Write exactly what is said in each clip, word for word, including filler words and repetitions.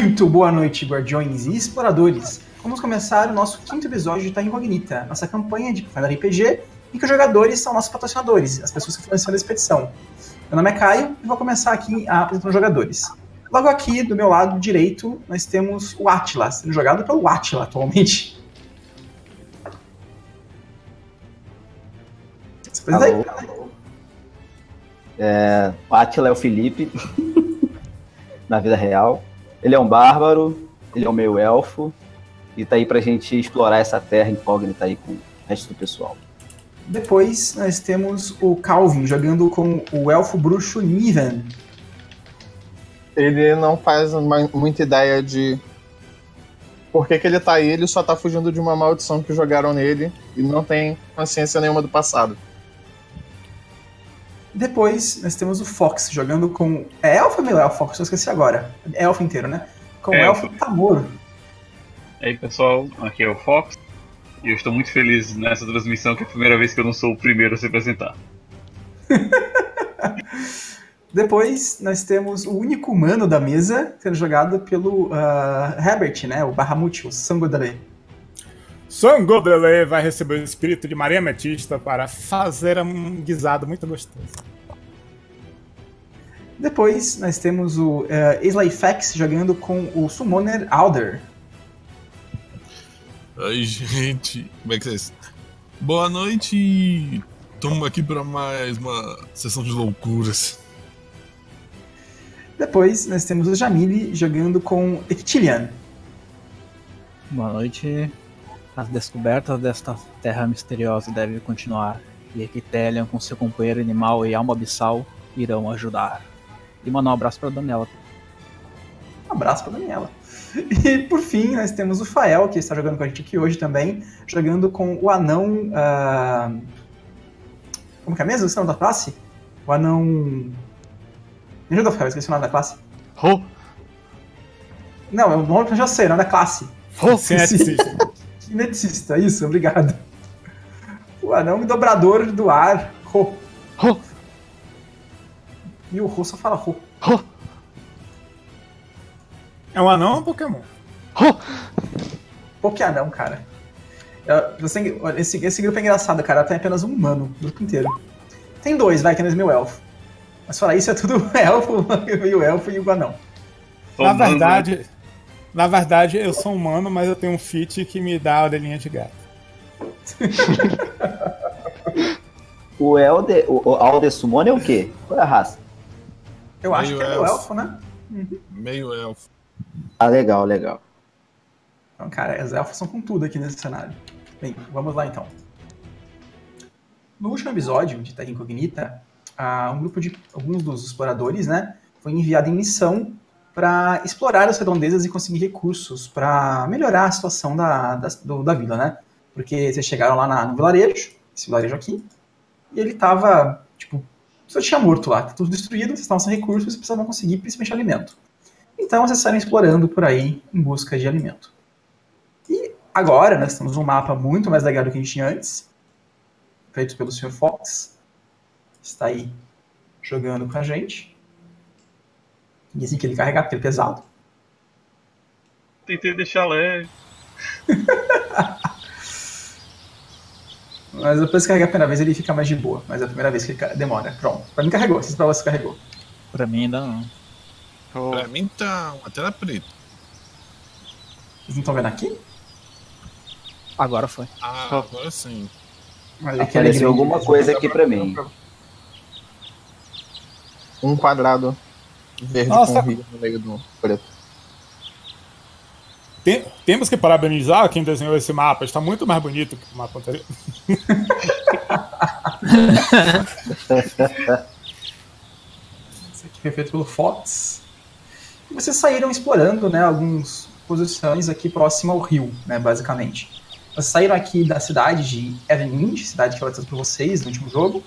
Muito boa noite, guardiões e exploradores. Vamos começar o nosso quinto episódio de Terra Incognita, nossa campanha de Pathfinder R P G, em que os jogadores são nossos patrocinadores, as pessoas que financiam a expedição. Meu nome é Caio e vou começar aqui a apresentar os jogadores. Logo aqui, do meu lado direito, nós temos o Atila, sendo jogado pelo Atila atualmente. Se apresenta aí, cara. É, o Atila é o Felipe, na vida real. Ele é um bárbaro, ele é um meio elfo, e tá aí pra gente explorar essa terra incógnita aí com o resto do pessoal. Depois nós temos o Calvin, jogando com o elfo bruxo Niven. Ele não faz uma, muita ideia de por que que ele tá aí, ele só tá fugindo de uma maldição que jogaram nele, e não tem consciência nenhuma do passado. Depois, nós temos o Fox, jogando com... É elfo ou meio elfo, Fox? Eu esqueci agora. É elfo inteiro, né? Com o elfo Tamoro. E aí, pessoal, aqui é o Fox. E eu estou muito feliz nessa transmissão, que é a primeira vez que eu não sou o primeiro a se apresentar. Depois, nós temos o único humano da mesa, sendo jogado pelo uh, Herbert, né? O Bahamut, o Sangodelê. Sangodelê vai receber o espírito de Maria Metista para fazer um guisado muito gostoso. Depois nós temos o uh, Islaifex jogando com o Summoner Alder. Ai, gente, como é que é isso? Boa noite! Estamos aqui para mais uma sessão de loucuras. Depois nós temos o Jamile jogando com Ictilian. Boa noite. As descobertas desta terra misteriosa devem continuar, e que Telion com seu companheiro animal e alma abissal irão ajudar. E mandar um abraço para Daniela. Um abraço para Daniela. E por fim, nós temos o Fael, que está jogando com a gente aqui hoje também, jogando com o anão... Uh... Como que é mesmo? Esse é o nome da classe? O anão... Me ajuda, Fael, eu esqueci o nome da classe. Ho! Não, é o nome que eu já sei, o nome da classe. Ho! Netista, isso, obrigado. O anão dobrador do ar. Ho. Ho. E o Ho só fala Ho. Ho. É um anão ou um Pokémon? Ho. Pokéanão, cara. Esse, esse grupo é engraçado, cara. Tem apenas um humano, o grupo inteiro. Tem dois, vai, que é meu elfo. Mas fora isso, é tudo elfo, e o elfo e o anão. Na verdade... Na verdade, eu sou humano, mas eu tenho um feat que me dá a orelhinha de gato. O Elder, o Alder Sumone é o quê? Qual é a raça? Eu meio acho que é meio elfo, elfo né? Uhum. Meio elfo. Ah, legal, legal. Então, cara, os elfos são com tudo aqui nesse cenário. Bem, vamos lá então. No último episódio de Terra Incognita, um grupo de alguns dos exploradores, né, foi enviado em missão para explorar as redondezas e conseguir recursos para melhorar a situação da, da, do, da vila, né? Porque vocês chegaram lá na, no vilarejo, esse vilarejo aqui, e ele tava, tipo, só tinha morto lá, tá tudo destruído, vocês estavam sem recursos, vocês precisavam conseguir principalmente alimento. Então vocês saíram explorando por aí em busca de alimento. E agora, nós temos um mapa muito mais legal do que a gente tinha antes, feito pelo senhor Fox, que está aí jogando com a gente. E assim que ele carregar, porque ele é pesado. Tentei deixar leve. Mas depois que carregar a primeira vez, ele fica mais de boa. Mas é a primeira vez que ele demora. Pronto. Pra mim carregou. Vocês pra você carregou. Pra mim ainda não. Oh. Pra mim tá uma tela preta. Vocês não estão vendo aqui? Agora foi. Ah, oh. Agora sim. Olha, apareceu alguma coisa aqui pra mim. Um quadrado. Verde com vidro no meio do preto. Tem, temos que parabenizar quem desenhou esse mapa. Está muito mais bonito que o mapa anterior. Esse aqui foi feito pelo Fox. E vocês saíram explorando, né, algumas posições aqui próximo ao rio, né, basicamente. Vocês saíram aqui da cidade de Evelyn, cidade que eu trouxe para vocês no último jogo.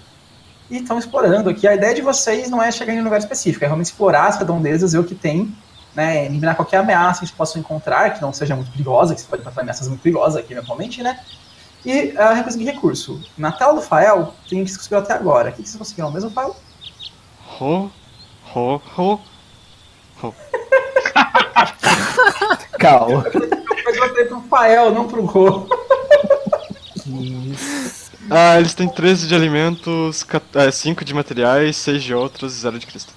E estão explorando aqui. A ideia de vocês não é chegar em um lugar específico, é realmente explorar as redondezas, ver o que tem, né, eliminar qualquer ameaça que vocês possam encontrar, que não seja muito perigosa, que você pode encontrar ameaças muito perigosas aqui eventualmente, né, e uh, conseguir recurso. Na tela do Fael, tem o que vocês conseguiram até agora. O que vocês conseguiram mesmo, Fael? Ho, ho, ho, ho. Calma. Mas eu dei pro Fael, não pro Rô. Ah, eles têm treze de alimentos, cinco de materiais, seis de outros e zero de cristal.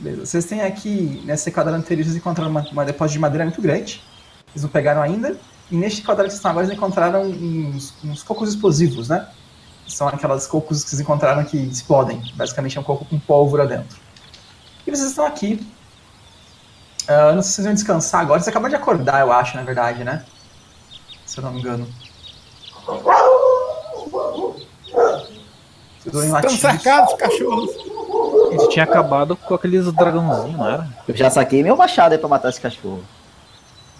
Beleza. Vocês têm aqui, nesse quadrado anterior, vocês encontraram uma, uma depósito de madeira muito grande. Eles não pegaram ainda. E neste quadrado que vocês estão agora, eles encontraram uns, uns cocos explosivos, né? São aquelas cocos que vocês encontraram que explodem. Basicamente é um coco com pólvora dentro. E vocês estão aqui. Uh, não sei se vocês vão descansar agora. Vocês acabaram de acordar, eu acho, na verdade, né? Se eu não me engano. Estão cercados, cachorros! A gente tinha acabado com aqueles dragãozinhos, não era? Eu já saquei meu machado aí pra matar esse cachorro.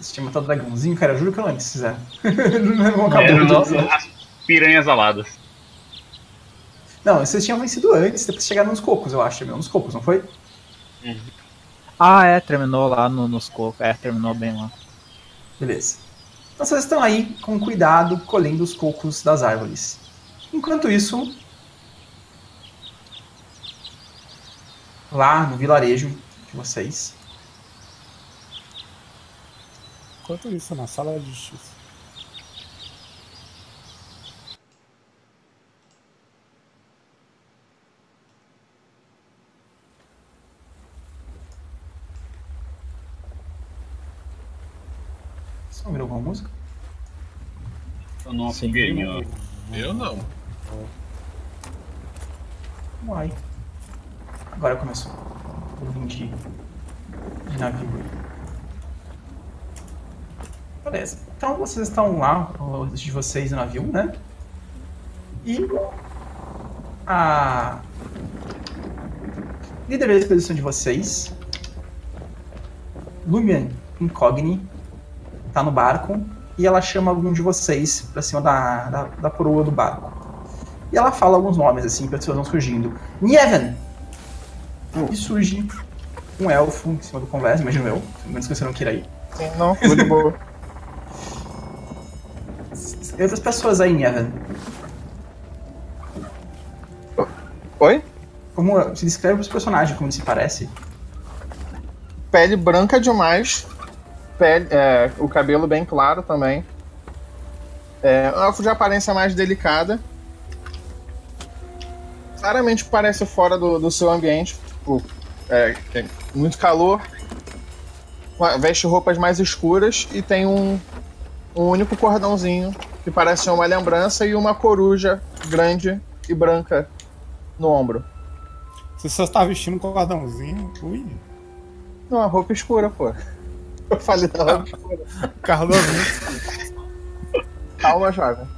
Você tinha matado o dragãozinho? Cara, eu juro que eu não lembro se fizer. As piranhas aladas. Não, vocês tinham vencido antes, depois chegaram nos cocos, eu acho. Nos cocos, não foi? Uhum. Ah, é, terminou lá no, nos cocos. É, terminou bem lá. Beleza. Então vocês estão aí, com cuidado, colhendo os cocos das árvores. Enquanto isso... lá no vilarejo de vocês. Enquanto isso, na sala de justiça. Você ouviu alguma música? Eu não apaguei, minha... eu não. Uai. Agora começou. Eu vim de navio. Beleza. Então vocês estão lá, os de vocês no navio, né? E a líder da expedição de vocês, Lumian Incogni, tá no barco e ela chama algum de vocês pra cima da, da, da proa do barco. E ela fala alguns nomes assim, pessoas vão surgindo. Niven! E surge um elfo em cima do convés, imagino eu, pelo menos que você não queira ir. Sim, não, muito boa. E outras pessoas aí, Evelyn. Oi? Como se descreve os personagens, como se parece? Pele branca demais, pele, é, o cabelo bem claro também. É, um elfo de aparência mais delicada. Claramente parece fora do, do seu ambiente. É, tem muito calor, veste roupas mais escuras e tem um, um único cordãozinho que parece uma lembrança e uma coruja grande e branca no ombro. Você só está vestindo um cordãozinho? Ui. Não, é roupa escura, pô. Eu falei da roupa escura. Cordãozinho. Calma, jovem.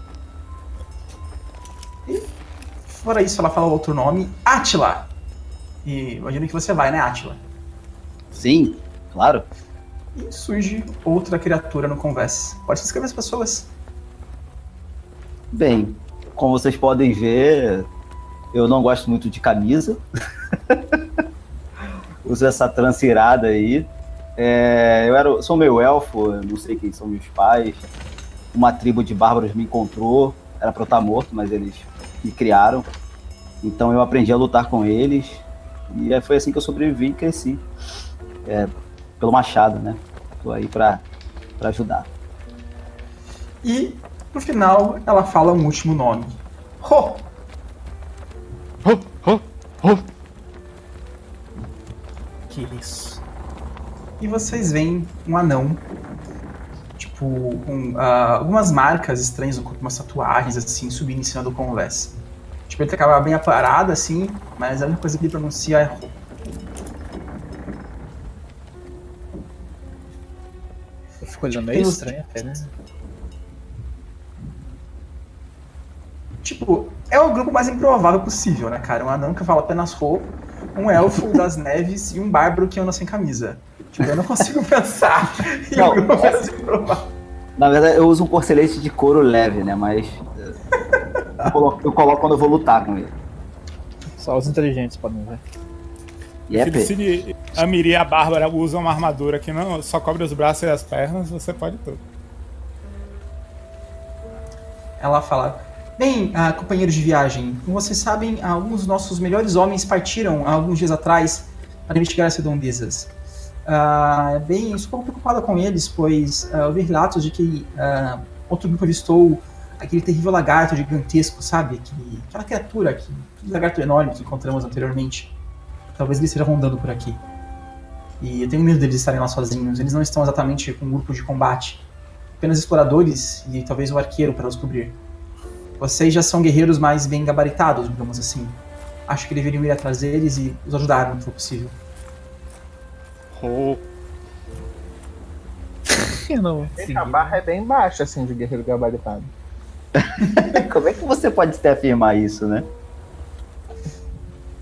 E fora isso, ela fala outro nome, Atila. E imagino que você vai, né, Atila? Sim, claro. E surge outra criatura no convés. Pode descrever as pessoas? Bem, como vocês podem ver, eu não gosto muito de camisa. Uso essa trança irada aí. É, eu era, sou meu elfo, não sei quem são meus pais. Uma tribo de bárbaros me encontrou. Era pra eu estar morto, mas eles me criaram. Então eu aprendi a lutar com eles. E foi assim que eu sobrevivi e cresci. É, pelo machado, né? Tô aí pra, pra ajudar. E, no final, ela fala um último nome. Ho! Ho, ho, ho! Que isso. E vocês veem um anão. Tipo, um, uh, algumas marcas estranhas, umas tatuagens, assim, subindo em cima do convés. Tipo, ele acaba bem aparado, assim, mas a única coisa que ele pronuncia é Rô. Eu fico olhando meio tipo, estranho até, né? Tipo, é o grupo mais improvável possível, né, cara? Um anão que fala apenas Rô, um elfo das neves e um bárbaro que anda sem camisa. Tipo, eu não consigo pensar em um grupo mais improvável. Na verdade, eu uso um corcelete de couro leve, né, mas... Eu coloco, eu coloco quando eu vou lutar com ele. Só os inteligentes podem ver. Yep. Se, se a Miri e a Bárbara usam uma armadura que não só cobre os braços e as pernas, você pode tudo. Ela fala: bem, ah, companheiros de viagem, como vocês sabem, alguns dos nossos melhores homens partiram há alguns dias atrás para investigar as redondezas. Uh, bem, estou preocupada com eles, pois uh, houve relatos de que uh, outro grupo avistou aquele terrível lagarto gigantesco, sabe? Aquele, aquela criatura, aquele lagarto enorme que encontramos anteriormente. Talvez ele esteja rondando por aqui. E eu tenho medo deles estarem lá sozinhos. Eles não estão exatamente com um grupo de combate. Apenas exploradores e talvez um arqueiro para os cobrir. Vocês já são guerreiros mais bem gabaritados, digamos assim. Acho que deveriam ir atrás deles e os ajudar no que for possível. Oh. Eu não sei. A barra é bem baixa, assim, de guerreiro gabaritado. Como é que você pode se afirmar isso, né?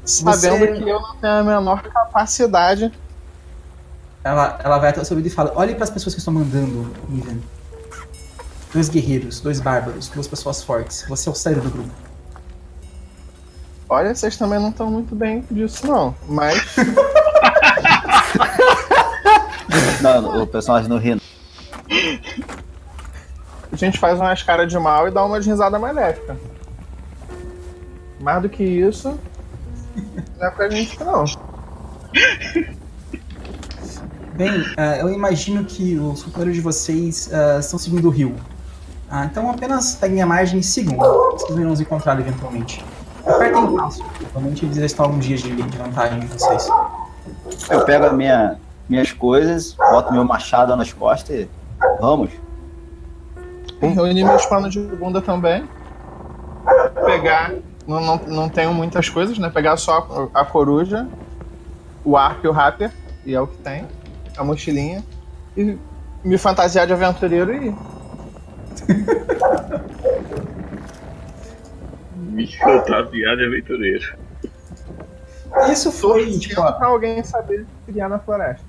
Se Sabendo você... que eu não tenho a menor capacidade. Ela, ela vai até o seu ouvido e fala: olhe para as pessoas que estão mandando, Niven. Dois guerreiros, dois bárbaros, duas pessoas fortes. Você é o sério do grupo. Olha, vocês também não estão muito bem disso, não. Mas... não, o personagem não ri. A gente faz umas caras de mal e dá uma risada maléfica. Mais do que isso, não é pra gente, não. Bem, uh, eu imagino que os companheiros de vocês uh, estão seguindo o rio. Uh, então apenas peguem a margem e sigam. Vocês irão nos encontrar eventualmente. Apertem o passo. Provavelmente eles já estão alguns dias de, de vantagem de vocês. Eu pego a minha, minhas coisas, boto meu machado nas costas e vamos. Reuni meus panos de bunda também. Pegar, não, não, não tenho muitas coisas, né? Pegar só a, a coruja, o arco e o rapper, e é o que tem. A mochilinha e me fantasiar de aventureiro e ir. Me fantasiar de aventureiro. Isso foi, tipo, pra alguém saber criar na floresta.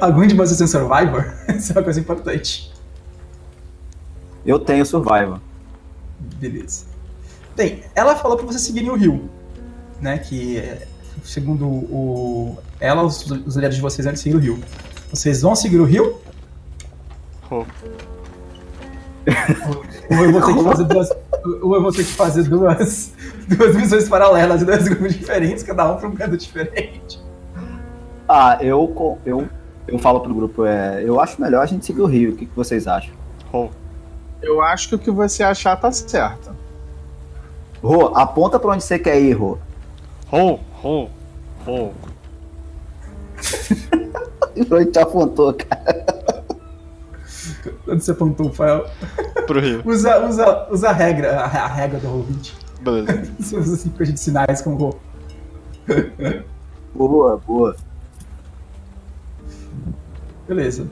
Algum de vocês tem Survivor? Isso é uma coisa importante. Eu tenho Survivor. Beleza. Bem, ela falou pra vocês seguirem o rio, né, que... Segundo o, ela, os, os olhares de vocês antes de seguir o rio. Vocês vão seguir o rio? Oh. Ou eu vou ter que fazer duas, ou eu vou ter que fazer duas, duas missões paralelas e dois grupos diferentes, cada um para um canto diferente. Ah, eu, eu, eu falo pro grupo, é, eu acho melhor a gente seguir o rio. O que, que vocês acham? Oh. Eu acho que o que você achar tá certo. Rô, oh, aponta para onde você quer ir, Rô. Oh. Oh, oh. Ele te apontou, cara. Onde você apontou o Fael? Pro rio. Usa, usa, usa a regra, a regra do roll vinte. Beleza. Você usa assim, coisa de sinais com o roll. Boa, boa. Beleza.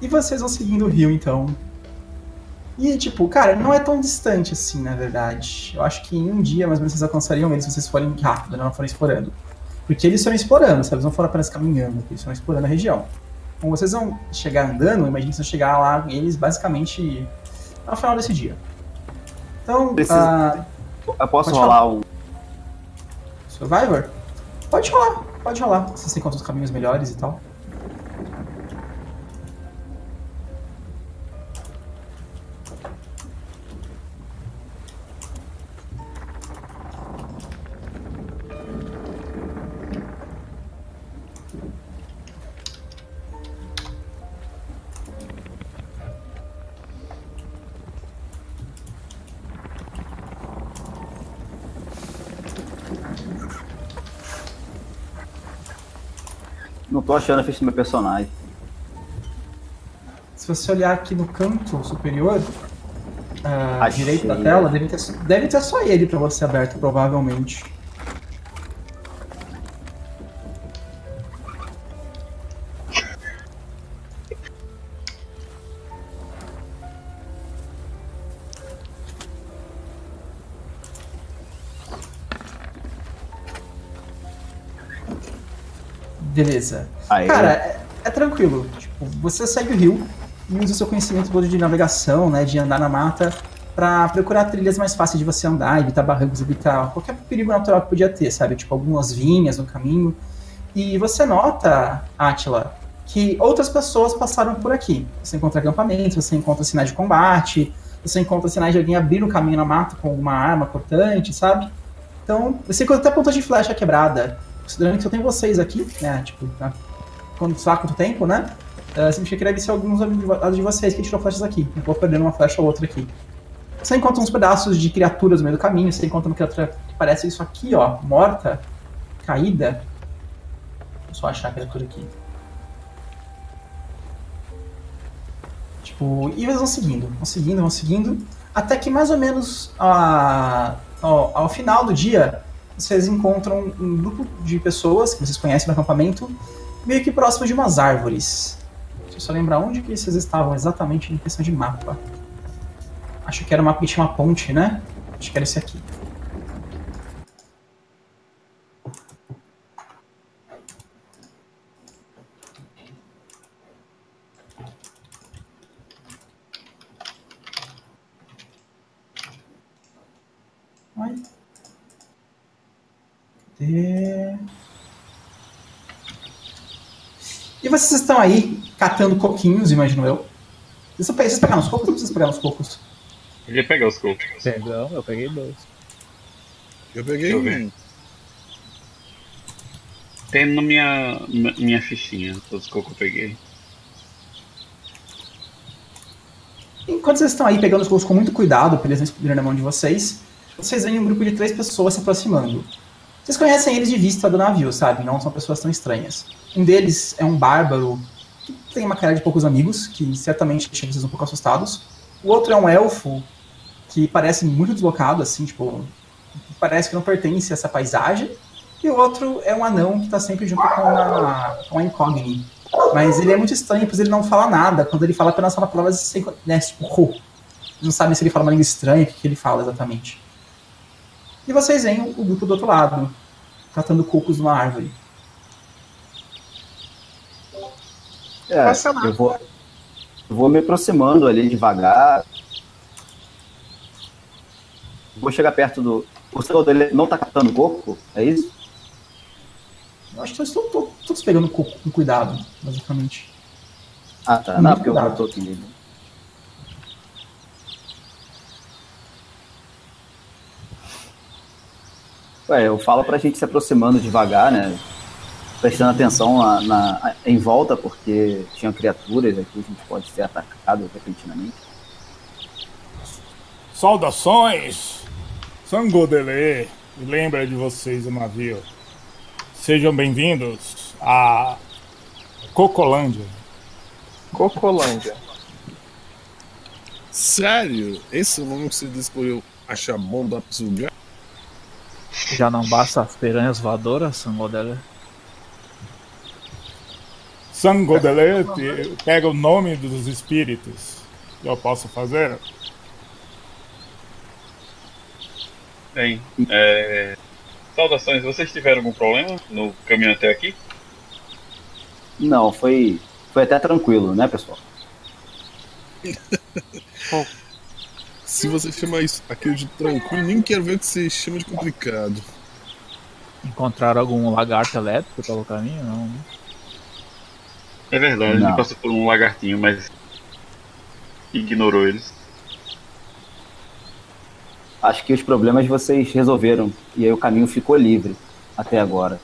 E vocês vão seguindo o rio, então. E, tipo, cara, não é tão distante assim, na verdade. Eu acho que em um dia, mais ou menos, vocês alcançariam eles se vocês forem rápido, não forem explorando. Porque eles foram explorando, sabe? Eles não foram apenas caminhando, eles foram explorando a região. Então, vocês vão chegar andando, imagina que vocês vão chegar lá, eles, basicamente, ao final desse dia. Então, Precisa... uh... eu posso rolar um... Survivor? Pode rolar, pode rolar. Vocês encontram os caminhos melhores e tal. Tô achando a ficha do meu personagem. Se você olhar aqui no canto superior, à Achei. direita da tela, deve ter, deve ter só ele pra você aberto, provavelmente. Beleza. Aí. Cara, é, é tranquilo. Tipo, você segue o rio e usa o seu conhecimento todo de navegação, né, de andar na mata, pra procurar trilhas mais fáceis de você andar, evitar barrancos, evitar qualquer perigo natural que podia ter, sabe? Tipo, algumas vinhas no caminho. E você nota, Atila, que outras pessoas passaram por aqui. Você encontra acampamentos, você encontra sinais de combate, você encontra sinais de alguém abrir um caminho na mata com alguma arma cortante, sabe? Então, você encontra até ponta de flecha quebrada. Considerando que só tem vocês aqui, né? Tipo, tá? Quando saco do tempo, né? Uh, significa que deve ser alguns aliados de vocês que tirou flechas aqui. Eu vou perdendo uma flecha ou outra aqui. Você encontra uns pedaços de criaturas no meio do caminho. Você encontra uma criatura que parece isso aqui, ó. Morta. Caída. Vou só achar a criatura aqui. Tipo, e eles vão seguindo. Vão seguindo, vão seguindo. Até que mais ou menos a, ao, ao final do dia, vocês encontram um grupo de pessoas que vocês conhecem no acampamento, meio que próximo de umas árvores. Deixa eu só lembrar onde que vocês estavam exatamente em questão de mapa. Acho que era o mapa que tinha uma ponte, né? Acho que era esse aqui. Vai. Cadê? E vocês estão aí catando coquinhos, imagino eu. Vocês, vocês pegaram os cocos ou vocês pegaram os cocos? Eu ia pegar os cocos. Pegão, eu peguei dois. Eu peguei um. Tem na minha, minha fichinha todos os cocos eu peguei. Enquanto vocês estão aí pegando os cocos com muito cuidado, pra eles não explodirem na mão de vocês, vocês veem um grupo de três pessoas se aproximando. Vocês conhecem eles de vista do navio, sabe? Não são pessoas tão estranhas. Um deles é um bárbaro que tem uma cara de poucos amigos, que certamente deixa vocês um pouco assustados. O outro é um elfo que parece muito deslocado, assim, tipo... Parece que não pertence a essa paisagem. E o outro é um anão que tá sempre junto com a, com a Incogni. Mas ele é muito estranho, pois ele não fala nada. Quando ele fala, apenas fala palavras sem... Né, tipo, ro. Não sabe se ele fala uma língua estranha, o que ele fala exatamente. E vocês veem o grupo do outro lado, catando cocos numa árvore. É, eu vou, eu vou me aproximando ali devagar. Vou chegar perto do... O senhor dele não tá catando coco? É isso? Eu acho que estão todos pegando coco com cuidado, basicamente. Ah, tá. Não, porque eu não tô aqui. Ué, eu falo pra gente se aproximando devagar, né? Prestando atenção na, na, em volta, porque tinha criaturas aqui, a gente pode ser atacado repentinamente. Saudações! Sangodelê, lembra de vocês o navio. Sejam bem-vindos a Cocolândia. Cocolândia. Sério? Esse nome que se diz por eu achar bom da Psuga? Já não basta as piranhas voadoras, Sangodelê? Sangodelê pega o nome dos espíritos. Eu posso fazer? Bem, é... saudações, vocês tiveram algum problema no caminho até aqui? Não, foi, foi até tranquilo, né, pessoal? Bom. Se você chama isso aquilo de tranquilo, nem quero ver o que você chama de complicado. Encontraram algum lagarto elétrico pelo caminho? Não. É verdade, não. A gente passou por um lagartinho, mas ignorou eles. Acho que os problemas vocês resolveram, e aí o caminho ficou livre até agora.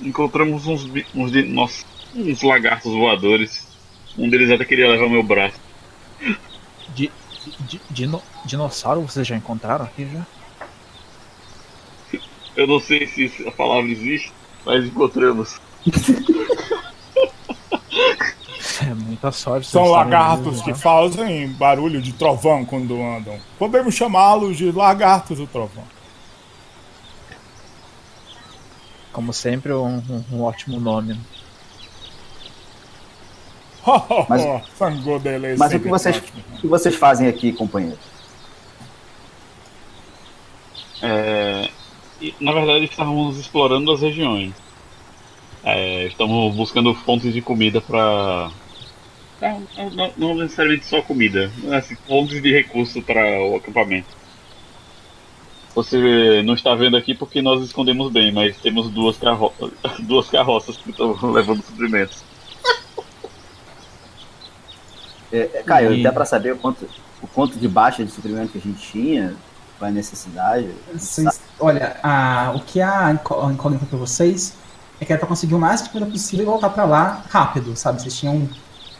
Encontramos uns, uns, de, nossa, uns lagartos voadores. Um deles até queria levar meu braço. De... Dino, dinossauro vocês já encontraram aqui já? Eu não sei se a palavra existe, mas encontramos. É muita sorte. São lagartos que fazem barulho de trovão quando andam. Podemos chamá-los de lagartos do trovão. Como sempre, um, um, um ótimo nome. Mas, mas o que vocês, que vocês fazem aqui, companheiro? É, na verdade, estávamos explorando as regiões. É, estamos buscando fontes de comida para... Não, não, não necessariamente só comida, mas fontes de recurso para o acampamento. Você não está vendo aqui porque nós escondemos bem, mas temos duas, carro... duas carroças que estão levando suprimentos. É, Caio, e... dá pra saber o quanto, o quanto de baixa de suprimento que a gente tinha? qual é a necessidade? Vocês, olha, a, o que a incógnita pra vocês é que era pra conseguir o mais rápido possível e voltar pra lá rápido, sabe? Vocês tinham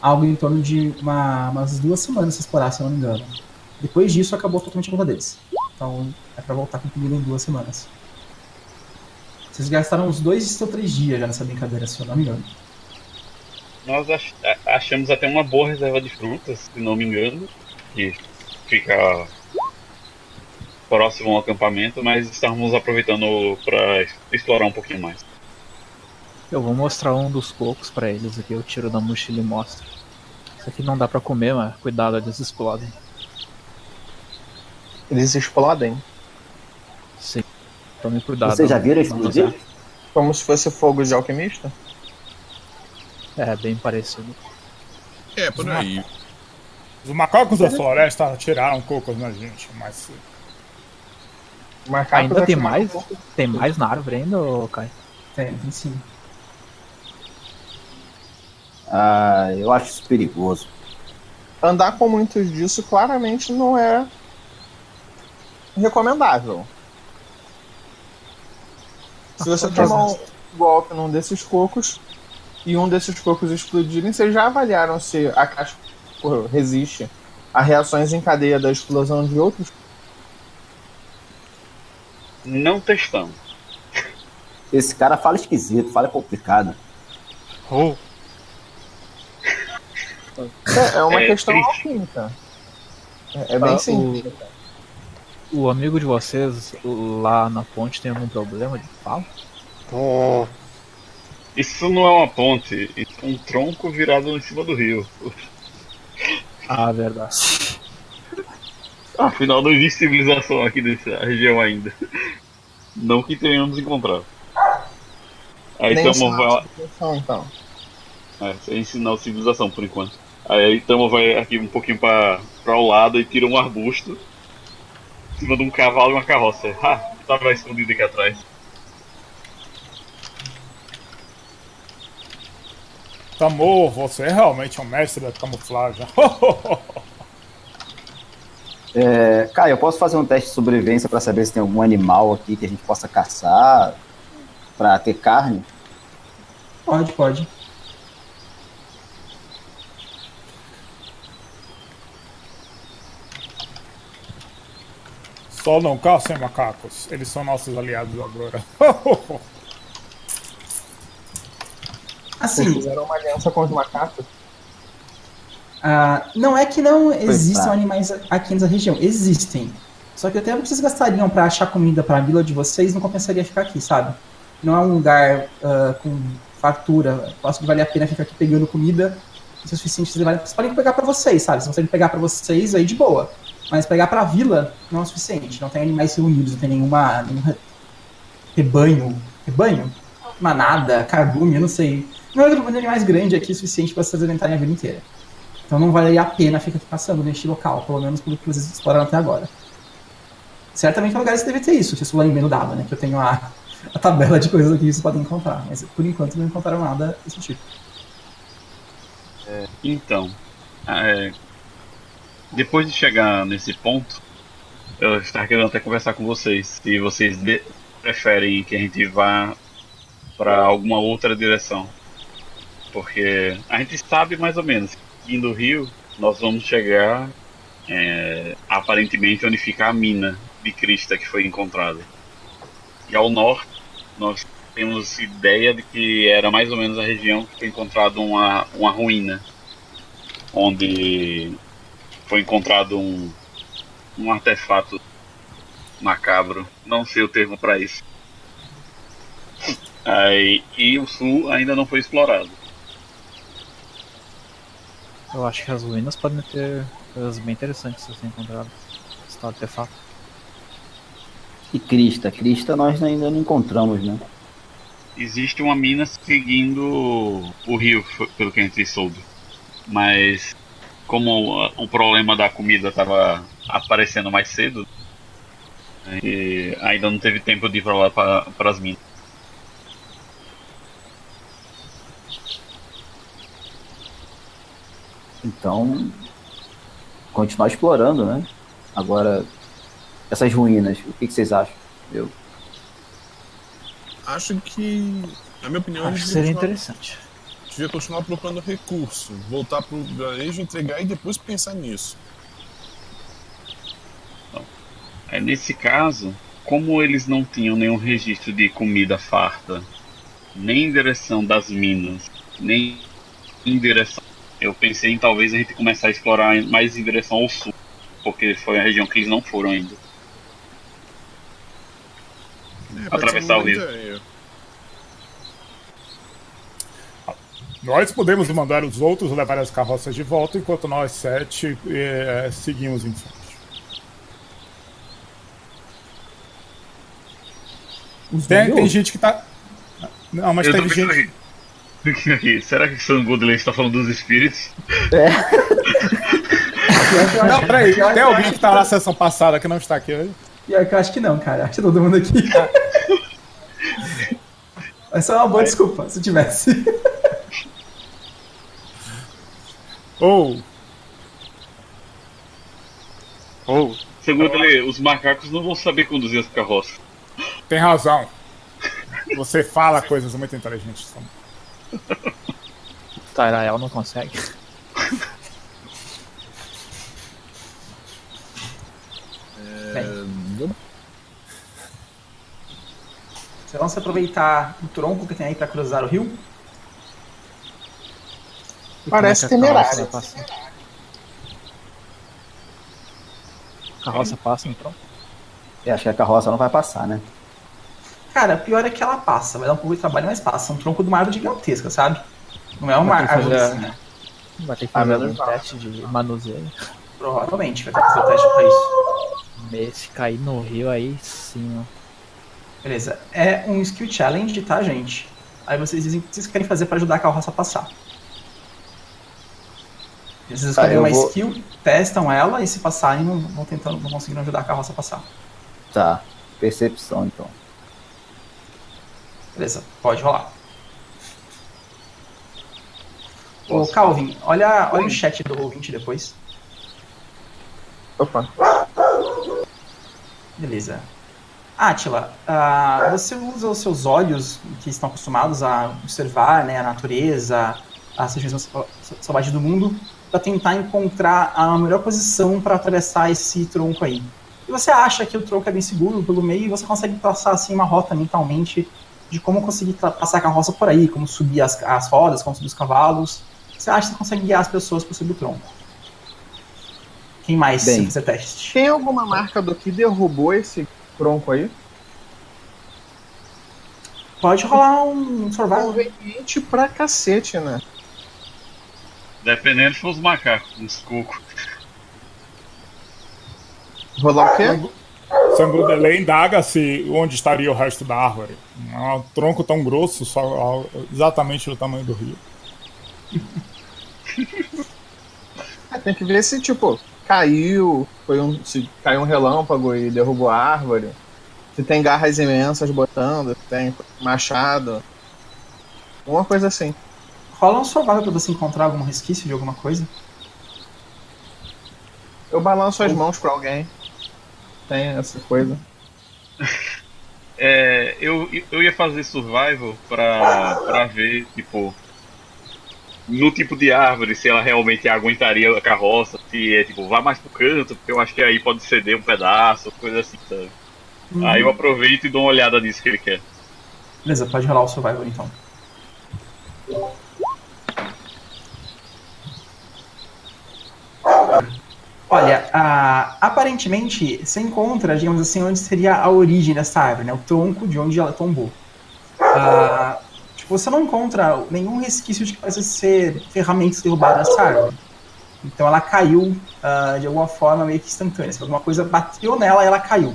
algo em torno de uma, umas duas semanas se explorar, se eu não me engano. Depois disso, acabou totalmente a conta deles. Então, é pra voltar com comida em duas semanas. Vocês gastaram uns dois ou três dias já nessa brincadeira, se eu não me engano. Nós ach achamos até uma boa reserva de frutas, se não me engano, que fica próximo ao acampamento, mas estávamos aproveitando para explorar um pouquinho mais. Eu vou mostrar um dos cocos para eles aqui, eu tiro da mochila e mostro. Isso aqui não dá para comer, mas cuidado, eles explodem. Eles explodem? Sim, tomem cuidado. Vocês já viram explodir? Como se fosse fogo de alquimista? É, bem parecido. É, por Os aí. Ma... Os macacos da floresta atiraram cocos na gente, mas... Ainda tem mais? Um tem mais na árvore ainda, Caio? Tem, tem sim. Ah, eu acho isso perigoso. Andar com muitos disso claramente não é recomendável. Se você tomar um golpe num desses cocos e um desses cocos explodirem, vocês já avaliaram se a caixa resiste a reações em cadeia da explosão de outros? Não testamos. Esse cara fala esquisito, fala complicado. Oh. É, é uma é questão alquímica. É, é bem ah, simples. O, o amigo de vocês lá na ponte tem algum problema de fala? Oh. Isso não é uma ponte, isso é um tronco virado em cima do rio. Ah, verdade. Afinal, não existe civilização aqui nessa região ainda. Não que tenhamos encontrado. Aí Tamo vai. Então. É, sem sinal de civilização por enquanto. Aí Tamo vai aqui um pouquinho pra, pra o lado e tira um arbusto em cima de um cavalo e uma carroça. Ah, tava escondido aqui atrás. Tamor, você é realmente um mestre da camuflagem. É, Caio, eu posso fazer um teste de sobrevivência para saber se tem algum animal aqui que a gente possa caçar para ter carne? Pode, pode. Só não caçem macacos, eles são nossos aliados agora. Assim, vocês fizeram uma aliança com os macacos? Ah, não é que não existam tá. animais aqui nessa região, existem. Só que o tempo que vocês gastariam pra achar comida pra vila de vocês não compensaria ficar aqui, sabe? Não é um lugar uh, com fartura, eu acho que vale a pena ficar aqui pegando comida. Isso é suficiente, vocês, valem, vocês podem pegar pra vocês, sabe? Se vocês pegar pra vocês, aí de boa. Mas pegar pra vila não é o suficiente, não tem animais reunidos, não tem nenhuma, nenhum rebanho, rebanho? Manada, cardume, eu não sei. Não é um animais grande aqui o suficiente para vocês alimentarem a vida inteira. Então não valeria a pena ficar aqui passando neste local, pelo menos pelo que vocês exploraram até agora. Certamente em lugares deve ter isso, se isso lá em meio dava, né? Que eu tenho a, a tabela de coisas aqui que vocês podem encontrar, mas por enquanto não encontraram nada desse tipo. É, então, é, depois de chegar nesse ponto, eu estava querendo até conversar com vocês, se vocês de, preferem que a gente vá para alguma outra direção. Porque a gente sabe mais ou menos que indo do rio nós vamos chegar é, aparentemente onde fica a mina de crista que foi encontrada. E ao norte nós temos ideia de que era mais ou menos a região que foi encontrada uma, uma ruína. Onde foi encontrado um, um artefato macabro. Não sei o termo para isso. Aí, e o sul ainda não foi explorado. Eu acho que as ruínas podem ter coisas bem interessantes se você encontrar esse tal artefato. E crista? Crista nós ainda não encontramos, né? Existe uma mina seguindo o rio, pelo que a gente soube. Mas como o problema da comida estava aparecendo mais cedo, e ainda não teve tempo de ir para lá para as minas. Então, continuar explorando, né? Agora, essas ruínas. O que, que vocês acham? Eu acho que, na minha opinião, acho que seria interessante. A gente devia continuar procurando recurso, voltar pro garejo, entregar e depois pensar nisso. É, nesse caso, como eles não tinham nenhum registro de comida farta, nem em direção das minas, nem em direção... Eu pensei em talvez a gente começar a explorar mais em direção ao sul, porque foi a região que eles não foram ainda. É, atravessar o rio. Ideia. Nós podemos mandar os outros levar as carroças de volta, enquanto nós sete eh, seguimos em frente. Tem, tem gente que tá... Não, mas eu teve gente... Aqui. Será que o Sangodelê está falando dos espíritos? É. Não, peraí. Tem alguém que tá na sessão passada que não está aqui hoje? Pior que eu acho que não, cara. Acho que todo mundo aqui. Mas só uma boa é. desculpa, se tivesse. Ou... Oh. Ou... Oh. Sangodelê, os macacos não vão saber conduzir as carroças. Tem razão. Você fala coisas muito inteligentes. Tairael não consegue. É... Você vai se aproveitar o tronco que tem aí para cruzar o rio? E parece temerário. A carroça passa no tronco? Eu acho que a carroça não vai passar, né? Cara, pior é que ela passa, vai dar um pouco de trabalho, mas passa. É um tronco de uma árvore gigantesca, sabe? Não é uma árvore assim, né? Vai ter que fazer um teste de manuseio. Provavelmente, vai ter que fazer um teste pra isso. Se cair no rio aí, sim. Beleza, é um skill challenge, tá, gente? Aí vocês dizem o que vocês querem fazer pra ajudar a carroça a passar. Vocês escolhem uma skill, testam ela e se passarem, não vão tentando, não conseguiram ajudar a carroça a passar. Tá, percepção então. Beleza, pode rolar. Ô Calvin, olha, olha o chat do ouvinte depois. Opa. Beleza. Atila, ah, você usa os seus olhos, que estão acostumados a observar, né, a natureza, a situação selvagem do mundo, para tentar encontrar a melhor posição para atravessar esse tronco aí. E você acha que o tronco é bem seguro pelo meio e você consegue traçar assim uma rota mentalmente de como conseguir passar a carroça por aí, como subir as, as rodas, como subir os cavalos. Você acha que você consegue guiar as pessoas para subir o tronco? Quem mais Bem, você teste? Tem alguma marca do que derrubou esse tronco aí? Pode rolar um survival. Conveniente pra cacete, né? Dependendo se for os macacos, uns cocos. Rolar o quê? Sangodelê indaga se onde estaria o resto da árvore. É um tronco tão grosso, só exatamente do tamanho do rio. É, tem que ver se, tipo, caiu, foi um, se caiu um relâmpago e derrubou a árvore. Se tem garras imensas botando, se tem machado. Alguma coisa assim. Rola um survival pra você encontrar algum resquício de alguma coisa? Eu balanço as mãos pra alguém. Tem essa coisa. É, eu, eu ia fazer survival pra, pra ver, tipo, no tipo de árvore, se ela realmente aguentaria a carroça, se é tipo, vá mais pro canto, porque eu acho que aí pode ceder um pedaço, coisa assim, sabe? Hum. Aí eu aproveito e dou uma olhada nisso que ele quer. Beleza, pode rolar o survival então. Olha, ah, aparentemente você encontra, digamos assim, onde seria a origem dessa árvore, né? O tronco de onde ela tombou. Ah, tipo, você não encontra nenhum resquício de que parece ser ferramentas derrubadas nessa árvore. Então ela caiu ah, de alguma forma meio que instantânea. Alguma coisa bateu nela e ela caiu.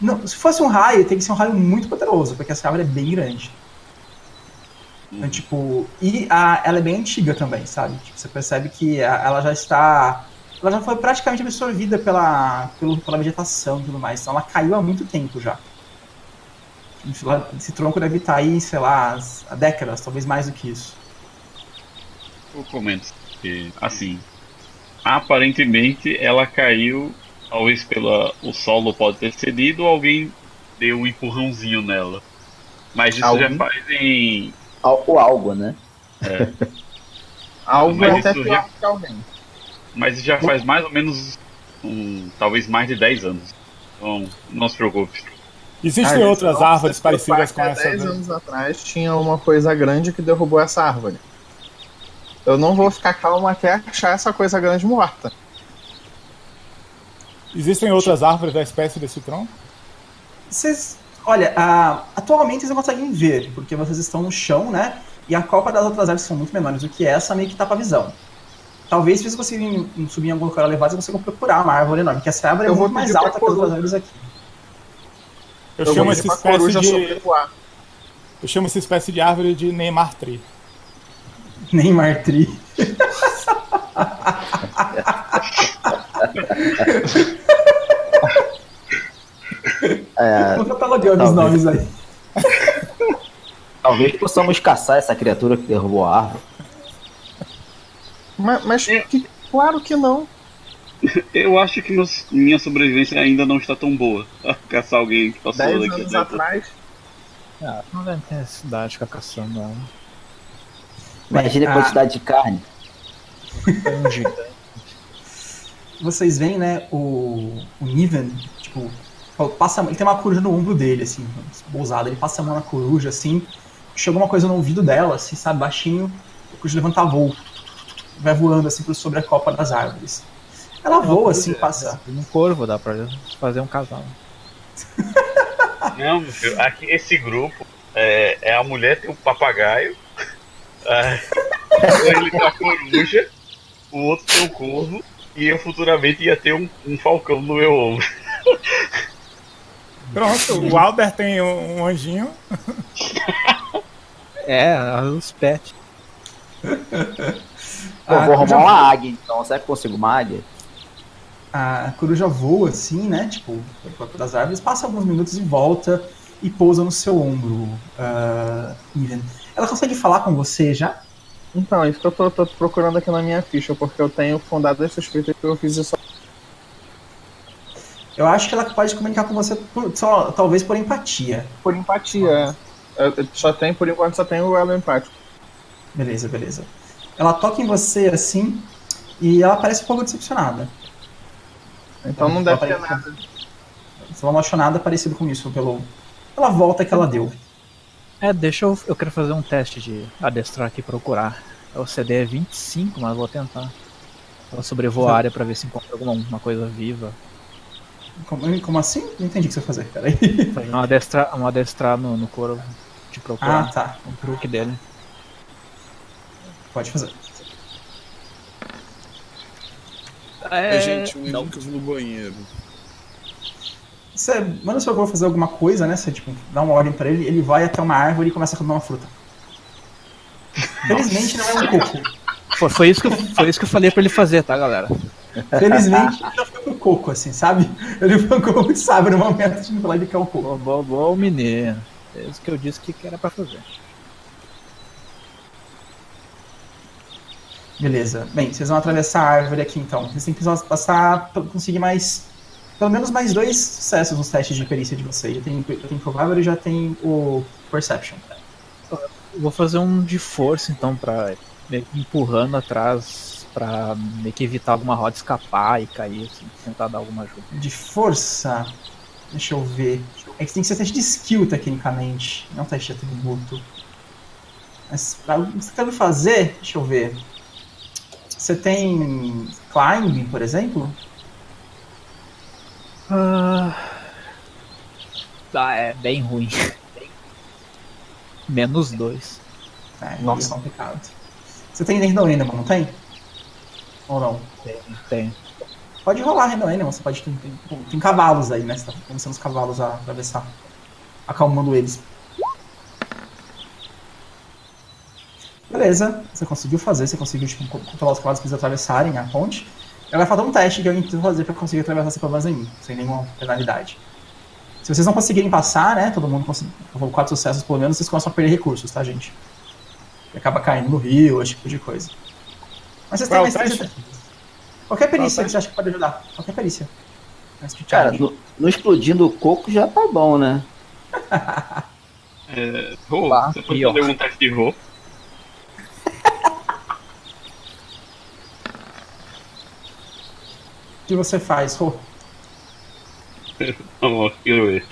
Não, se fosse um raio, teria que ser um raio muito poderoso, porque essa árvore é bem grande. Então, tipo, e a, ela é bem antiga também, sabe? Tipo, você percebe que a, ela já está... Ela já foi praticamente absorvida pela, pela, pela vegetação e tudo mais. Então ela caiu há muito tempo já. Esse tronco deve estar aí, sei lá, há décadas, talvez mais do que isso. Eu comento que, assim, aparentemente ela caiu talvez pelo o solo pode ter cedido, alguém deu um empurrãozinho nela. Mas isso alguém? Já faz em... Al ou algo, né? É. Algo mas até já... que alguém. Mas já faz mais ou menos, um, talvez mais de dez anos. Então, não se preocupe. Existem ah, outras nossa, árvores parecidas com essa. dez anos atrás tinha uma coisa grande que derrubou essa árvore. Eu não vou ficar calmo até achar essa coisa grande morta. Existem outras árvores da espécie desse tronco? Vocês, olha, uh, atualmente vocês não conseguem ver, porque vocês estão no chão, né? E a copa das outras árvores são muito menores do que essa, meio que tapa a visão. Talvez se vocês conseguirem subir em algum lugar elevado, vocês consigam procurar uma árvore enorme, porque essa árvore eu é muito mais alta que as outras árvores aqui. Eu, eu chamo essa espécie de... Eu chamo essa espécie de árvore de Neymar Tree. Neymar Tree. É, catalogando os nomes aí. Talvez possamos caçar essa criatura que derrubou a árvore. Mas, mas é, que, claro que não. Eu acho que meus, minha sobrevivência ainda não está tão boa. Caçar alguém que passou daqui anos dentro. Atrás. Ah, não deve ter necessidade de ficar caçando ela. Imagina a quantidade de carne. Vocês veem, né, o, o Niven, tipo, passa, ele tem uma coruja no ombro dele, assim, ousado, ele passa a mão na coruja, assim, chega uma coisa no ouvido dela, assim, sabe, baixinho, a coruja levanta voo, vai voando, assim, sobre a copa das árvores. Ela não, voa, assim, passa... Um corvo dá pra fazer um casal. Não, meu filho, aqui, esse grupo, é, é a mulher tem um papagaio, é, ele tem a coruja, o outro tem um corvo, e eu futuramente ia ter um, um falcão no meu ombro. Pronto, o Alder tem um, um anjinho. É, os pets. Eu vou arrumar uma águia, então. Será que consigo uma águia? A coruja voa assim, né? Tipo, pelo corpo das árvores, passa alguns minutos e volta e pousa no seu ombro. Uh, ela consegue falar com você já? Então, isso que eu tô, tô procurando aqui na minha ficha, porque eu tenho fundado as suspeitas que eu fiz isso. Eu acho que ela pode comunicar com você por, só, talvez por empatia. Por empatia, é. Só tem, por enquanto, só tem o elo empático. Beleza, beleza. Ela toca em você assim e ela parece um pouco decepcionada. Então ela não deve ter nada. Você não achou nada parecido com isso, pelo, pela volta que ela deu. É, deixa eu... Eu quero fazer um teste de adestrar aqui e procurar. O C D é vinte e cinco, mas vou tentar. Ela sobrevoa a área pra ver se encontra alguma uma coisa viva. Como, como assim? Não entendi o que você vai fazer, peraí. Um adestrar, um adestrar no, no couro de procurar. Ah, tá. Um truque dele. Pode fazer. É, gente, um não. Que eu vou no banheiro. Você manda seu corpo fazer alguma coisa, né? Você tipo, dá uma ordem pra ele, ele vai até uma árvore e começa a comer uma fruta. Felizmente não é um coco. Foi isso que eu, foi isso que eu falei pra ele fazer, tá, galera? Felizmente ele não foi pro coco, assim, sabe? Ele foi um coco de sabe no momento de falar de que é um coco. Bom, bom, menino. É isso que eu disse que era pra fazer. Beleza. Bem, vocês vão atravessar a árvore aqui, então. Vocês têm que passar pra conseguir mais... Pelo menos mais dois sucessos nos testes de perícia de vocês. Já tem, já tem provável e já tem o Perception. Eu vou fazer um de força, então, pra... empurrando atrás pra meio que evitar alguma roda escapar e cair, assim, tentar dar alguma ajuda. De força? Deixa eu ver. É que tem que ser teste de skill, tecnicamente, não teste de atributo. Mas pra você quer fazer, deixa eu ver. Você tem climbing, por exemplo? Ah, tá, é bem ruim. Menos dois. É, nossa, complicado. Você tem dentro do Animal, não tem? Ou não? Tem, tem. Pode rolar dentro do Animal, você pode... Tem, tem, tem cavalos aí, né? Você tá começando os cavalos a atravessar, acalmando eles. Beleza, você conseguiu fazer, você conseguiu tipo, controlar os cavalos que eles atravessarem a ponte. Ela vai fazer um teste que eu tento fazer pra conseguir atravessar essa cavalo aí, sem nenhuma penalidade. Se vocês não conseguirem passar, né? Todo mundo conseguiu quatro sucessos pelo menos, vocês começam a perder recursos, tá, gente? Acaba caindo no rio, esse tipo de coisa. Mas vocês têm mais três. Qualquer perícia, vocês acham que pode ajudar. Qualquer perícia. Cara, no, no explodindo o coco já tá bom, né? É, oh, bah, você pode fazer um teste de roll? O que você faz, Rô? Vamos, pirueta.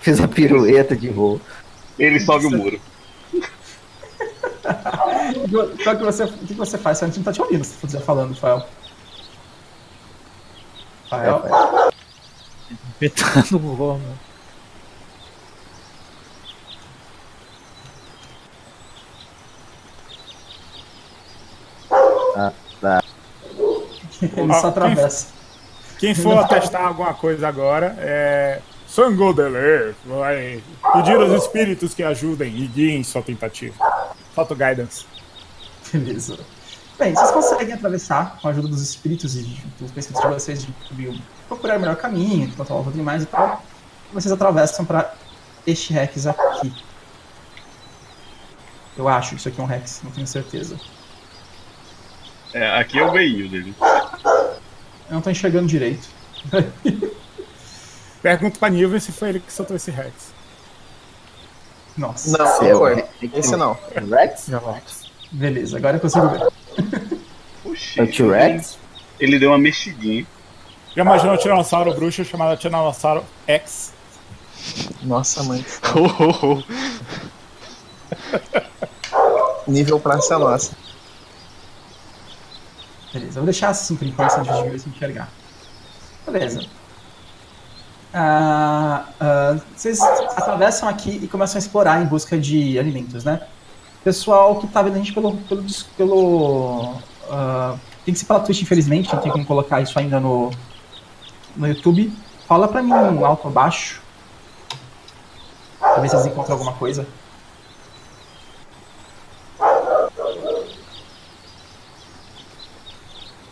Fiz a pirueta de Rô. Ele sobe você... o muro. Então, o, que você, o que você faz? Você não tá te ouvindo, se você estiver falando, Fael. Fael? Petando o Rô, mano. Ah, tá. Ele ah, só atravessa. Quem, quem for atestar alguma coisa agora é... Sangodelê vai pedir aos espíritos que ajudem e guiem sua tentativa. Falta o guidance. Beleza. Bem, vocês conseguem atravessar com a ajuda dos espíritos e dos pensamentos de vocês de procurar o melhor caminho, de controlar os animais e tal. Vocês atravessam para este Rex aqui. Eu acho que isso aqui é um Rex, não tenho certeza. É, aqui é o veio dele. Eu não tô enxergando direito. Pergunto pra Niven se foi ele que soltou esse Rex. Nossa. Não, não foi. Esse não. Rex? Rex. Beleza, agora eu consigo ver. Oxi. O T-Rex? Ele deu uma mexidinha. Já imaginou o Tiranossauro Bruxo chamado Tiranossauro X? Nossa, mãe. Oh, oh, oh. Nível praça nossa. Beleza, eu vou deixar assim por enquanto, antes de se enxergar. Beleza. Ah, ah, vocês atravessam aqui e começam a explorar em busca de alimentos, né? Pessoal que tá vendo a gente pelo... pelo, pelo ah, tem que ser pela Twitch, infelizmente, não tem como colocar isso ainda no, no YouTube. Fala pra mim um alto ou baixo. Pra ver se vocês encontram alguma coisa.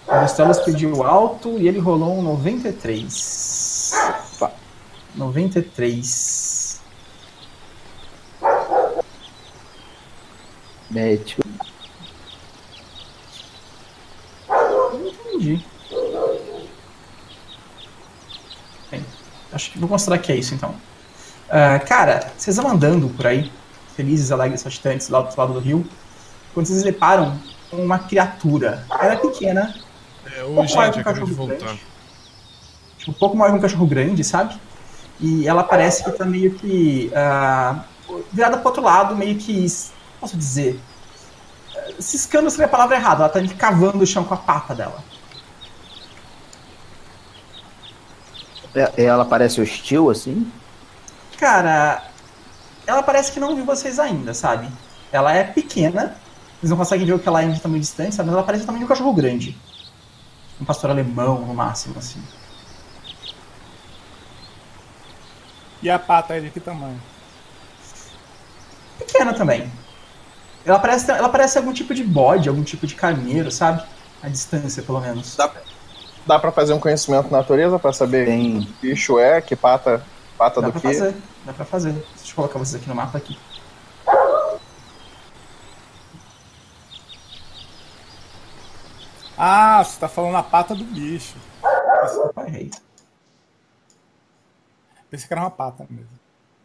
O Stelos pediu alto e ele rolou um noventa e três. Opa, noventa e três. Médio. Não entendi. Bem, acho que vou mostrar que é isso então. Uh, cara, vocês vão andando por aí, felizes, alegres, bastantes, lá do outro lado do rio, quando vocês deparam com uma criatura. Ela é pequena. É, um pouco maior que um cachorro grande. Um pouco maior que um cachorro grande, sabe? E ela parece que tá meio que uh, virada pro outro lado, meio que, posso dizer, uh, ciscando seria a palavra errada. Ela tá meio cavando o chão com a pata dela. Ela parece hostil, assim? Cara, ela parece que não viu vocês ainda, sabe? Ela é pequena, vocês não conseguem ver o que ela é de tamanho distante, mas ela parece o tamanho de um cachorro grande. Um pastor alemão, no máximo, assim. E a pata é de que tamanho? Pequena também. Ela parece, ela parece algum tipo de bode, algum tipo de carneiro, sabe? A distância, pelo menos. Dá, dá pra fazer um conhecimento de natureza pra saber Tem. que bicho é, que pata, pata dá do pra que? Fazer, dá pra fazer. Deixa eu colocar vocês aqui no mapa aqui. Ah, você tá falando a pata do bicho. Opa, errei. Pensei que era uma pata mesmo.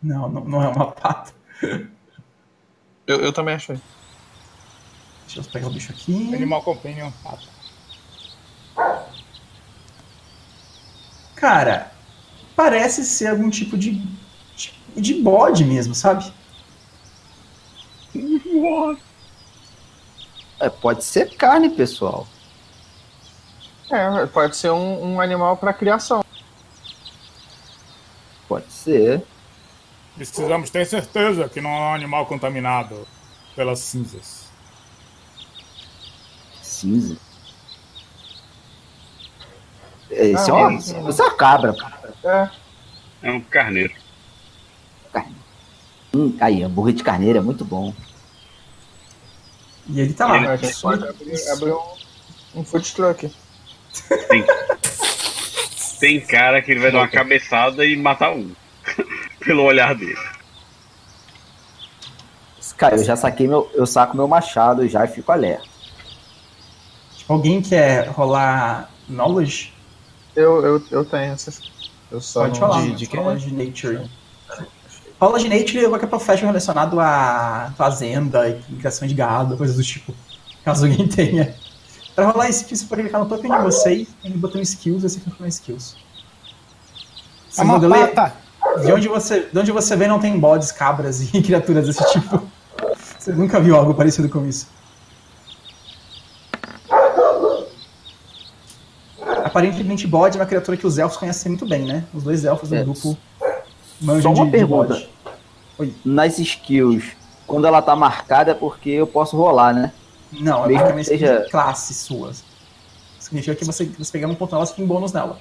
Não, não, não é uma pata. Eu, eu também achei. Deixa eu pegar o bicho aqui. Animal Companion, pata. Cara, parece ser algum tipo de, de, de bode mesmo, sabe? É, pode ser carne, pessoal. É, pode ser um, um animal para criação. Pode ser. Precisamos ter certeza que não é um animal contaminado pelas cinzas. Cinza? Esse ah, é, um, é, isso é uma cabra. É, é um carneiro. Carne. Hum, aí, hambúrguer de carneiro é muito bom. E ele tá lá. Ele pode abrir, abrir um, um food truck. Tem, tem cara que ele vai dar uma cabeçada e matar um. Pelo olhar dele. Cara, eu já saquei meu. Eu saco meu machado já e fico alerta. Alguém quer rolar knowledge? Eu, eu, eu tenho essas. Eu só Pode falar, de, de fala de Nature. Fala de Nature é qualquer profeta relacionado a fazenda e criação de gado, coisas do tipo. Caso alguém tenha. Pra rolar esse tipo, você pode clicar no token de vocês, tem um botão skills e você clica no skills. É uma pata. De onde você, de onde você vem não tem bodes, cabras e criaturas desse tipo. Você nunca viu algo parecido com isso. Aparentemente, bode é uma criatura que os elfos conhecem muito bem, né? Os dois elfos do é. grupo manjam de, de bode. Oi. Nas skills, quando ela tá marcada é porque eu posso rolar, né? Não, é basicamente seja... classe suas. Significa que você, você pegando um ponto nela, você tem bônus nela.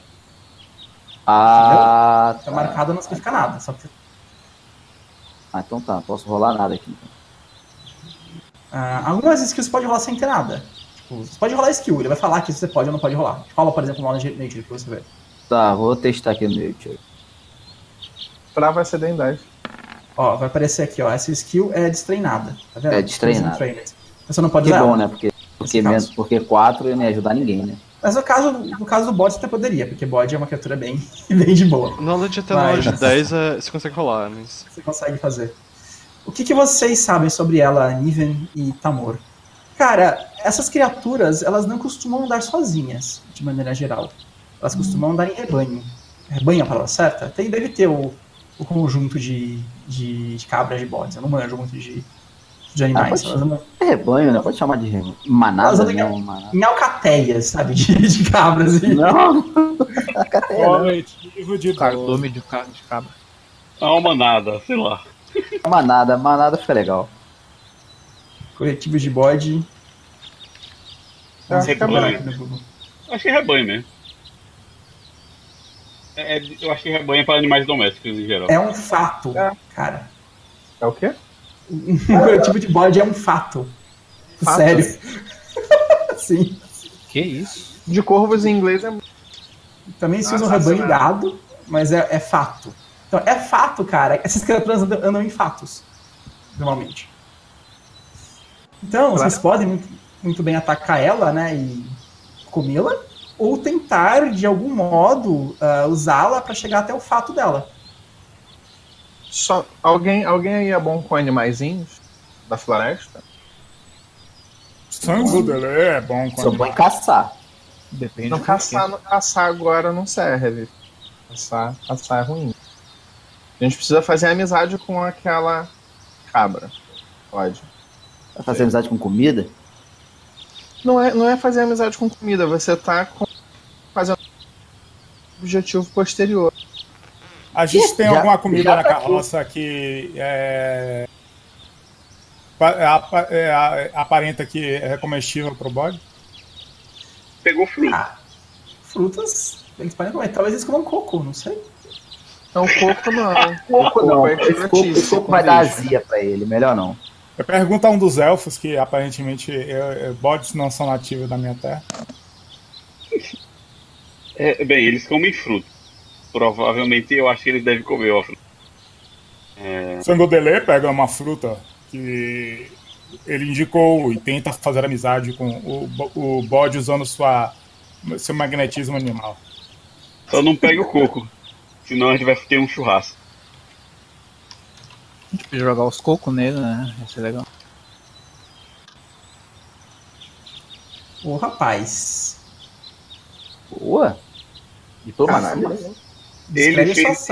Ah, entendeu? Tá. Tá marcada, não significa nada. Só que... Ah, então tá. Não posso rolar nada aqui. Então. Ah, algumas skills pode rolar sem ter nada. Você pode rolar skill, ele vai falar que você pode ou não pode rolar. Fala, por exemplo, o Knowledge Nature que você vê. Tá, vou testar aqui o Nature. Pra vai ser Dendrive. Ó, vai aparecer aqui, ó. Essa skill é destreinada, tá vendo? É destreinada. Você não pode usar. Que bom, né? Porque, porque, menos, porque quatro ia me ajudar ninguém, né? Mas no caso, no caso do bode você até poderia, porque bode é uma criatura bem, bem de boa. Knowledge até Knowledge dez é, você consegue rolar, mas... Você consegue fazer. O que, que vocês sabem sobre ela, Niven e Tamor? Cara, essas criaturas, elas não costumam andar sozinhas, de maneira geral. Elas costumam andar em rebanho. Rebanho é a palavra certa? Tem, deve ter o, o conjunto de, de, de cabras de bodes. Eu não manjo muito de, de animais. Ah, pode, é rebanho, né? Pode chamar de rebanho. Manada, né? Em, em alcateias, sabe? De, de cabras. E... Não! Alcateia, né? Cardume de cabra. É uma manada, sei lá. Manada, manada fica legal. Coletivos de bode. Ah, acho, que é rebanho. acho que é rebanho mesmo. É, eu acho que rebanho é para animais domésticos em geral. É um fato, é. cara. É o quê? Um coletivo de bode é um fato. fato? Sério. Sim. Que isso? De corvos em inglês é. Também se usa rebanho e gado, mas é, é fato. Então, é fato, cara. Essas criaturas andam, andam em fatos, normalmente. Então, claro. Vocês podem muito, muito bem atacar ela, né, e comê-la, ou tentar, de algum modo, uh, usá-la para chegar até o fato dela. Só, alguém, alguém aí é bom com animaizinhos da floresta? Sangodelê é bom com animais. Só bom em caçar. Depende não, caçar, não, caçar agora não serve. Caçar, caçar é ruim. A gente precisa fazer amizade com aquela cabra. Pode. Vai fazer amizade com comida? Não é, não é fazer amizade com comida, você tá com... fazendo um objetivo posterior. A gente tem já, alguma comida na carroça que é... aparenta que é comestível pro bode? Pegou fruta. Ah, frutas? Eles podem comer. Talvez eles comam coco, não sei. Não, coco não. Coco não. O coco vai dar azia pra ele, melhor não. Eu pergunto a um dos elfos, que aparentemente eu, eu, bodes não são nativos da minha terra. É, bem, eles comem fruto. Provavelmente eu acho que eles devem comer uma fruta. É... Sangodelê pega uma fruta que ele indicou e tenta fazer amizade com o, o bode usando sua, seu magnetismo animal. Só não pega o coco, senão a gente vai ter um churrasco. A gente pode jogar os cocos nele, né? Vai ser legal. Ô, oh, rapaz. Boa. E toma nada. Ele, fez...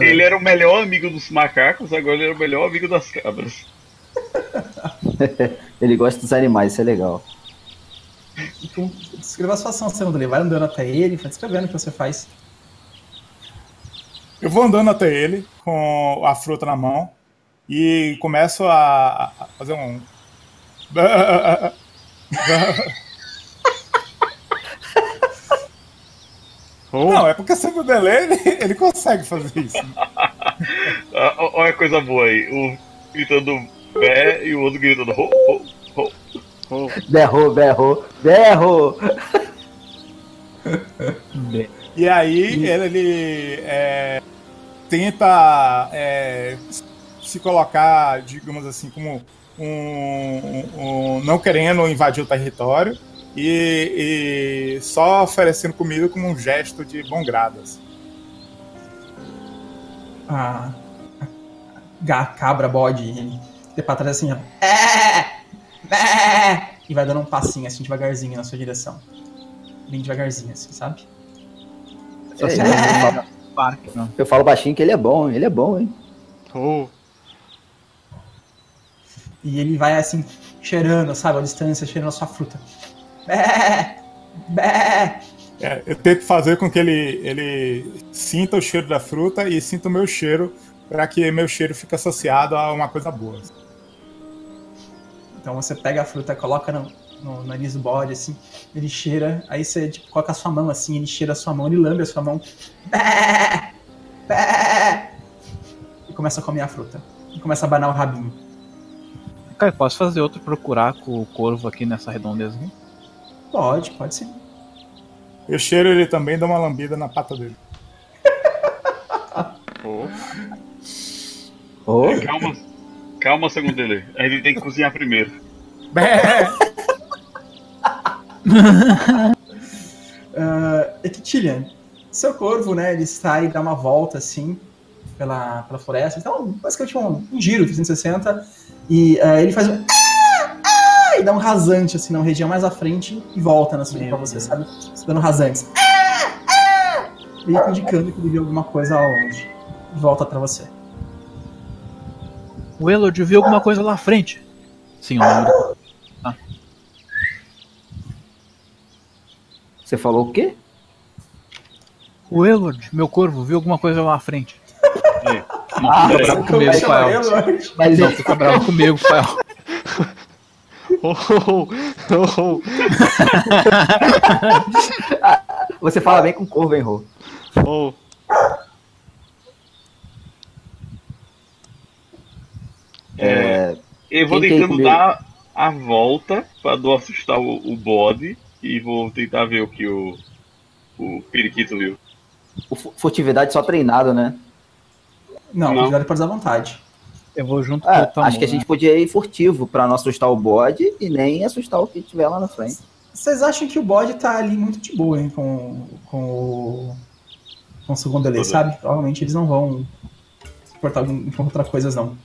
ele era o melhor amigo dos macacos, agora ele era o melhor amigo das cabras. Ele gosta dos animais, isso é legal. Então, descreva a sua ação, segundo ele. Vai andando até ele, vai descrevendo o que você faz. Eu vou andando até ele com a fruta na mão e começo a, a fazer um... Não, é porque sem o delay ele, ele consegue fazer isso. Olha a coisa boa aí, um gritando bé e o outro gritando ho, ho, ho. Berro, berro, berro. E aí ele, ele é, tenta é, se colocar, digamos assim, como um, um, um não querendo invadir o território, e, e só oferecendo comida como um gesto de bom grado. Assim. Ah, a cabra bode de pra trás assim, ó. E vai dando um passinho assim devagarzinho na sua direção. Bem devagarzinho assim, sabe? Só se é. Eu falo baixinho que ele é bom, ele é bom, hein? Oh. E ele vai assim, cheirando, sabe, a distância, cheirando a sua fruta. Bé, bé. É, eu tento fazer com que ele, ele sinta o cheiro da fruta e sinta o meu cheiro, para que meu cheiro fique associado a uma coisa boa. Então você pega a fruta, coloca no, no nariz do bode, assim, ele cheira, aí você tipo, coloca a sua mão assim, ele cheira a sua mão, ele lambe a sua mão. Bé, bé. E começa a comer a fruta. E começa a abanar o rabinho. Cara, posso fazer outro procurar com o corvo aqui nessa redondeza? Aqui? Pode, pode sim. Eu cheiro ele também, dá uma lambida na pata dele. Oh. Oh. É, calma, calma, Sangodelê. Ele tem que cozinhar primeiro. uh, Ictilian, seu corvo, né, ele sai e dá uma volta assim pela, pela floresta. Então, basicamente um, um giro trezentos e sessenta. E uh, ele faz um... Ah, ah, e dá um rasante, assim, na região mais à frente e volta na sua pra você, sabe? Dando rasantes. Ah, ah, ele tá indicando que ele viu alguma coisa lá longe. E volta pra você. O Elord viu alguma coisa lá à frente. Senhora. Ah. Você falou o quê? O Elord, meu corvo, viu alguma coisa lá à frente. É. Não, ah, fica bravo comigo, Fael. Mas não, fica bravo comigo, Fael. Oh, oh, oh. Você fala bem com o corvo, hein, Rô? Oh. É, eu vou tentando dar a volta pra não assustar o, o bode e vou tentar ver o que o, o periquito viu. O furtividade só treinado, né? Não, não. Ele pode usar à vontade. Eu vou junto ah, com o Tamoro. Acho que a gente podia ir furtivo pra não assustar o bode e nem assustar o que tiver lá na frente. Vocês acham que o bode tá ali muito de boa, hein, com, com o com o Sangodelê, sabe? Provavelmente eles não vão se portar contra coisas, não.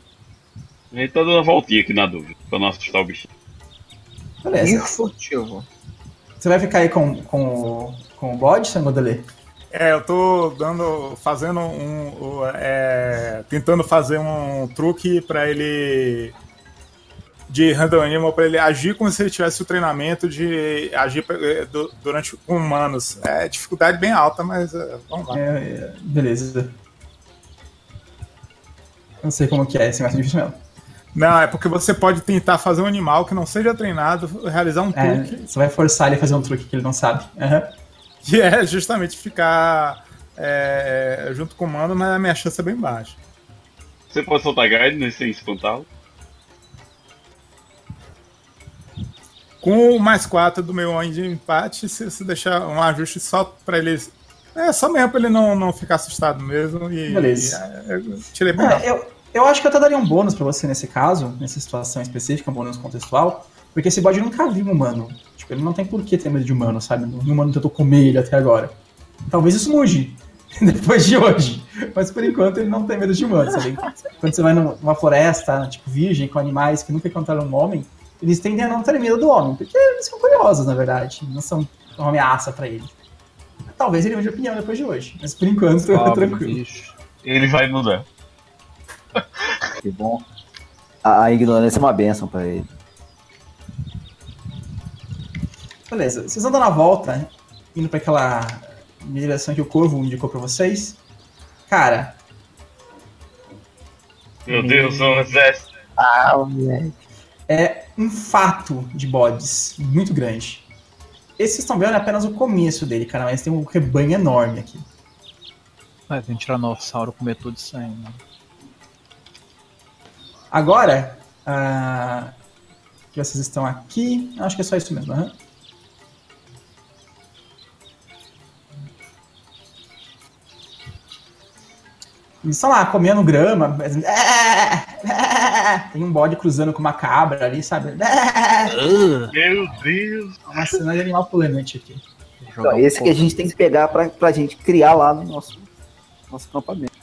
A gente tá dando uma voltinha aqui na dúvida, pra não assustar o bichinho. Beleza. E furtivo. Você vai ficar aí com, com, com o bode, Sangodelê? É, eu tô dando, fazendo um, um é, tentando fazer um truque pra ele de random animal, pra ele agir como se ele tivesse o treinamento de agir durante humanos. É dificuldade bem alta, mas é, vamos lá. É, é, beleza. Não sei como que é esse mais difícil mesmo. Não, é porque você pode tentar fazer um animal que não seja treinado, realizar um truque. É, você vai forçar ele a fazer um truque que ele não sabe. Aham. Uhum. Que é justamente ficar é, junto com o mano, mas a minha chance é bem baixa. Você pode soltar guidance sem espantá-lo? Com o mais quatro do meu de empate, se, se deixar um ajuste só pra ele... É, só mesmo pra ele não, não ficar assustado mesmo. E, beleza. E, eu tirei bem ah, eu, eu acho que eu até daria um bônus pra você nesse caso, nessa situação específica, um bônus contextual, porque esse bode nunca viu um humano. Ele não tem por que ter medo de humano, sabe? O humano tentou comer ele até agora. Talvez isso mude depois de hoje. Mas por enquanto ele não tem medo de humano, sabe? Quando você vai numa floresta, tipo, virgem, com animais que nunca encontraram um homem, eles tendem a não ter medo do homem, porque eles são curiosos, na verdade. Não são uma ameaça pra ele. Talvez ele mude de opinião depois de hoje. Mas por enquanto, ah, é tranquilo. Bicho. Ele vai mudar. Que bom. A ignorância é uma bênção pra ele. Beleza, vocês andam na volta, indo pra aquela direção que o corvo indicou pra vocês. Cara. Meu Deus, um exército. Ah, moleque. É um fato de bodes muito grande. Esse vocês estão vendo é apenas o começo dele, cara, mas tem um rebanho enorme aqui. Vai, tem um tiranossauro comer tudo isso aí, né? Agora, uh, que vocês estão aqui. Acho que é só isso mesmo, aham. Uhum. E, sei lá, comendo grama. Tem um bode cruzando com uma cabra ali, sabe? Meu Deus! Uma cena de animal pulante aqui. Então, um esse que a gente tem que pegar pra, pra gente criar lá no nosso, nosso acampamento.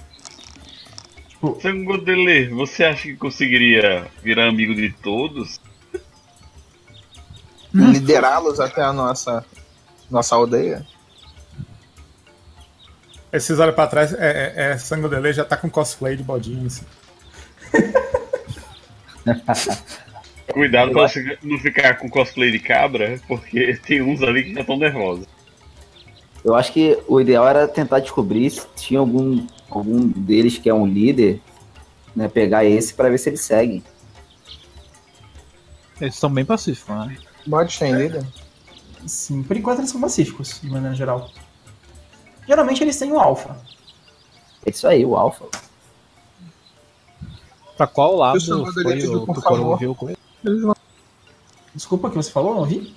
Tipo, Sangodelê, você acha que conseguiria virar amigo de todos? Liderá-los até a nossa, nossa aldeia? Esses olhos pra trás, é, é, é Sangodelê já tá com cosplay de bodinho assim. Cuidado pra você não ficar com cosplay de cabra, porque tem uns ali que já estão nervosos. Eu acho que o ideal era tentar descobrir se tinha algum, algum deles que é um líder, né, pegar esse pra ver se eles seguem. Eles são bem pacíficos, né? Bodes têm líder? Sim, por enquanto eles são pacíficos, de maneira geral. Geralmente eles têm o alfa. É isso aí, o alfa. Pra qual lado foi o Tucoro viu com ele? Desculpa, o que você falou? Não vi?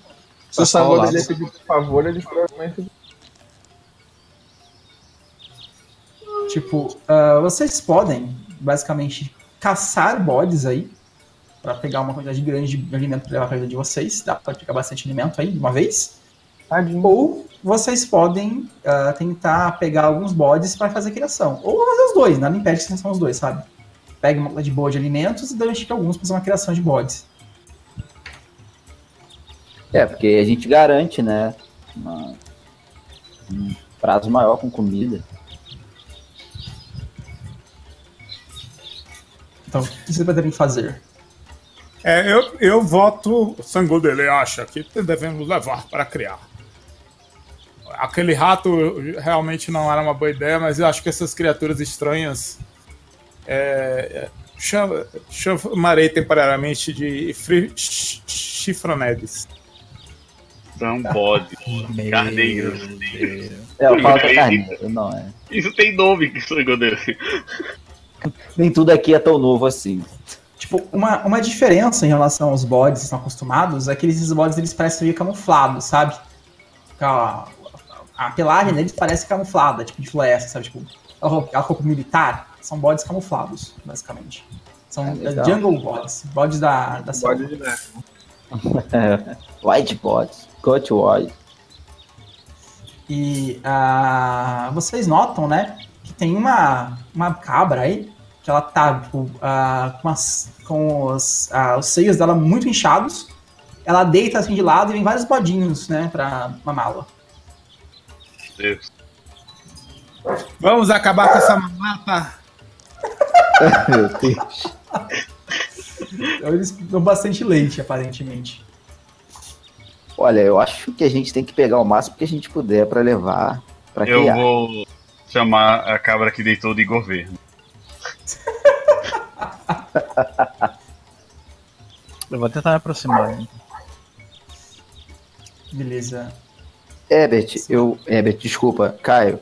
Se o Sangodelê pedir por favor, eles provavelmente... Tipo, uh, vocês podem, basicamente, caçar bodes aí, pra pegar uma quantidade grande de alimento pra levar pra vida de vocês. Dá pra pegar bastante alimento aí, de uma vez. Tadinho. Ou vocês podem uh, tentar pegar alguns bodes pra fazer criação. Ou fazer os dois, nada impede que são os dois, sabe? Pega uma de boa de alimentos e deixa alguns pra fazer uma criação de bodes. É, porque a gente garante, né, uma, um prazo maior com comida. Então, o que você vai ter que fazer? É, eu, eu voto, o Sangodelê acha que devemos levar para criar. Aquele rato realmente não era uma boa ideia, mas eu acho que essas criaturas estranhas... É, cham, chamarei temporariamente de fri, ch, chifronedes. São bodes, carneiros. É, eu falo que é carneiro, não é. Isso tem nome, que Sangodelê. Nem tudo aqui é tão novo assim. Tipo, uma, uma diferença em relação aos bodes que estão acostumados é que esses bodes eles parecem meio camuflados, sabe? A, a pelagem deles parece camuflada, tipo de floresta, sabe? Tipo, a roupa militar. São bodes camuflados, basicamente. São é jungle bodes, bodes da, da selva. Bode de White bodes, cut white. E uh, vocês notam, né, que tem uma, uma cabra aí, que ela tá tipo, uh, com, as, com os, uh, os seios dela muito inchados, ela deita assim de lado e vem vários bodinhos, né, pra mamá-la. Deus. Vamos acabar com essa mamata! Meu Deus. Eles dão bastante leite, aparentemente. Olha, eu acho que a gente tem que pegar o máximo que a gente puder pra levar, pra eu criar. Eu vou chamar a cabra que deitou de governo. Eu vou tentar me aproximar. Hein? Beleza. Herbert, eu... Herbert, desculpa. Caio,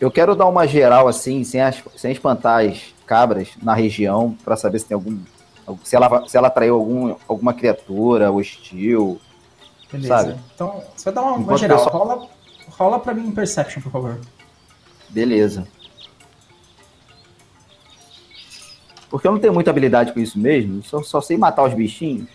eu quero dar uma geral assim, sem, as, sem espantar as cabras na região, pra saber se tem algum... Se ela, se ela atraiu algum, alguma criatura hostil. Beleza. Sabe? Então, você vai dar uma, uma geral. Pessoal... Rola, rola pra mim em Perception, por favor. Beleza. Porque eu não tenho muita habilidade com isso mesmo, só, só sei matar os bichinhos.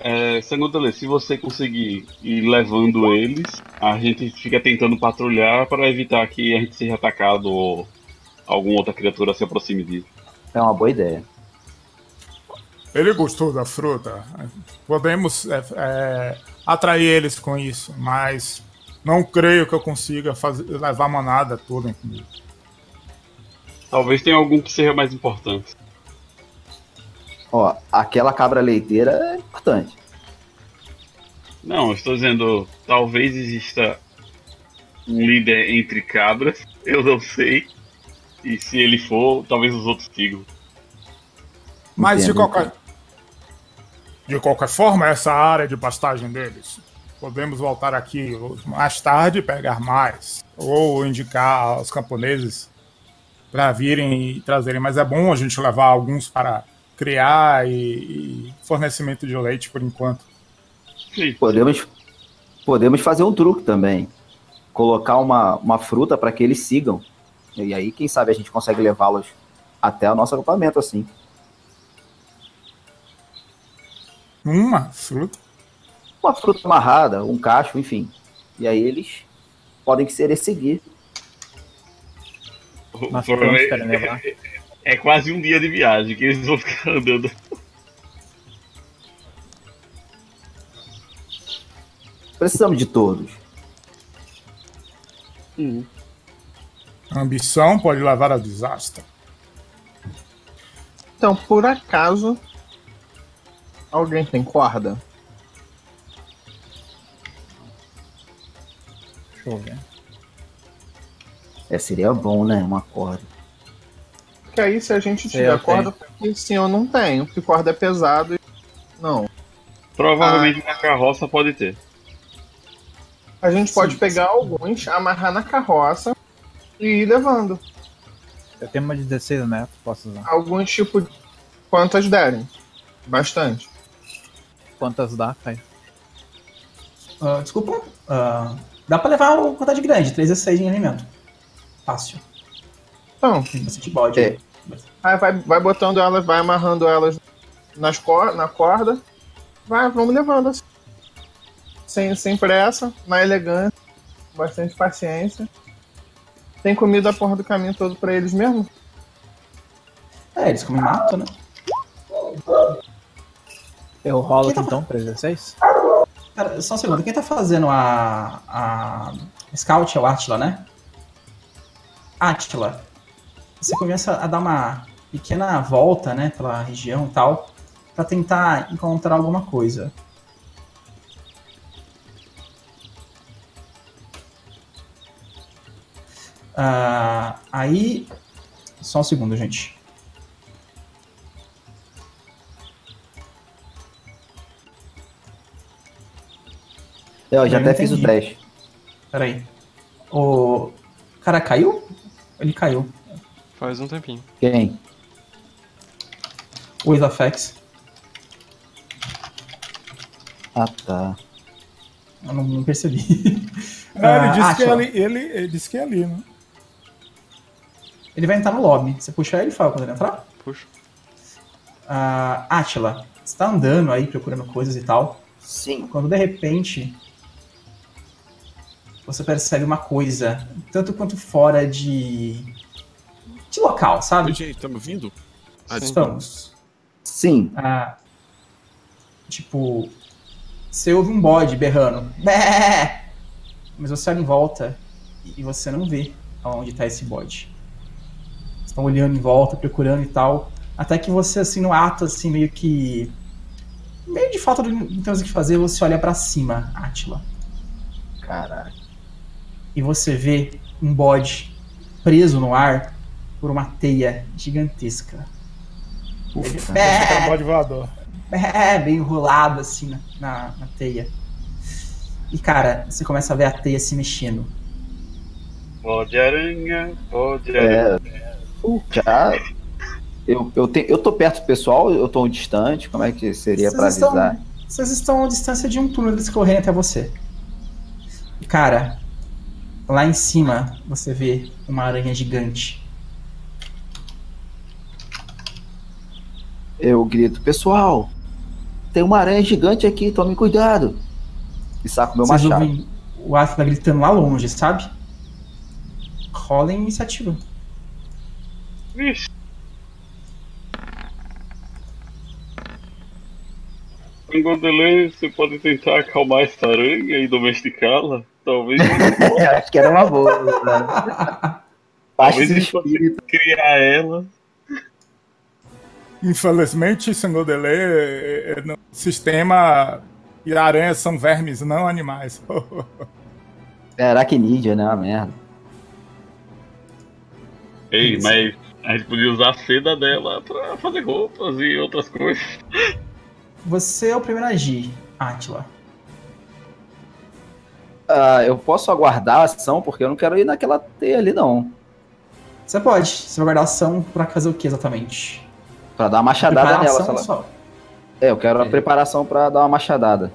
É, Sangodelê, se você conseguir ir levando eles, a gente fica tentando patrulhar para evitar que a gente seja atacado ou alguma outra criatura se aproxime disso. É uma boa ideia. Ele gostou da fruta. Podemos é, é, atrair eles com isso, mas não creio que eu consiga fazer, levar a manada toda comigo. Talvez tenha algum que seja mais importante. Ó, aquela cabra leiteira é importante. Não, eu estou dizendo, talvez exista um líder entre cabras, eu não sei. E se ele for, talvez os outros digam. Mas de qualquer... de qualquer forma, essa área de pastagem deles. Podemos voltar aqui mais tarde e pegar mais. Ou indicar aos camponeses para virem e trazerem. Mas é bom a gente levar alguns para criar e, e fornecimento de leite por enquanto. Podemos, podemos fazer um truque também. Colocar uma, uma fruta para que eles sigam. E aí, quem sabe, a gente consegue levá-los até o nosso agrupamento, assim. Uma fruta? Uma fruta amarrada, um cacho, enfim. E aí eles podem querer seguir. Mas provavelmente é, é quase um dia de viagem que eles vão ficar andando. Precisamos de todos. Hum. A ambição pode levar a desastre. Então, por acaso, alguém tem corda? Deixa eu ver. É, seria bom, né? Uma corda. Porque aí, se a gente tiver eu corda, porque sim, eu não tenho. Porque corda é pesado e... Não. Provavelmente ah. uma carroça pode ter. A gente pode sim, pegar sim. alguns, amarrar na carroça e ir levando. Eu tenho uma de dezesseis, né? Posso usar. Alguns tipo de... Quantas derem? Bastante. Quantas dá, Caio? Uh, desculpa. Uh, dá pra levar uma quantidade grande, três a seis em alimento. Fácil. Então. Tem bastante bode. É. Aí vai, vai botando elas, vai amarrando elas nas cor na corda. Vai, vamos levando assim. Sem, sem pressa, na elegância, bastante paciência. Tem comida a porra do caminho todo pra eles mesmo? É, eles comem mato, né? Eu rolo aqui tá... então, pra dezesseis? Pera, só um segundo, quem tá fazendo a... a... Scout é o Atila, né? Atila, você começa a dar uma pequena volta, né, pela região e tal, pra tentar encontrar alguma coisa. Uh, aí, só um segundo, gente. Eu já eu até entendi. Fiz o teste. Peraí. O cara caiu? Ele caiu. Faz um tempinho. Quem? O Islaifex. Ah, tá. Eu não, não percebi. Não, ele, uh, disse que é ali, ele, ele disse que é ali, né? Ele vai entrar no lobby. Você puxar ele e fala quando ele entrar? Puxa. Uh, Atila, você tá andando aí, procurando coisas e tal. Sim. Quando de repente você percebe uma coisa, tanto quanto fora de, de local, sabe? Gente, estamos vindo? Ah, estamos. Sim. Uh, tipo, você ouve um bode berrando. Bé! Mas você olha em volta e você não vê aonde tá esse bode. Estão olhando em volta, procurando e tal. Até que você, assim, no ato, assim, meio que... Meio de falta de não ter o que fazer, você olha pra cima, Atila. Caralho. E você vê um bode preso no ar por uma teia gigantesca. Ufa, é um bode voador. É, bem enrolado, assim, na, na, na teia. E, cara, você começa a ver a teia se mexendo. Bode aranha, bode aranha. É. Uh, já, eu, eu, te, eu tô perto do pessoal, eu tô distante, como é que seria pra avisar? Estão, vocês estão a distância de um turno deles correndo até você. E, cara, lá em cima você vê uma aranha gigante. Eu grito, pessoal, tem uma aranha gigante aqui, tomem cuidado. E saco meu vocês machado. Ouvem o Atila gritando lá longe, sabe? Rola em iniciativa. Vixe. Sangodelê, você pode tentar acalmar essa aranha e domesticá-la? Talvez. Eu acho que era uma boa. Né? Talvez a gente possa criar ela. Infelizmente, Sangodelê, no sistema, e aranhas são vermes, não animais. É aracnídeo, né? Uma merda. Ei, isso. Mas. A gente podia usar a seda dela pra fazer roupas e outras coisas. Você é o primeiro a agir, Atila. Ah, eu posso aguardar a ação, porque eu não quero ir naquela teia ali, não. Você pode. Você vai guardar a ação pra fazer o que, exatamente? Pra dar uma machadada nela, sei lá. Só? É, eu quero é. a preparação pra dar uma machadada.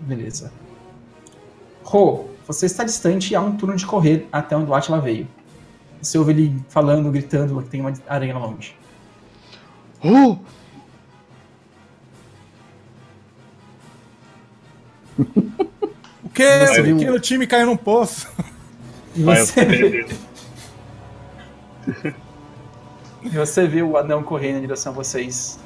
Beleza. Rô, você está distante e há um turno de correr até onde o Atila veio. Você ouve ele falando, gritando que tem uma aranha lá longe. Oh! O que? Você viu... que o time caiu num poço. E você... Vai, e você viu o anão correndo em direção a vocês.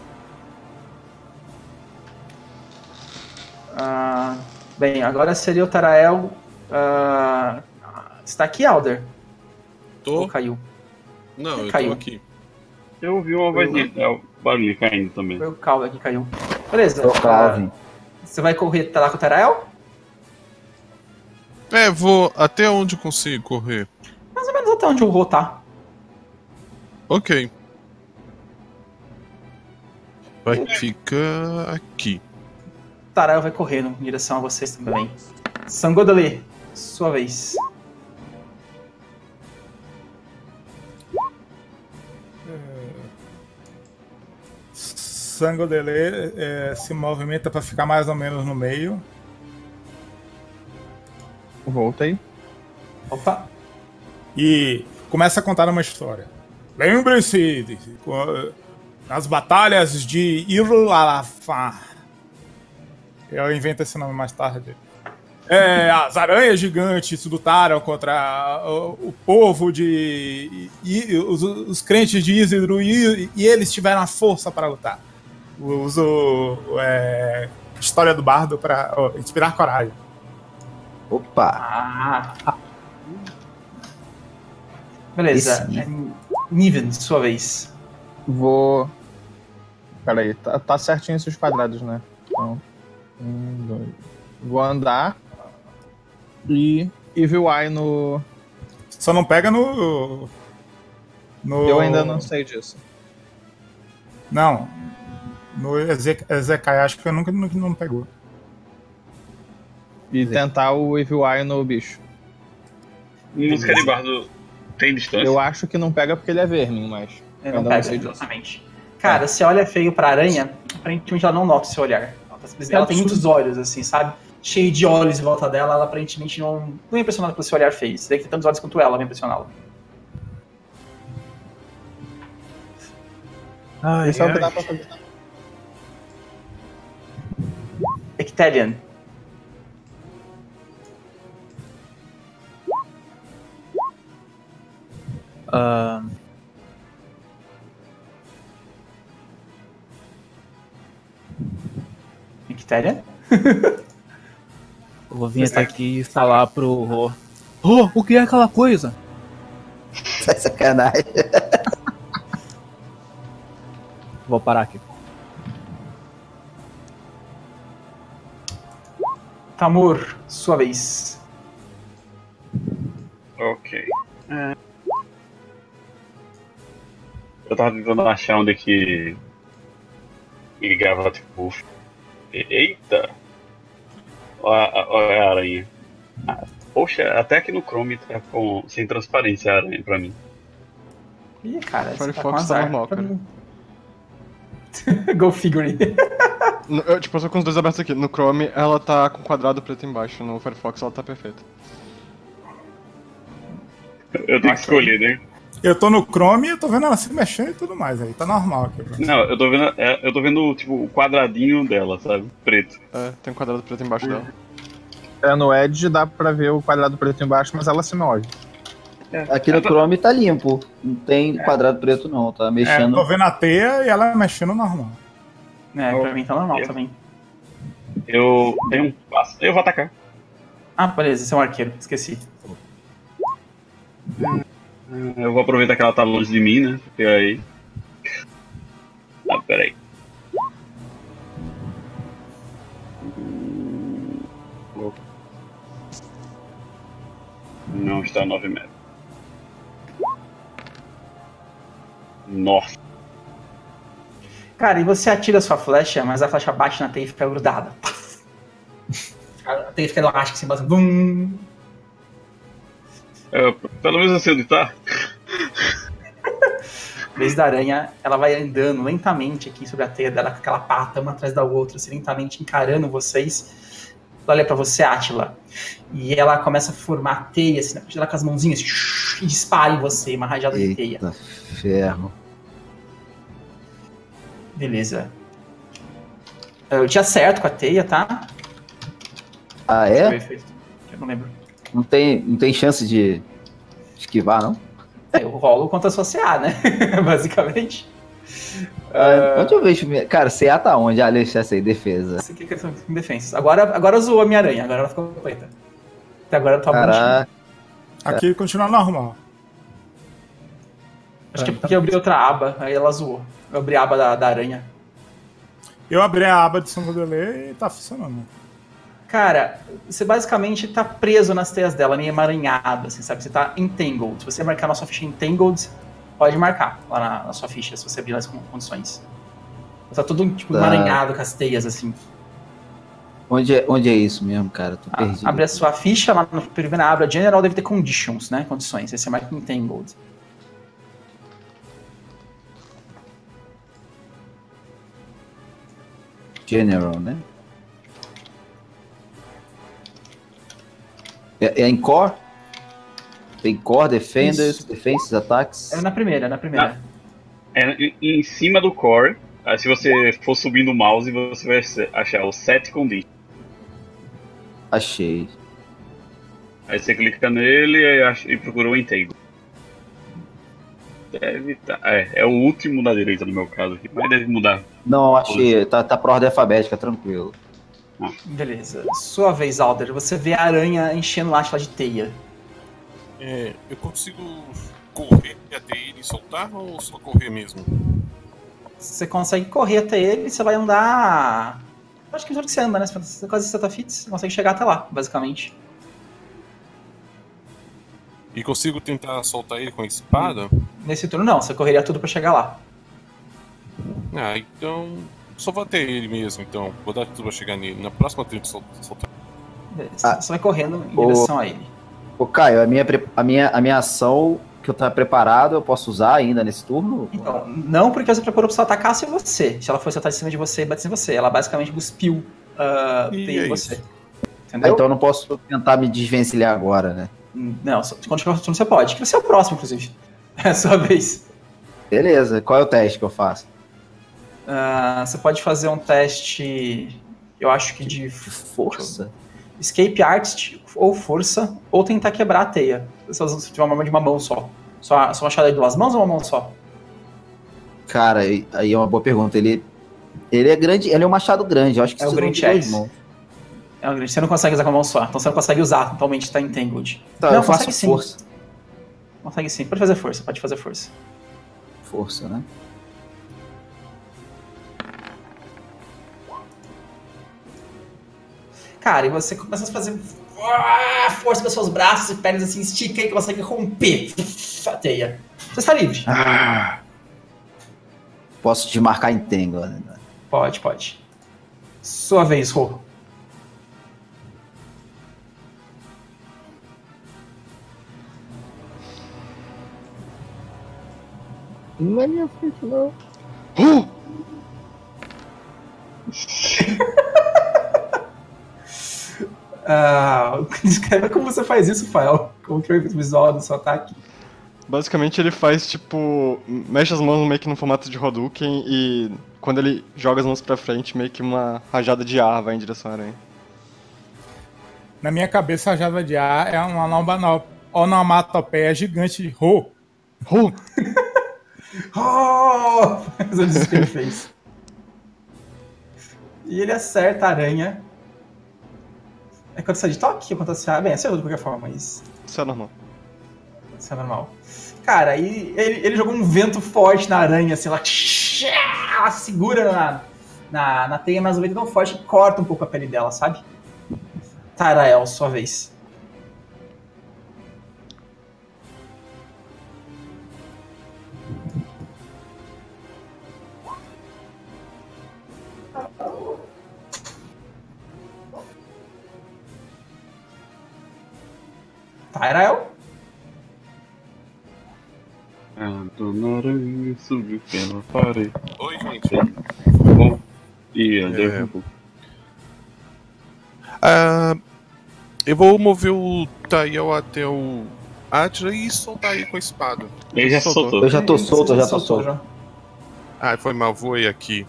Ah, bem, agora seria o Tarael. Ah, está aqui, Alder? Tô. Ou caiu? Não, Ele eu caiu. tô aqui. Eu ouvi uma voz de barulho caindo também. Foi o Calvin que caiu. Beleza. Foi o Calvin. Você vai correr tá lá com o Tarael? É, vou até onde consigo correr. Mais ou menos até onde eu vou, tá? Ok. Vai é. ficar aqui. Tarael vai correndo em direção a vocês também. Sangodelê, sua vez. Sangodelê é, se movimenta para ficar mais ou menos no meio. Volta aí. Opa. E começa a contar uma história. Lembre-se, nas batalhas de Islaifex. Eu invento esse nome mais tarde. É, as aranhas gigantes lutaram contra o, o povo de... E, os, os crentes de Isidro e, e eles tiveram a força para lutar. Uso é, história do bardo para oh, inspirar coragem. Opa! Ah. Beleza. É, Niven, sua vez. Vou... Peraí, tá, tá certinho esses quadrados, né? Então... Um, dois... Vou andar... E... Evil Eye no... Só não pega no... no... Eu ainda não sei disso. Não. No Ezekai, acho que eu nunca, nunca não pegou. E tentar o Evil Eye no bicho. Música de bardo tem distância? Eu acho que não pega porque ele é verme, mas... Eu não pega, exatamente. Cara, é. se olha feio pra aranha, aparentemente ela não nota o seu olhar. Ela tem muitos olhos, assim, sabe? Cheio de olhos em volta dela, ela aparentemente não, não é impressionada pelo seu olhar feio. Você tem que ter tantos olhos quanto ela vai impressioná-la. Ah, isso é o que dá pra fazer. Ictilian. Uh... Ictilian? Eu vou vir até aqui e falar pro Rô. Rô, o que é aquela coisa? Tá sacanagem. Vou parar aqui. Tamor, sua vez. Ok. É... Eu tava tentando achar onde que ele grava, tipo... Eita! Olha, olha a aranha. Ah, poxa, até aqui no Chrome tá com... sem transparência a aranha pra mim. Ih, cara, esse tá Fox com azar. Tá normal, cara. Go figure. No, eu, tipo, só com os dois abertos aqui. No Chrome ela tá com quadrado preto embaixo, no Firefox ela tá perfeita. Eu tenho que escolher, né? Eu tô no Chrome e eu tô vendo ela se mexendo e tudo mais aí, tá normal aqui. Não, eu tô vendo, eu tô vendo tipo, o quadradinho dela, sabe? Preto. É, tem um quadrado preto embaixo dela. É, no Edge dá pra ver o quadrado preto embaixo, mas ela se move. É. Aqui no Chrome tá limpo, não tem é. quadrado preto não, tá mexendo... É, eu tô vendo a teia e ela mexendo normal. É, pra mim tá normal eu, também. Eu dei um passo, eu vou atacar. Ah, beleza, esse é um arqueiro, esqueci. Hum. Eu vou aproveitar que ela tá longe de mim, né? E aí... Ah, peraí. Não está a nove metros. Nossa. Cara, e você atira sua flecha, mas a flecha bate na teia e fica grudada. A teia fica elástica, assim, basta... Bum! É, pelo menos assim onde tá. A vez da aranha, ela vai andando lentamente aqui sobre a teia dela, com aquela pata uma atrás da outra, assim, lentamente encarando vocês. ali é pra você, Atila. E ela começa a formar teia, assim, ela com as mãozinhas, e dispara em você, uma rajada Eita de teia. Ferro. Beleza. Eu te acerto com a teia, tá? Ah, é? Eu não lembro. Não tem, não tem chance de esquivar, não? Eu rolo contra sua C A, né? Basicamente. Uh... Onde eu vejo... Cara, C A tá onde? Ah, deixa essa aí, defesa. Isso aqui é questão de defesa. Agora, agora zoou a minha aranha, agora ela ficou completa. Até agora ela tá bonitinha. Aqui continua normal. Acho é, que é porque eu abri outra aba, aí ela zoou. Eu abri a aba da, da aranha. Eu abri a aba de Sangodelê e tá funcionando. Cara, você basicamente tá preso nas teias dela, meio emaranhado, assim, sabe? Você tá entangled. Se você marcar na sua ficha entangled, pode marcar lá na, na sua ficha, se você abrir nas condições. Tá todo, tipo, tá emaranhado com as teias, assim. Onde é, onde é isso mesmo, cara? Tô ah, perdido. Abre a sua ficha, lá na primeira abra general deve ter conditions, né? Condições. Aí você marca entangled. General, né? É, é em core? Tem core, defenders, isso, defenses, ataques? É na primeira, é na primeira. É, é em, em cima do core, se você for subindo o mouse, você vai achar o set condition. Achei. Aí você clica nele e, acha, e procura o entangle. Deve tá, é, é o último da direita no meu caso aqui, mas deve mudar. Não, achei, tá, tá por ordem alfabética, tranquilo. Beleza. Sua vez, Alder. Você vê a aranha enchendo lá de teia. É, eu consigo correr até ele e soltar ou só correr mesmo? Você consegue correr até ele e você vai andar... Acho que é o que você anda, né? Você quase sessenta feet, você consegue chegar até lá, basicamente. E consigo tentar soltar ele com a espada? Nesse turno não, você correria tudo pra chegar lá. Ah, então... Só vou até ele mesmo, então. Vou dar tudo pra chegar nele. Na próxima eu tenho que soltar. Ah, você vai correndo em o, direção a ele. Ô, Caio, a minha, a, minha, a minha ação que eu tava preparado, eu posso usar ainda nesse turno? Então, não, porque você preparou pra você atacar se você. Se ela fosse atrás de cima de você, bate em você. Ela basicamente cuspiu uh, e tem é você. Entendeu? Ah, então eu não posso tentar me desvencilhar agora, né? Não, quando chegar o turno você pode. Que vai ser o próximo, inclusive. É a sua vez. Beleza. Qual é o teste que eu faço? Uh, você pode fazer um teste, eu acho que de força, escape artist ou força, ou tentar quebrar a teia. Se você tiver uma mão de uma mão só, só, só uma chave de duas mãos ou uma mão só? Cara, aí é uma boa pergunta. Ele, ele é grande, ele é um machado grande. Eu acho que é um grande axe. É um grande. Você não consegue usar com a mão só, então você não consegue usar. Atualmente está entangled. Tá, não, eu faço consegue força. Sim. Consegue sim. Pode fazer força. Pode fazer força. Força, né? Cara, e você começa a fazer força com seus braços e pernas, assim, estica e consegue romper a teia. Você está livre. Ah, posso te marcar em tango, né? Pode, pode. Sua vez, Rô. Não é minha frente, não. Ah, descreve como você faz isso, Fael. Como que é o visual do seu ataque? Basicamente ele faz, tipo, mexe as mãos meio que no formato de Hadouken e quando ele joga as mãos pra frente, meio que uma rajada de ar vai em direção à aranha. Na minha cabeça, a rajada de ar é uma onomatopeia gigante de Ho! Ho! Ho! Mas eu disse que ele fez. E ele acerta a aranha. É quando você é de toque? Quando você é... Bem, acertou de qualquer forma, mas... Isso é normal. Isso é normal. Cara, e ele, ele jogou um vento forte na aranha, assim, ela, ela segura na, na, na teia, mas o vento tão forte que corta um pouco a pele dela, sabe? Tarael, sua vez. Tarael? Ah, dona aranha subiu pela parede. Oi, gente. Bom. E andei um pouco. Ah, eu vou mover o Tael até o Atila e soltar ele com a espada. Ele já soltou. soltou. Eu já tô solto, eu já, já tô solto. Já. Ah, foi mal, voei aqui.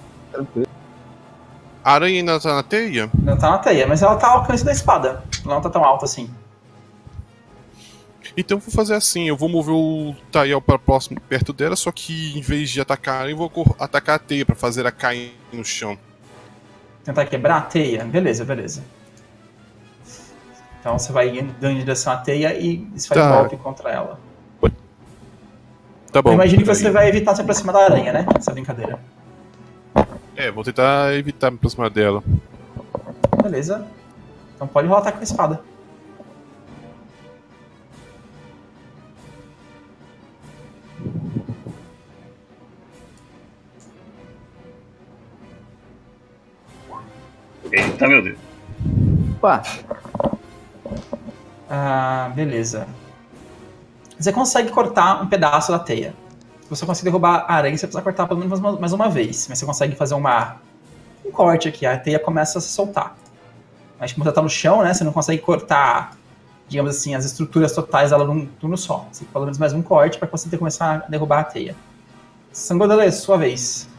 A aranha ainda tá na teia? Não tá na teia, mas ela tá ao alcance da espada. Ela não tá tão alta assim. Então eu vou fazer assim, eu vou mover o Tael para próximo, perto dela, só que em vez de atacar, eu vou atacar a teia para fazer ela cair no chão. Tentar quebrar a teia? Beleza, beleza. Então você vai dando em direção à teia e você faz tá. golpe contra ela. Tá bom. Eu imagino que você vai evitar se aproximar da aranha, né? Essa brincadeira. É, vou tentar evitar me aproximar dela. Beleza. Então pode rolar ataque com a espada. Eita, meu Deus. Opa. Ah, beleza. Você consegue cortar um pedaço da teia. Se você conseguir derrubar a aranha, você precisa cortar pelo menos mais uma vez. Mas você consegue fazer uma, um corte aqui, a teia começa a se soltar. Mas como ela tá no chão, né, você não consegue cortar, digamos assim, as estruturas totais dela num turno só. Você tem pelo menos mais um corte para você ter que começar a derrubar a teia. Sangodelê, sua vez.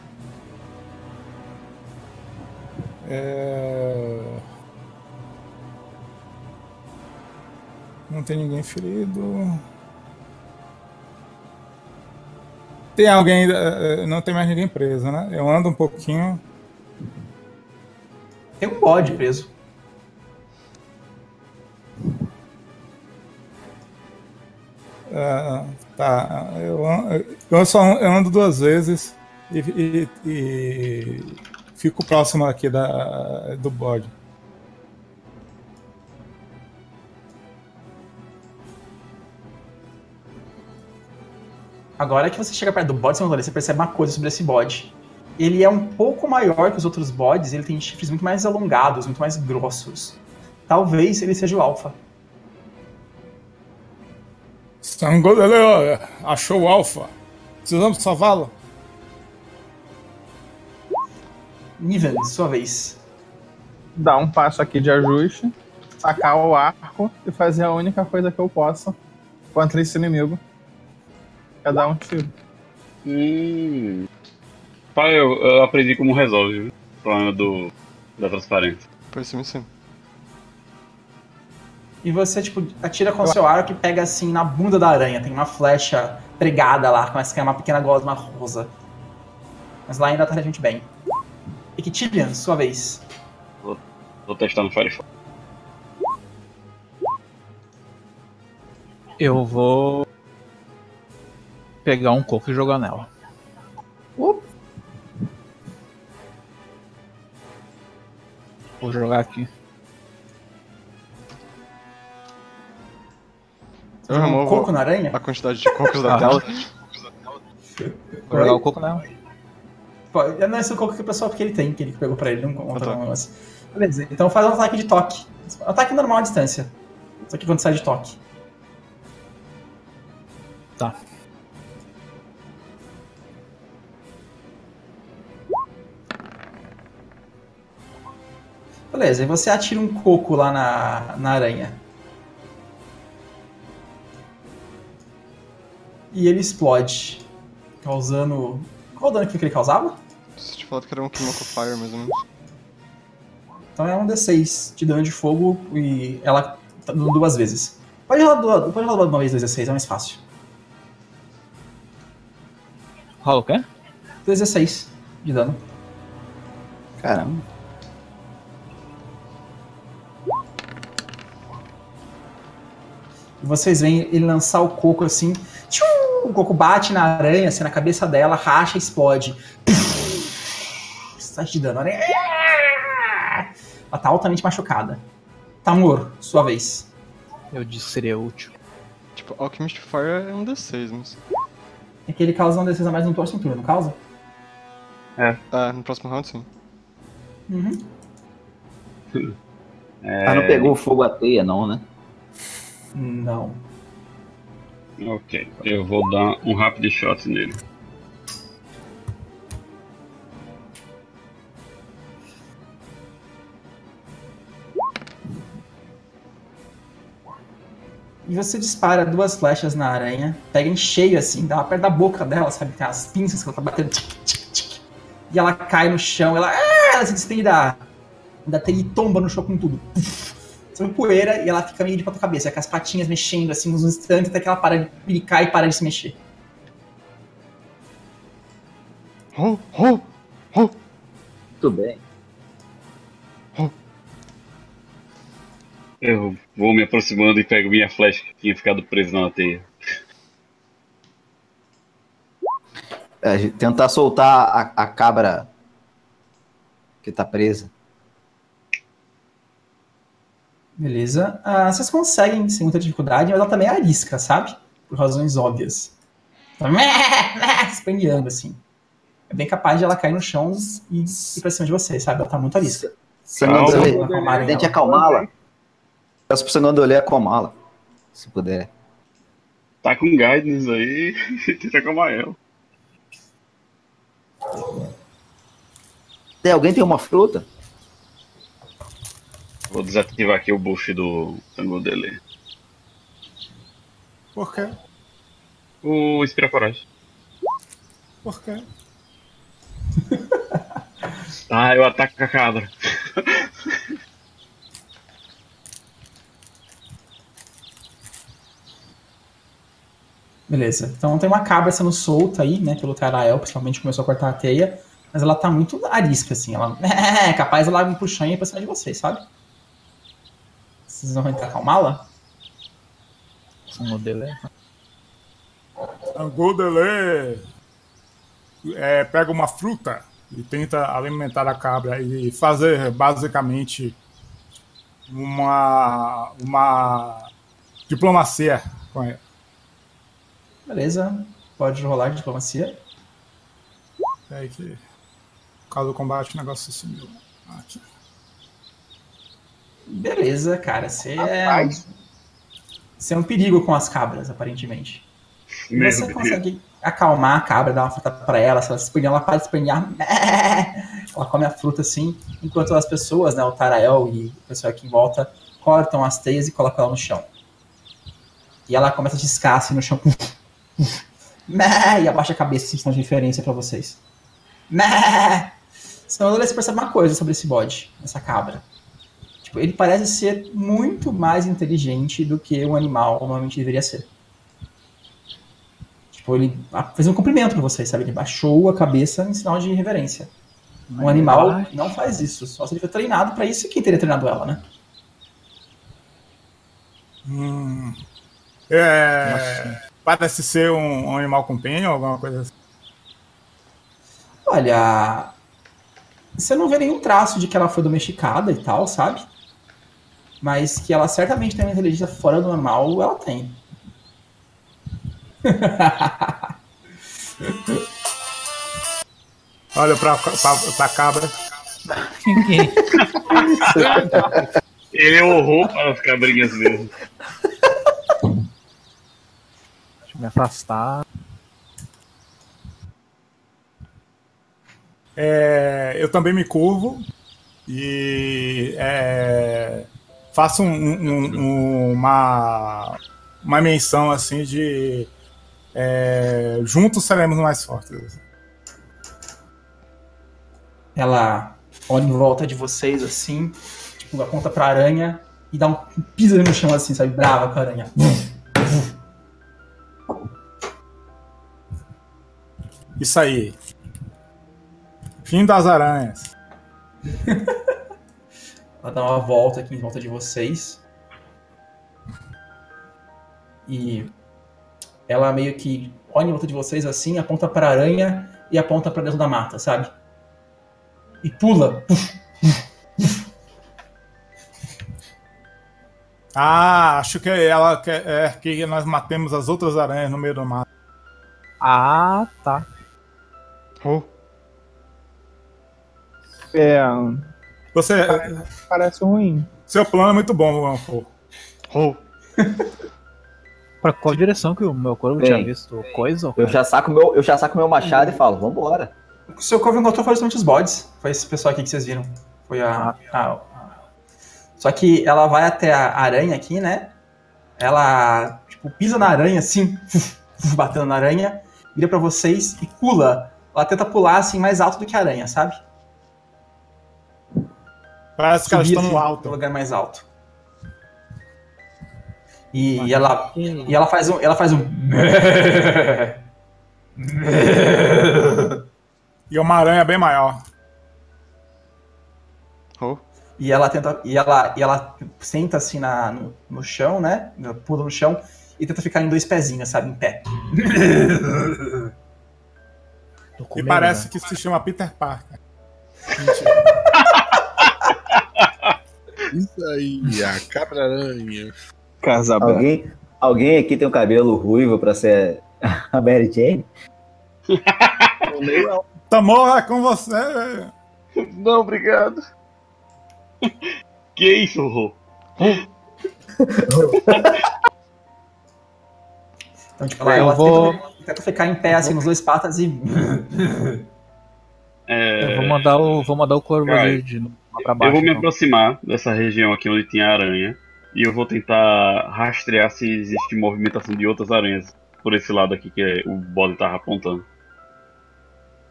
É... Não tem ninguém ferido. Tem alguém, não tem mais ninguém preso, né? Eu ando um pouquinho. Tem um bode preso. Ah, tá, eu, eu só eu ando duas vezes e, e, e fico próximo aqui da, do bode. Agora que você chega perto do bode, você percebe uma coisa sobre esse bode. Ele é um pouco maior que os outros bodes, ele tem chifres muito mais alongados, muito mais grossos. Talvez ele seja o alfa. Sangodelê, achou o alfa. Precisamos salvá-lo. Niven, sua vez. Dá um passo aqui de ajuste, sacar o arco e fazer a única coisa que eu posso contra esse inimigo. Quer dar um tiro. Hum. Tá, eu, eu aprendi como resolve o problema do, da transparência. Por cima, sim. E você, tipo, atira com o seu arco e pega assim na bunda da aranha. Tem uma flecha pregada lá, começa a cair uma pequena gosma rosa. Mas lá ainda tá a gente bem. Ictilian, sua vez. Vou, vou testar no Firefox. Eu vou pegar um coco e jogar nela. Uh. Vou jogar aqui. Eu um coco na aranha? A quantidade de cocos da tela. Vou jogar o coco nela. Pô, não é esse o coco que o pessoal, porque ele tem, que ele pegou pra ele, não conta um negócio. Beleza, então faz um ataque de toque. Um ataque normal à distância. Só que quando sai de toque. Tá. Beleza, e você atira um coco lá na, na aranha. E ele explode, causando... Qual o dano que ele causava? Preciso te falar que era um Chemical Fire, mais ou menos. Então é um D seis de dano de fogo e ela tá duas vezes. Pode rolar pode rolar uma vez dois D seis, é mais fácil. Rola o quê? dois D seis de dano. Caramba. E vocês veem ele lançar o coco assim. Tchum, o coco bate na aranha, assim, na cabeça dela, racha e explode. Sai de dano, a aranha. Ela tá altamente machucada. Tamoro, sua vez. Eu disse que seria útil. Tipo, Alchemist Fire é um D seis, mas... É que ele causa um D seis a mais no próximo turno, não causa? É. Ah, no próximo round, sim. Uhum. É... Ah, não pegou fogo a teia, não, né? Não. Ok, eu vou dar um rápido shot nele. E você dispara duas flechas na aranha, pega em cheio assim, dá uma perto da boca dela, sabe? Tem as pinças que ela tá batendo. Tic, tic, tic, e ela cai no chão, ela, ah, ela se desprende da, da teia e tomba no chão com tudo. Puf, sobre poeira, e ela fica meio de ponta cabeça, com as patinhas mexendo assim uns instantes, até que ela para de picar e para de se mexer. Oh, oh, oh. Muito bem. Eu vou me aproximando e pego minha flecha que tinha ficado presa na teia. É, tentar soltar a, a cabra que tá presa. Beleza. Ah, vocês conseguem sem muita dificuldade, mas ela também é arisca, sabe? Por razões óbvias. Tá espanhando, assim. É bem capaz de ela cair no chão e ir pra cima de você, sabe? Ela tá muito arisca. Você não tenta acalmá-la. Peço pro Sangodelê acalmá-la, se puder. Tá com guidance aí, tenta acalmar ela. É, alguém tem uma fruta? Vou desativar aqui o buff do Sangodelê. Por quê? O Inspira Coragem. Por quê? Ah, eu ataco com a cabra. Beleza, então tem uma cabra sendo solta aí, né, pelo Tarael, principalmente começou a cortar a teia, mas ela tá muito arisca, assim, ela é capaz ela me puxar e ir pra cima de vocês, sabe? Vocês vão tentar acalmá-la? Sangodelê. Sangodelê! É, pega uma fruta e tenta alimentar a cabra e fazer, basicamente, uma, uma diplomacia com ela. Beleza, pode rolar de diplomacia. Peraí que, por causa do combate, o negócio sumiu. Aqui. Beleza, cara, você é... você é um perigo com as cabras, aparentemente. E você consegue acalmar a cabra, dar uma fruta pra ela, se ela se espanhar, ela para de espanhar. Ela come a fruta assim, enquanto as pessoas, né, o Tarael e o pessoal aqui em volta, cortam as teias e colocam ela no chão. E ela começa a discar assim no chão. E abaixa a cabeça, assim, de referência pra vocês. Sangodelê, você percebe uma coisa sobre esse bode, essa cabra. Tipo, ele parece ser muito mais inteligente do que um animal normalmente deveria ser. Tipo, ele fez um cumprimento pra vocês, sabe? Ele baixou a cabeça em sinal de reverência. Um animal não faz isso, só se ele foi treinado pra isso. E quem teria treinado ela, né? Hum... É... Parece ser um, um animal companion, alguma coisa assim. Olha, você não vê nenhum traço de que ela foi domesticada e tal, sabe? Mas que ela certamente tem uma inteligência fora do normal, ela tem. Olha pra, pra, pra cabra. Ele é horror para as cabrinhas mesmo. Me afastar. É, eu também me curvo e é, faço um, um, um, uma, uma menção assim de é, juntos seremos mais fortes. Ela olha em volta de vocês assim, tipo, aponta pra aranha e dá um piso no chão assim, sabe? Brava com a aranha. Isso aí. Fim das aranhas. Ela dá uma volta aqui em volta de vocês. E ela meio que olha em volta de vocês assim, aponta pra aranha e aponta pra dentro da mata, sabe? E pula. Ah, acho que ela quer é, que nós matemos as outras aranhas no meio do mato. Ah, tá. Oh. É, você parece, parece ruim. Seu plano é muito bom, oh. Oh. Pra qual direção que o meu corvo bem, tinha visto bem. Coisa? Cara? Eu já saco meu, eu já saco meu machado uhum. e falo, vambora. O seu corvo encontrou foi justamente os bodes. Foi esse pessoal aqui que vocês viram. Foi a, ah. a, a... Só que ela vai até a aranha aqui, né? Ela, tipo, pisa na aranha, assim, batendo na aranha, vira pra vocês e pula. Ela tenta pular, assim, mais alto do que a aranha, sabe? Parece que ela está no alto. Lugar mais alto. E, e, ela, e ela faz um... Ela faz um... E uma aranha bem maior. Oh. E ela tenta... E ela, e ela senta assim na, no, no chão, né? Pula no chão e tenta ficar em dois pezinhos, sabe? Em pé. E parece que se chama Peter Parker. Isso aí, a cabra-aranha. Alguém, alguém aqui tem um cabelo ruivo pra ser a Mary Jane? Tamoro, é com você! Não, obrigado. Que isso, Rô? Então, tipo, ela, ela vou... tenta, tenta ficar em pé, assim, vou... nos dois patas e... É... Eu vou mandar o, vou mandar o corvo ali de novo pra baixo. Eu vou me então. aproximar dessa região aqui onde tinha aranha. E eu vou tentar rastrear se existe movimentação de outras aranhas por esse lado aqui que é, o bode tava apontando.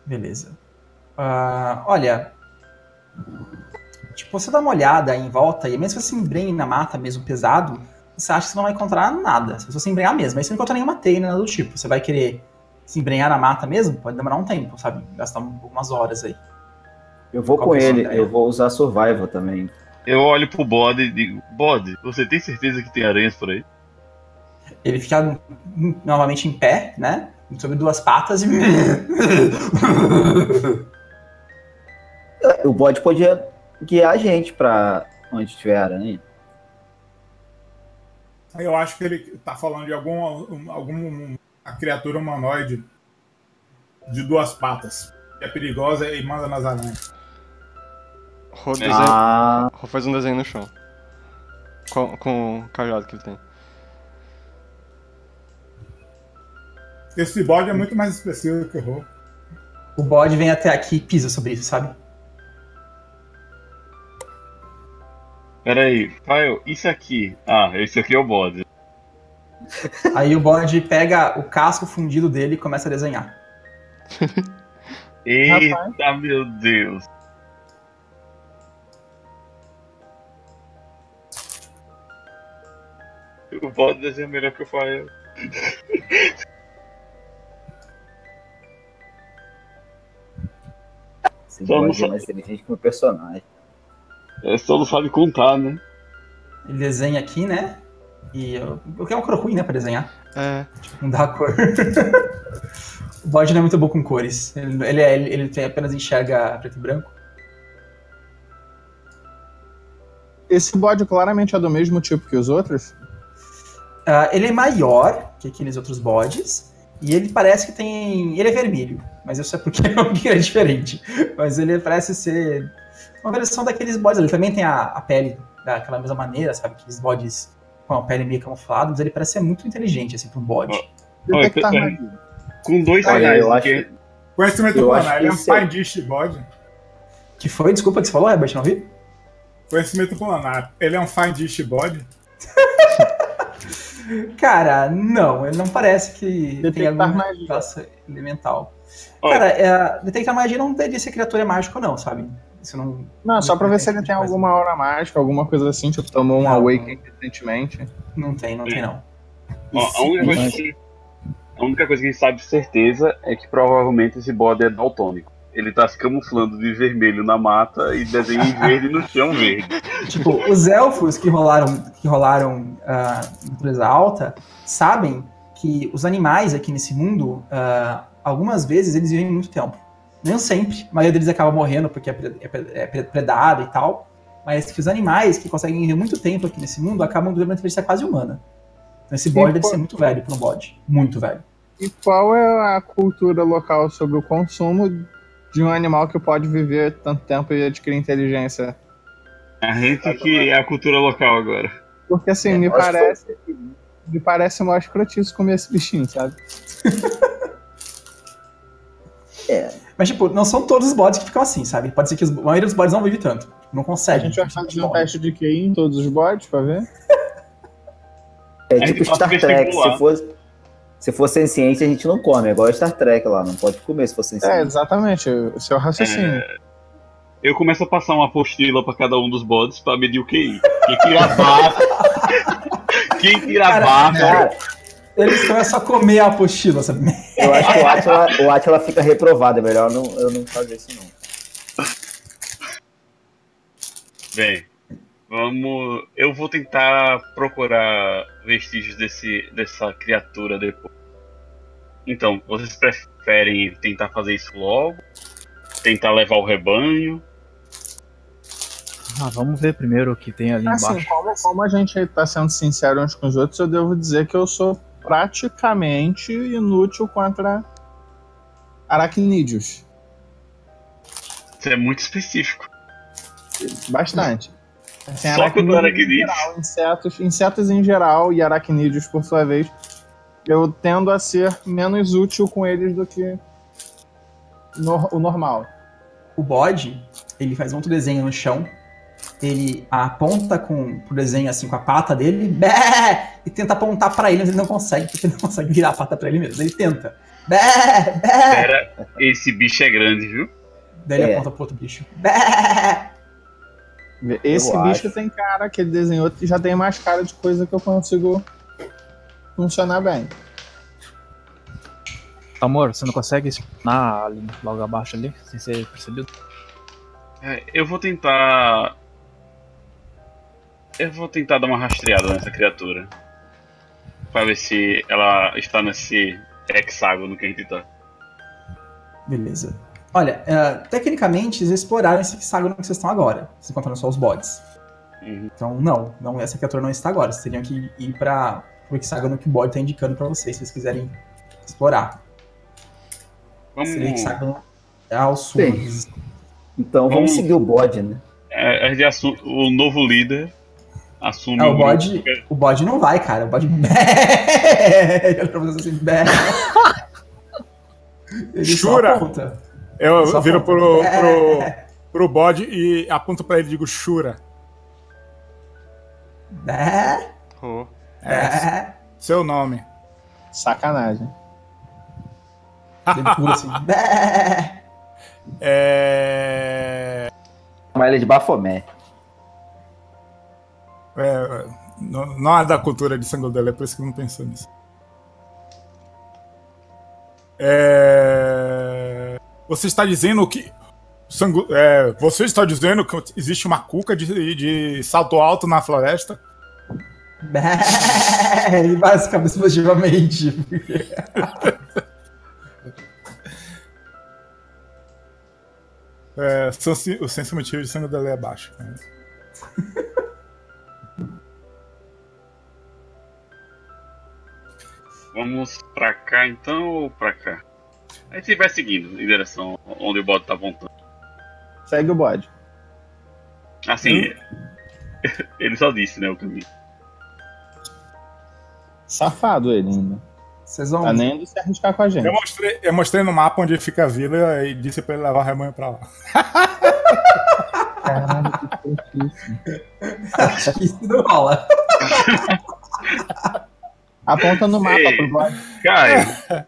Beleza. Uh, olha, tipo, você dá uma olhada em volta e mesmo se você embrenhe na mata mesmo pesado, você acha que você não vai encontrar nada. Se você se embrenhar mesmo, aí você não encontra nenhuma teia, nada do tipo. Você vai querer se embrenhar na mata mesmo? Pode demorar um tempo, sabe? Gastar algumas horas aí. Eu vou Qual com ele, ideia? Eu vou usar survival também. Eu olho pro bode e digo, bode, você tem certeza que tem aranhas por aí? Ele fica novamente em pé, né? Sobre duas patas e... O bode podia guiar a gente pra onde tiver aranha. Eu acho que ele tá falando de algum, algum a criatura humanoide de duas patas. Que é perigosa e manda nas aranhas. Rô ah. faz um desenho no chão. Com, com o cajado que ele tem. Esse bode é muito mais específico que o Rô. O bode vem até aqui e pisa sobre isso, sabe? Pera aí, Fael, isso aqui. Ah, esse aqui é o bode. Aí o bode pega o casco fundido dele e começa a desenhar. Eita, rapaz. Meu Deus. O bode desenha melhor que o Fael. Esse bode é mais inteligente que o personagem. É, só não sabe contar, né? Ele desenha aqui, né? E eu, eu quero um cor ruim, né, pra desenhar. É. Tipo, não dá a cor. O bode não é muito bom com cores. Ele, ele, ele, ele tem, apenas enxerga preto e branco. Esse bode claramente é do mesmo tipo que os outros? Uh, ele é maior que aqueles outros bodes. E ele parece que tem... Ele é vermelho. Mas eu sei porque é diferente. Mas ele parece ser... Uma versão daqueles bodes, ele também tem a, a pele daquela mesma maneira, sabe? Aqueles bodes com a pele meio camuflada, mas ele parece ser muito inteligente, assim, pro bode. Oh, oh, tá é. Com dois reais, eu acho. Que... Conhecimento eu humano, acho ele é um pai de bode. Que foi? Desculpa que você falou, Herbert, não vi? Conhecimento planar. Ele é um Findish bode? Cara, não, ele não parece que detectar tem alguma classe elemental. Oh. Cara, é, detectar magia não teria ser criatura mágica ou não, sabe? Isso não, não, só pra ver se ele tem alguma aura mágica, alguma coisa assim, tipo, tomou um awakening recentemente. Não tem, não tem não. Ó, a, única coisa que, a única coisa que a gente sabe de certeza é que provavelmente esse bode é daltônico. Ele tá se camuflando de vermelho na mata e desenha em verde no chão verde. Tipo, os elfos que rolaram, que rolaram uh, natureza alta sabem que os animais aqui nesse mundo, uh, algumas vezes eles vivem muito tempo. Nem sempre, a maioria deles acaba morrendo porque é predado e tal, mas que os animais que conseguem viver muito tempo aqui nesse mundo acabam durando uma entrevista quase humana. Então esse bode deve ser muito velho para um bode, muito velho. E qual é a cultura local sobre o consumo de um animal que pode viver tanto tempo e adquirir inteligência? A gente que é a cultura local agora. Porque assim, é, me, parece, que... me parece uma escrotice comer esse bichinho, sabe? É. Mas, tipo, não são todos os bodes que ficam assim, sabe? Pode ser que os, a maioria dos bodes não vive tanto. Não consegue. A gente vai fazer um teste de Q I em todos os bodes pra ver? É tipo Star Trek. Se fosse, se fosse sem ciência, a gente não come. É igual Star Trek lá, não pode comer se fosse sem ciência. É, exatamente. Esse é o raciocínio. É... Eu começo a passar uma apostila pra cada um dos bodes pra medir o Q I. Quem tira a barra... Quem tira a barra... Eles começam a comer a apostila, sabe? Eu acho que o Atila, o Atila fica reprovado. É melhor não, eu não fazer isso, não. Bem, vamos... Eu vou tentar procurar vestígios desse, dessa criatura depois. Então, vocês preferem tentar fazer isso logo? Tentar levar o rebanho? Ah, vamos ver primeiro o que tem ali assim, embaixo. Como, como a gente está sendo sincero uns com os outros, eu devo dizer que eu sou praticamente inútil contra aracnídeos. Isso é muito específico. Bastante. Assim, só contra aracnídeos. Insetos, insetos em geral e aracnídeos, por sua vez, eu tendo a ser menos útil com eles do que no, o normal. O bode, ele faz um outro desenho no chão. Ele aponta com o desenho assim com a pata dele, bé, e tenta apontar pra ele, mas ele não consegue, porque ele não consegue virar a pata pra ele mesmo. Ele tenta. Bé, bé. Pera, esse bicho é grande, viu? Daí é. Ele aponta pro outro bicho. Bé. Esse eu bicho acho. Tem cara que ele desenhou e já tem mais cara de coisa que eu consigo funcionar bem. Amor, você não consegue spawnar logo abaixo ali, sem ser percebido? É, eu vou tentar... Eu vou tentar dar uma rastreada nessa criatura. Pra ver se ela está nesse hexágono que a gente tá. Beleza. Olha, uh, tecnicamente, eles exploraram esse hexágono que vocês estão agora. Vocês encontraram só os bodes. Uhum. Então, não, não. Essa criatura não está agora. Vocês teriam que ir para o hexágono que o bode está indicando pra vocês, se vocês quiserem explorar. Vamos... Seria o hexágono ao sul. Então, vamos, vamos seguir o bode, né? É, é assu... o novo líder... Assume ah, o, bode, que... o bode não vai, cara. O bode. Ele Shura! Eu só viro pro, pro, pro bode e aponto pra ele e digo: Shura. Oh. É, seu nome. Sacanagem. Ele pula assim. É. Uma ilha de Bafomé. É, não, não é da cultura de Sangodelê, é por isso que eu não penso nisso. É... Você está dizendo que... Sango... É, você está dizendo que existe uma cuca de, de salto alto na floresta? Ele basicamente, exclusivamente. É, o senso motivo de Sangodelê é baixo. Vamos pra cá então ou pra cá? A gente vai seguindo em direção onde o bode tá apontando. Segue o bode. Assim, hum? Ele só disse, né, o caminho. Safado ele ainda. Vocês vão tá nem se arriscar com a gente. Eu mostrei, eu mostrei no mapa onde fica a vila e disse pra ele levar o rebanho pra lá. Caralho, que pouquíssimo. Acho que isso não rola. Aponta no mapa. Ei, pro bode. Caio,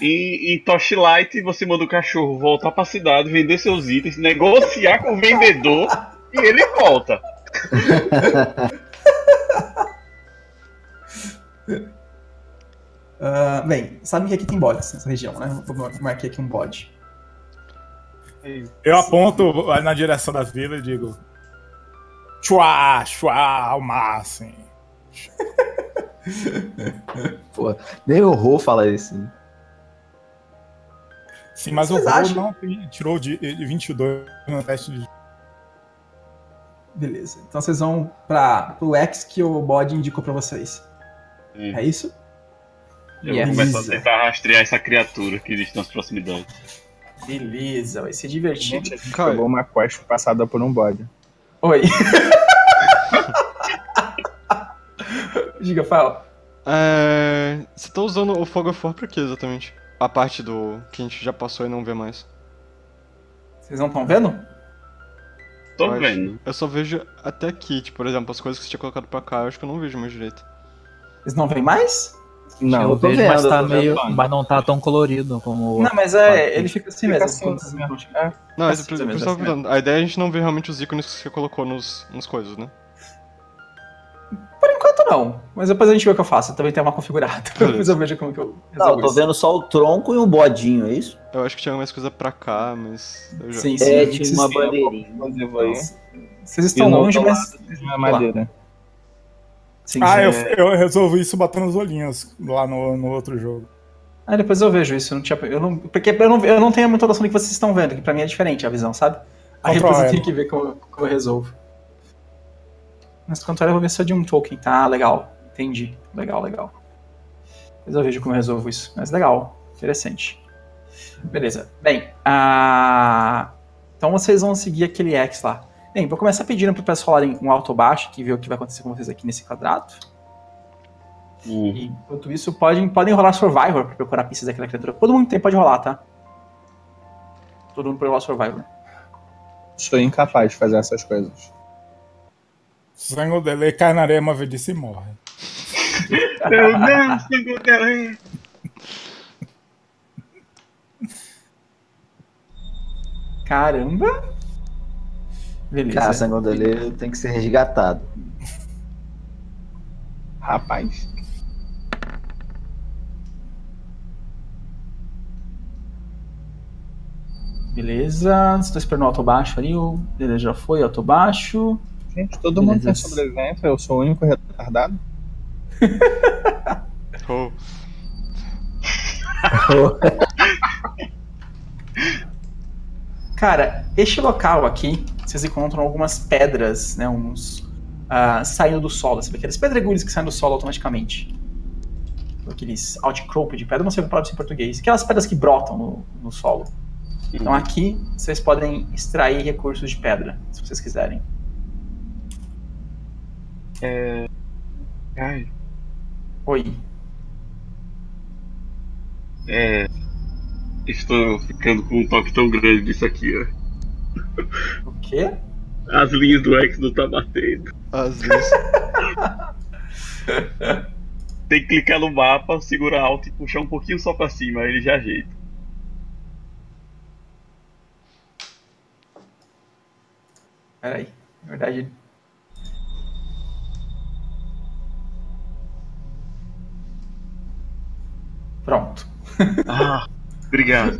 em, em Torchlight você manda o cachorro voltar pra cidade, vender seus itens, negociar com o vendedor e ele volta. uh, bem, sabem que aqui tem bodes nessa região, né? Vou marcar aqui um bode. Eu aponto na direção da vila e digo: Chua, chua, alma, assim. Pô, nem o Rô fala isso. Assim. Sim, mas o Rô não tirou de vinte e dois no teste de... Beleza, então vocês vão para o X que o bode indicou pra vocês. Hum. É isso? Eu yes. começo a tentar rastrear essa criatura que existe nas proximidades. Beleza, vai ser divertido. A gente pegou uma quest passada por um bode. Oi. Diga, Fael. É... Você tá usando o Fog of War pra quê, exatamente? A parte do que a gente já passou e não vê mais. Vocês não estão vendo? Tô eu vendo. Acho... Eu só vejo até aqui, tipo, por exemplo, as coisas que você tinha colocado pra cá, eu acho que eu não vejo mais direito. Eles não vêm mais? Não, eu tô vendo, mas, tá meio, mas não tá tão colorido como... Não, mas é, ele fica assim mesmo. Assim, assim, mesmo. É, não, assim, eu, eu, eu mesmo, assim mesmo. A ideia é a gente não ver realmente os ícones que você colocou nos, nos coisas, né? Por enquanto não, mas depois a gente vê o que eu faço. Eu também tenho uma configurada, depois eu vejo como que eu resolvo. Não, eu tô isso. vendo só o tronco e o bodinho, é isso? Eu acho que tinha mais coisa pra cá, mas... Eu já... Sim, sim. É, tinha uma bandeirinha. Vocês estão longe, mas... Na madeira. Sim, ah, eu, eu resolvo isso batendo as olhinhas lá no, no outro jogo. Ah, depois eu vejo isso. Eu não tinha, eu não, porque eu não, eu não tenho a muita noção do que vocês estão vendo, que pra mim é diferente a visão, sabe? Aí depois eu tenho que ver como, como eu resolvo. Mas quanto era, eu vou ver só de um token. Tá, legal. Entendi. Legal, legal. Depois eu vejo como eu resolvo isso. Mas legal. Interessante. Beleza. Bem, a... então vocês vão seguir aquele X lá. Bem, vou começar pedindo para o pessoal falarem um alto ou baixo, que vê o que vai acontecer com vocês aqui nesse quadrado. Uhum. E, enquanto isso, podem, podem rolar Survivor para procurar pistas daquela criatura. Todo mundo tem, pode rolar, tá? Todo mundo pode rolar Survivor. Sou incapaz de fazer essas coisas. Sangodelê cai na areia uma vez disso e morre. Meu Deus, Sangodelê! Caramba! Beleza. Cara, Sangodelê tem que ser resgatado. Rapaz. Beleza. Estou esperando o auto-baixo ali. O Dele já foi, auto-baixo. Gente, todo Beleza. mundo tem sobrevivência. Eu sou o único retardado. oh. Cara, este local aqui, vocês encontram algumas pedras, né, uns uh, saindo do solo, sabe aqueles pedregulhos que saem do solo automaticamente, aqueles outcrop de pedra, não sei o que palavra em português, aquelas pedras que brotam no, no solo. Então aqui vocês podem extrair recursos de pedra, se vocês quiserem. É... Ai. Oi. É... Estou ficando com um toque tão grande disso aqui, ó. O quê? As linhas do X não tá batendo. As linhas. Tem que clicar no mapa, segurar alto e puxar um pouquinho só pra cima, aí ele já ajeita. Peraí, na verdade. Pronto. Ah, obrigado.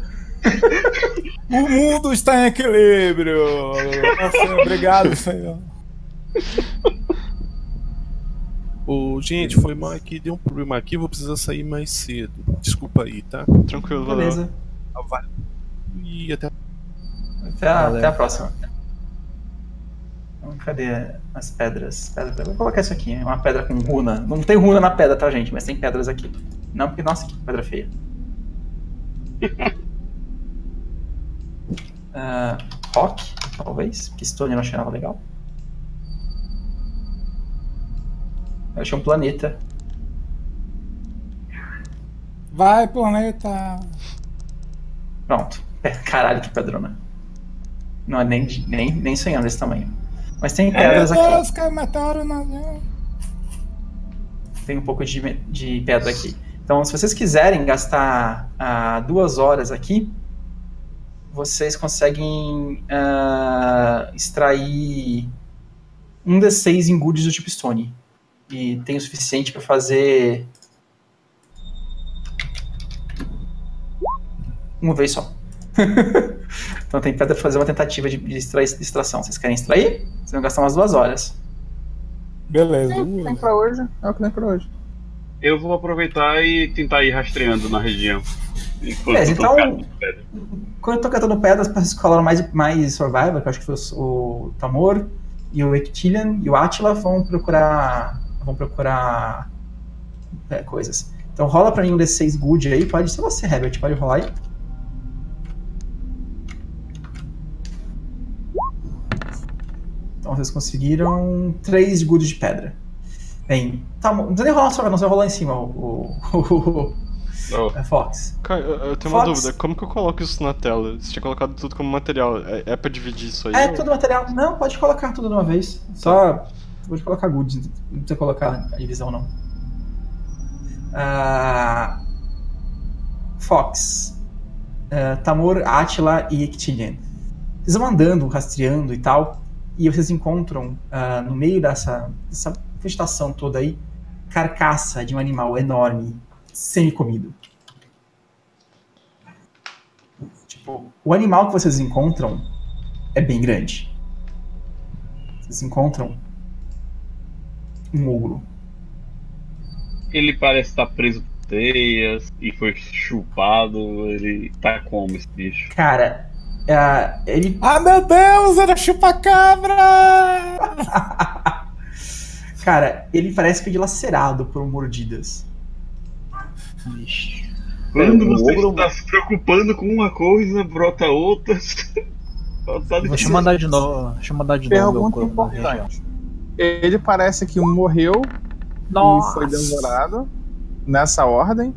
O mundo está em equilíbrio. Nossa, obrigado, Senhor. Ô, gente, foi mal aqui, deu um problema aqui, vou precisar sair mais cedo. Desculpa aí, tá? Tranquilo. Beleza. Valeu. E até a... Até, a, até a próxima. Então, cadê as pedras? pedras? Vou colocar isso aqui, uma pedra com runa. Não tem runa na pedra, tá, gente? Mas tem pedras aqui. Não, porque, nossa, que pedra feia. Uh, rock, talvez, porque Stone eu não achava legal. Eu achei um planeta. Vai, planeta! Pronto. Caralho, que pedrona. Não é nem, nem, nem sonhando desse tamanho. Mas tem pedras aqui. Deus, que mataram, não. Tem um pouco de, de pedra aqui. Então, se vocês quiserem gastar uh, duas horas aqui, vocês conseguem uh, extrair um D seis engulhos do tipo Stone. E tem o suficiente para fazer uma vez só. Então tem pedra para fazer uma tentativa de, de, extrair, de extração. Vocês querem extrair? Vocês vão gastar umas duas horas. Beleza. É o que tem pra hoje. É o que tem pra hoje. Eu vou aproveitar e tentar ir rastreando na região. Beleza, então, quando eu tô catando pedras, vocês colaram mais, mais Survivor, que eu acho que foi o Tamoro, e o Ictilian, e o Atila vão procurar vão procurar é, coisas. Então rola pra mim um D seis good aí, pode ser você, Herbert, pode rolar aí. Então vocês conseguiram três good de pedra. Bem, tá, não precisa nem rolar Survivor, não, você vai rolar em cima o... o, o Oh. É Fox. Cara, eu tenho Fox. uma dúvida, como que eu coloco isso na tela? Você tinha colocado tudo como material, é, é pra dividir isso aí? É, ou... tudo material, não, pode colocar tudo de uma vez, só pode colocar goods, não precisa colocar a divisão não. uh, Fox, uh, Tamor, Atila e Ictilian. Vocês vão andando, rastreando e tal, e vocês encontram uh, no meio dessa, dessa vegetação toda aí, carcaça de um animal enorme, semi-comido. Tipo, o animal que vocês encontram é bem grande. Vocês encontram um ogro. Ele parece estar preso por teias e foi chupado. Ele tá como esse bicho? Cara, uh, ele... Ah, meu Deus, era chupa-cabra! Cara, ele parece que foi dilacerado por mordidas. Vixe. Quando você ogro... está se preocupando com uma coisa, brota outra. Deixa eu mandar de novo. Deixa eu mandar de novo. Pergunta importante. Ele parece que morreu. Nossa. E foi devorado nessa ordem?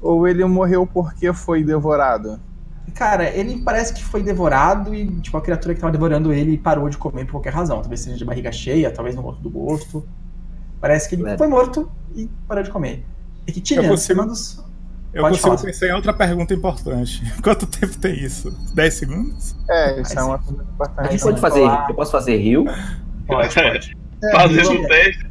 Ou ele morreu porque foi devorado? Cara, ele parece que foi devorado e tipo a criatura que estava devorando ele parou de comer por qualquer razão. Talvez seja de barriga cheia, talvez não gosto do gosto. Parece que ele é. foi morto e parou de comer. E que tinha, eu consigo, dos... eu consigo pensar em outra pergunta importante. Quanto tempo tem isso? dez segundos? É, isso é uma pergunta importante. Eu, pode fazer, eu posso fazer rio? Pode, pode. É, Fazendo o teste.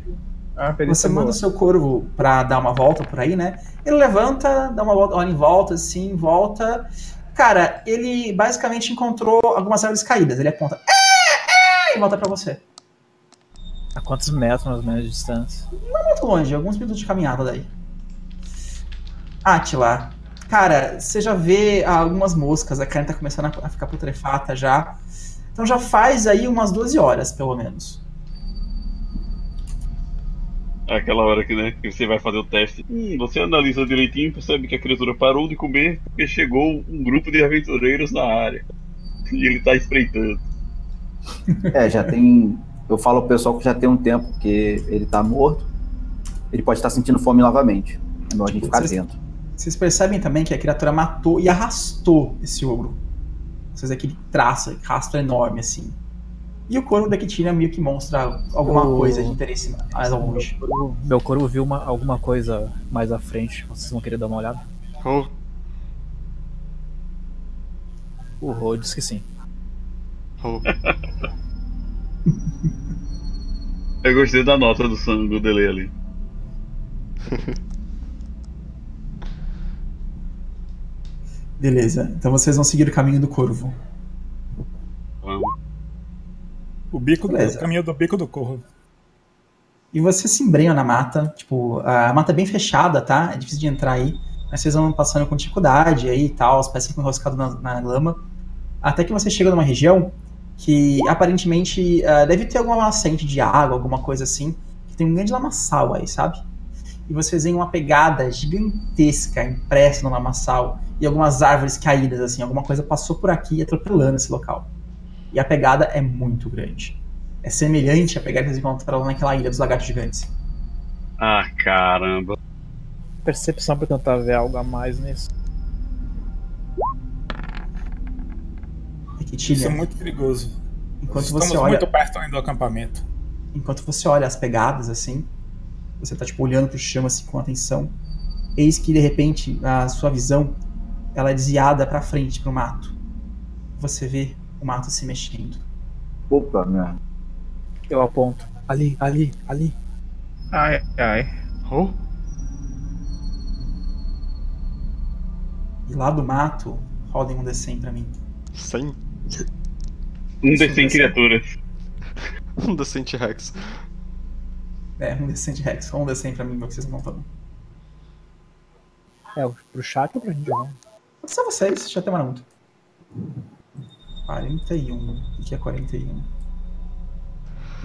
Ah, você manda o seu corvo pra dar uma volta por aí, né? Ele levanta, dá uma volta, olha em volta, assim, volta. Cara, ele basicamente encontrou algumas árvores caídas. Ele aponta é, é, e volta pra você. A quantos metros mais ou menos de distância? Não é muito longe, alguns minutos de caminhada daí. Atila, cara, você já vê algumas moscas, a carne tá começando a ficar putrefata já. Então já faz aí umas doze horas, pelo menos. Aquela hora que, né, que você vai fazer o teste. Hum, você analisa direitinho e percebe que a criatura parou de comer porque chegou um grupo de aventureiros na área. E ele tá espreitando. É, já tem... Eu falo ao pessoal que já tem um tempo que ele tá morto. Ele pode estar sentindo fome novamente. É melhor a gente ficar atento. Vocês percebem também que a criatura matou e arrastou esse ogro. Vocês veem aquele traço, rastro enorme assim. E o corvo da Kitina meio que mostra alguma o... coisa de interesse mais longe. Meu corvo viu uma, alguma coisa mais à frente. Vocês vão querer dar uma olhada? Oh. O Rô disse que sim. Oh. Eu gostei da nota do Sangodelê ali. Beleza, então vocês vão seguir o caminho do corvo. Vamos. O bico do, o caminho do bico do corvo. E você se embrenha na mata, tipo, a mata é bem fechada, tá? É difícil de entrar aí, mas vocês vão passando com dificuldade aí e tal, os pés ficam enroscados na, na lama, até que você chega numa região que aparentemente uh, deve ter alguma nascente de água, alguma coisa assim, que tem um grande lamaçal aí, sabe? E vocês veem uma pegada gigantesca impressa no lamaçal e algumas árvores caídas, assim, alguma coisa passou por aqui atropelando esse local. E a pegada é muito grande. É semelhante à pegada que eles encontraram naquela ilha dos lagartos gigantes. Ah, caramba. Percepção pra tentar ver algo a mais nisso. Aqui, Tilha, isso é muito perigoso. Enquanto Estamos você olha... muito perto ainda do acampamento. Enquanto você olha as pegadas, assim, você tá, tipo, olhando pro chão, assim, com atenção. Eis que, de repente, a sua visão, ela é desviada pra frente, pro mato. Você vê... o mato se mexendo. Opa, merda. Eu aponto. Ali, ali, ali. Ai, ai. Oh. E lá do mato, rodem um D cem pra mim. cem? Um D cem criaturas. Um D cem T-Rex. É, um D cem T-Rex. Só um D cem pra mim, meu, que vocês não estão. É, pro chat ou pra gente jogar? Pode ser vocês, já tem uma muito. quarenta e um. O que é quarenta e um?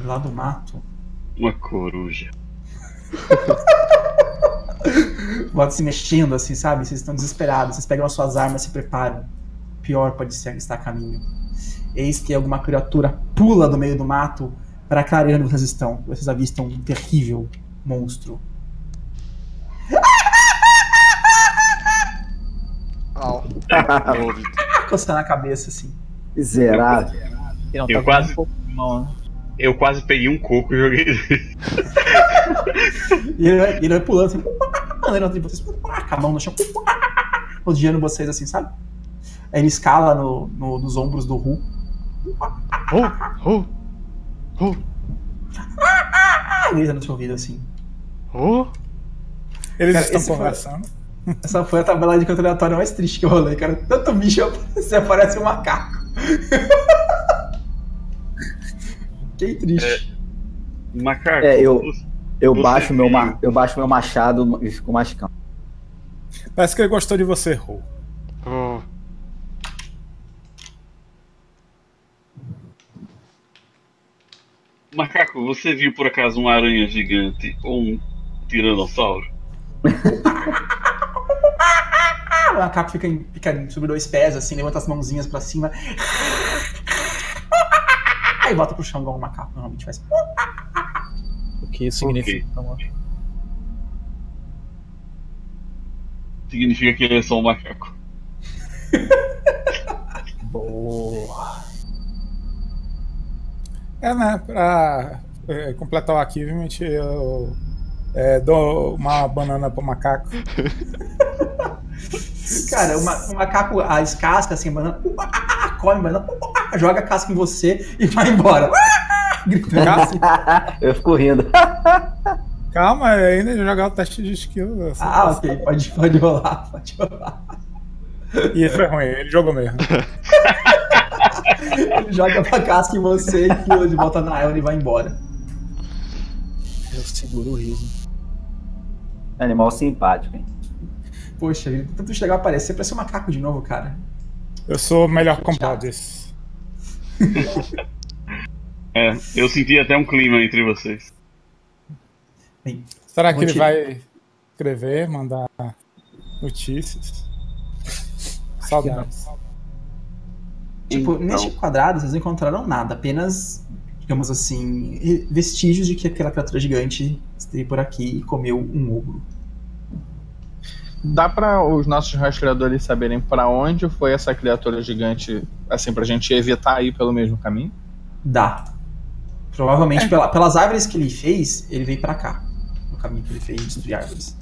Lá do mato. Uma coruja. O mato se mexendo assim, sabe? Vocês estão desesperados. Vocês pegam as suas armas e se preparam. Pior pode ser que está a caminho. Eis que alguma criatura pula do meio do mato para clarear onde vocês estão. Vocês avistam um terrível monstro. Oh. Coçando na cabeça assim. Zerado. Eu, eu, quase, eu quase peguei um coco e joguei. E ele vai pulando assim. cadeirante de vocês, com a mão no chão, odiando vocês assim, sabe? Aí ele escala no, no, nos ombros do Ru. Oh, oh, oh. Grita no seu ouvido assim. Oh. Eles cara, estão conversando. Foi, essa foi a tabela de canto aleatório mais triste que eu rolei, cara. Tanto bicho, você aparece um macaco. Que triste. É, macaco. É, eu, eu, baixo meu, eu baixo meu machado e fico mascando. Parece que ele gostou de você, Ru. Oh. Macaco, você viu por acaso uma aranha gigante ou um tiranossauro? O macaco fica, em, fica sobre dois pés, assim, levanta as mãozinhas pra cima. Aí volta pro chão igual um macaco, normalmente faz. O que isso significa? Okay. Significa que ele é só um macaco. Boa. É, né, pra é, completar o achievement, eu é, dou uma banana pro macaco. Cara, o, ma o macaco a descasca assim, a banana, uh, ah, come banana, uh, joga a casca em você e vai embora. Uh, gritando assim. Eu fico rindo. Calma, ainda jogar o teste de skill. Ah, casca. Ok, pode, pode rolar, pode rolar. E foi ruim, ele jogou mesmo. Ele joga pra casca em você e pula de volta na Elna e vai embora. Eu seguro o riso. Animal simpático, hein? Poxa, ele tanto chegar a aparecer, parece um macaco de novo, cara. Eu sou melhor compadre desse. É, eu senti até um clima entre vocês. Bem, será que ele vai escrever, mandar notícias? Saudades. Tipo, então... neste quadrado vocês não encontraram nada, apenas, digamos assim, vestígios de que aquela criatura gigante esteve por aqui e comeu um ogro. Dá pra os nossos rastreadores saberem pra onde foi essa criatura gigante, assim, pra gente evitar ir pelo mesmo caminho? Dá. Provavelmente é. pela, pelas árvores que ele fez, ele veio pra cá, no caminho que ele fez destruir árvores.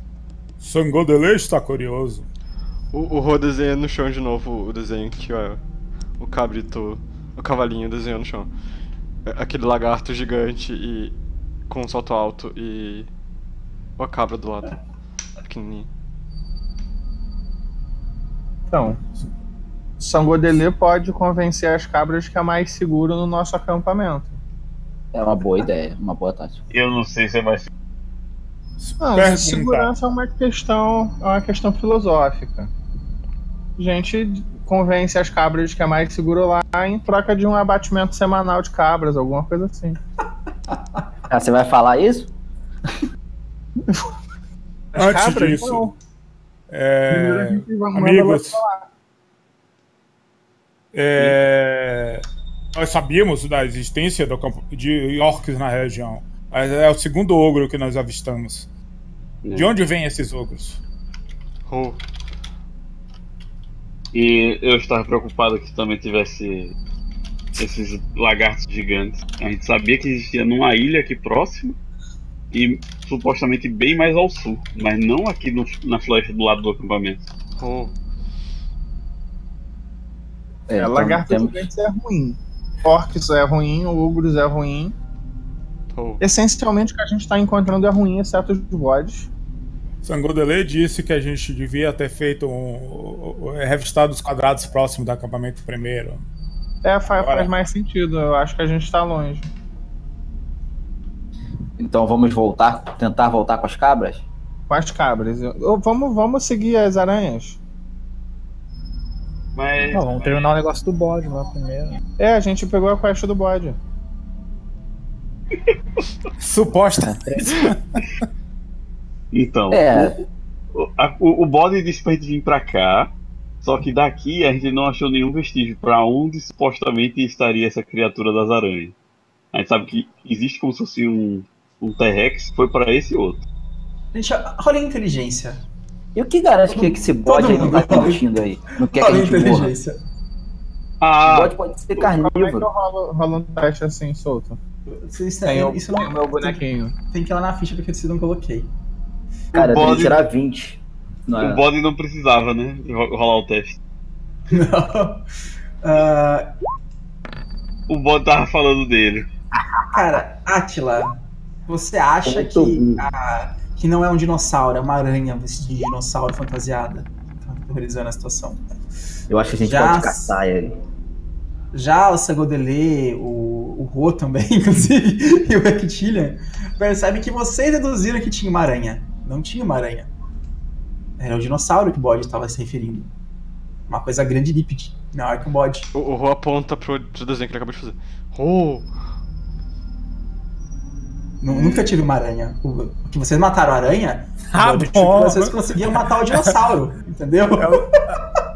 Sangodelê está curioso. O Rô desenha no chão de novo o desenho que, ó... O cabrito, o cavalinho desenhando no chão. Aquele lagarto gigante e com um salto alto e a cabra do lado. Pequenininho. Então, Sangodelê pode convencer as cabras que é mais seguro no nosso acampamento. É uma boa ideia, uma boa tática. Eu não sei se é mais seguro. Ah, segurança é uma questão, é uma questão filosófica. Gente... convence as cabras que é mais seguro lá em troca de um abatimento semanal de cabras, alguma coisa assim. Ah, você vai falar isso? As Antes cabras, disso, não. É... amigos, é... nós sabíamos da existência do campo de orcs na região, mas é o segundo ogro que nós avistamos. Não. De onde vêm esses ogros? Oh. E eu estava preocupado que também tivesse esses lagartos gigantes. A gente sabia que existia numa ilha aqui próximo e supostamente bem mais ao sul, mas não aqui no, na floresta do lado do acampamento. Oh. É, é, lagartos temos... gigantes é ruim, orcs é ruim, ogros é ruim. Oh. Essencialmente o que a gente está encontrando é ruim, exceto os voids. Sangodelê disse que a gente devia ter feito um, um, um, revistado os quadrados próximos do acampamento primeiro. É, faz, faz mais sentido. Eu acho que a gente está longe. Então vamos voltar, tentar voltar com as cabras? Com as cabras. Eu, vamos, vamos seguir as aranhas. Mas... Não, vamos terminar o negócio do bode lá primeiro. É, a gente pegou a quest do bode. Suposta. Então, é. o, a, o, o bode disse pra gente vir pra cá, só que daqui a gente não achou nenhum vestígio pra onde supostamente estaria essa criatura das aranhas. A gente sabe que existe como se fosse um, um T-Rex que foi pra esse outro. Gente, olha a inteligência. E o que garante todo, que esse bode aí não tá mentindo aí? Não quer olha que a gente inteligência. Ah, o bode pode ser carnívoro. Como é que eu rolo, rolo um teste assim, solto? Isso, isso, tem, isso, eu, isso não, meu bonequinho. Tem, tem que ir lá na ficha porque eu não coloquei. Cara, tem que tirar vinte. O body não precisava, né? Rolar o teste. Não. Uh... O body tava falando dele. Cara, Atila, você acha que, a, que não é um dinossauro, é uma aranha vestida de dinossauro fantasiada? Tá terrorizando a situação. Eu acho que a gente já pode caçar ele. Já o Sangodelê, o, o Rô também, inclusive, e o Ictilian, percebe que vocês deduziram que tinha uma aranha. Não tinha uma aranha. Era o dinossauro que o bode estava se referindo. Uma coisa grande lípide, na hora que o bode. O Rô aponta pro desenho que ele acabou de fazer. Rô! Nunca tive uma aranha. O que vocês mataram a aranha? Ah, bom. Tipo, vocês conseguiam matar o dinossauro, entendeu?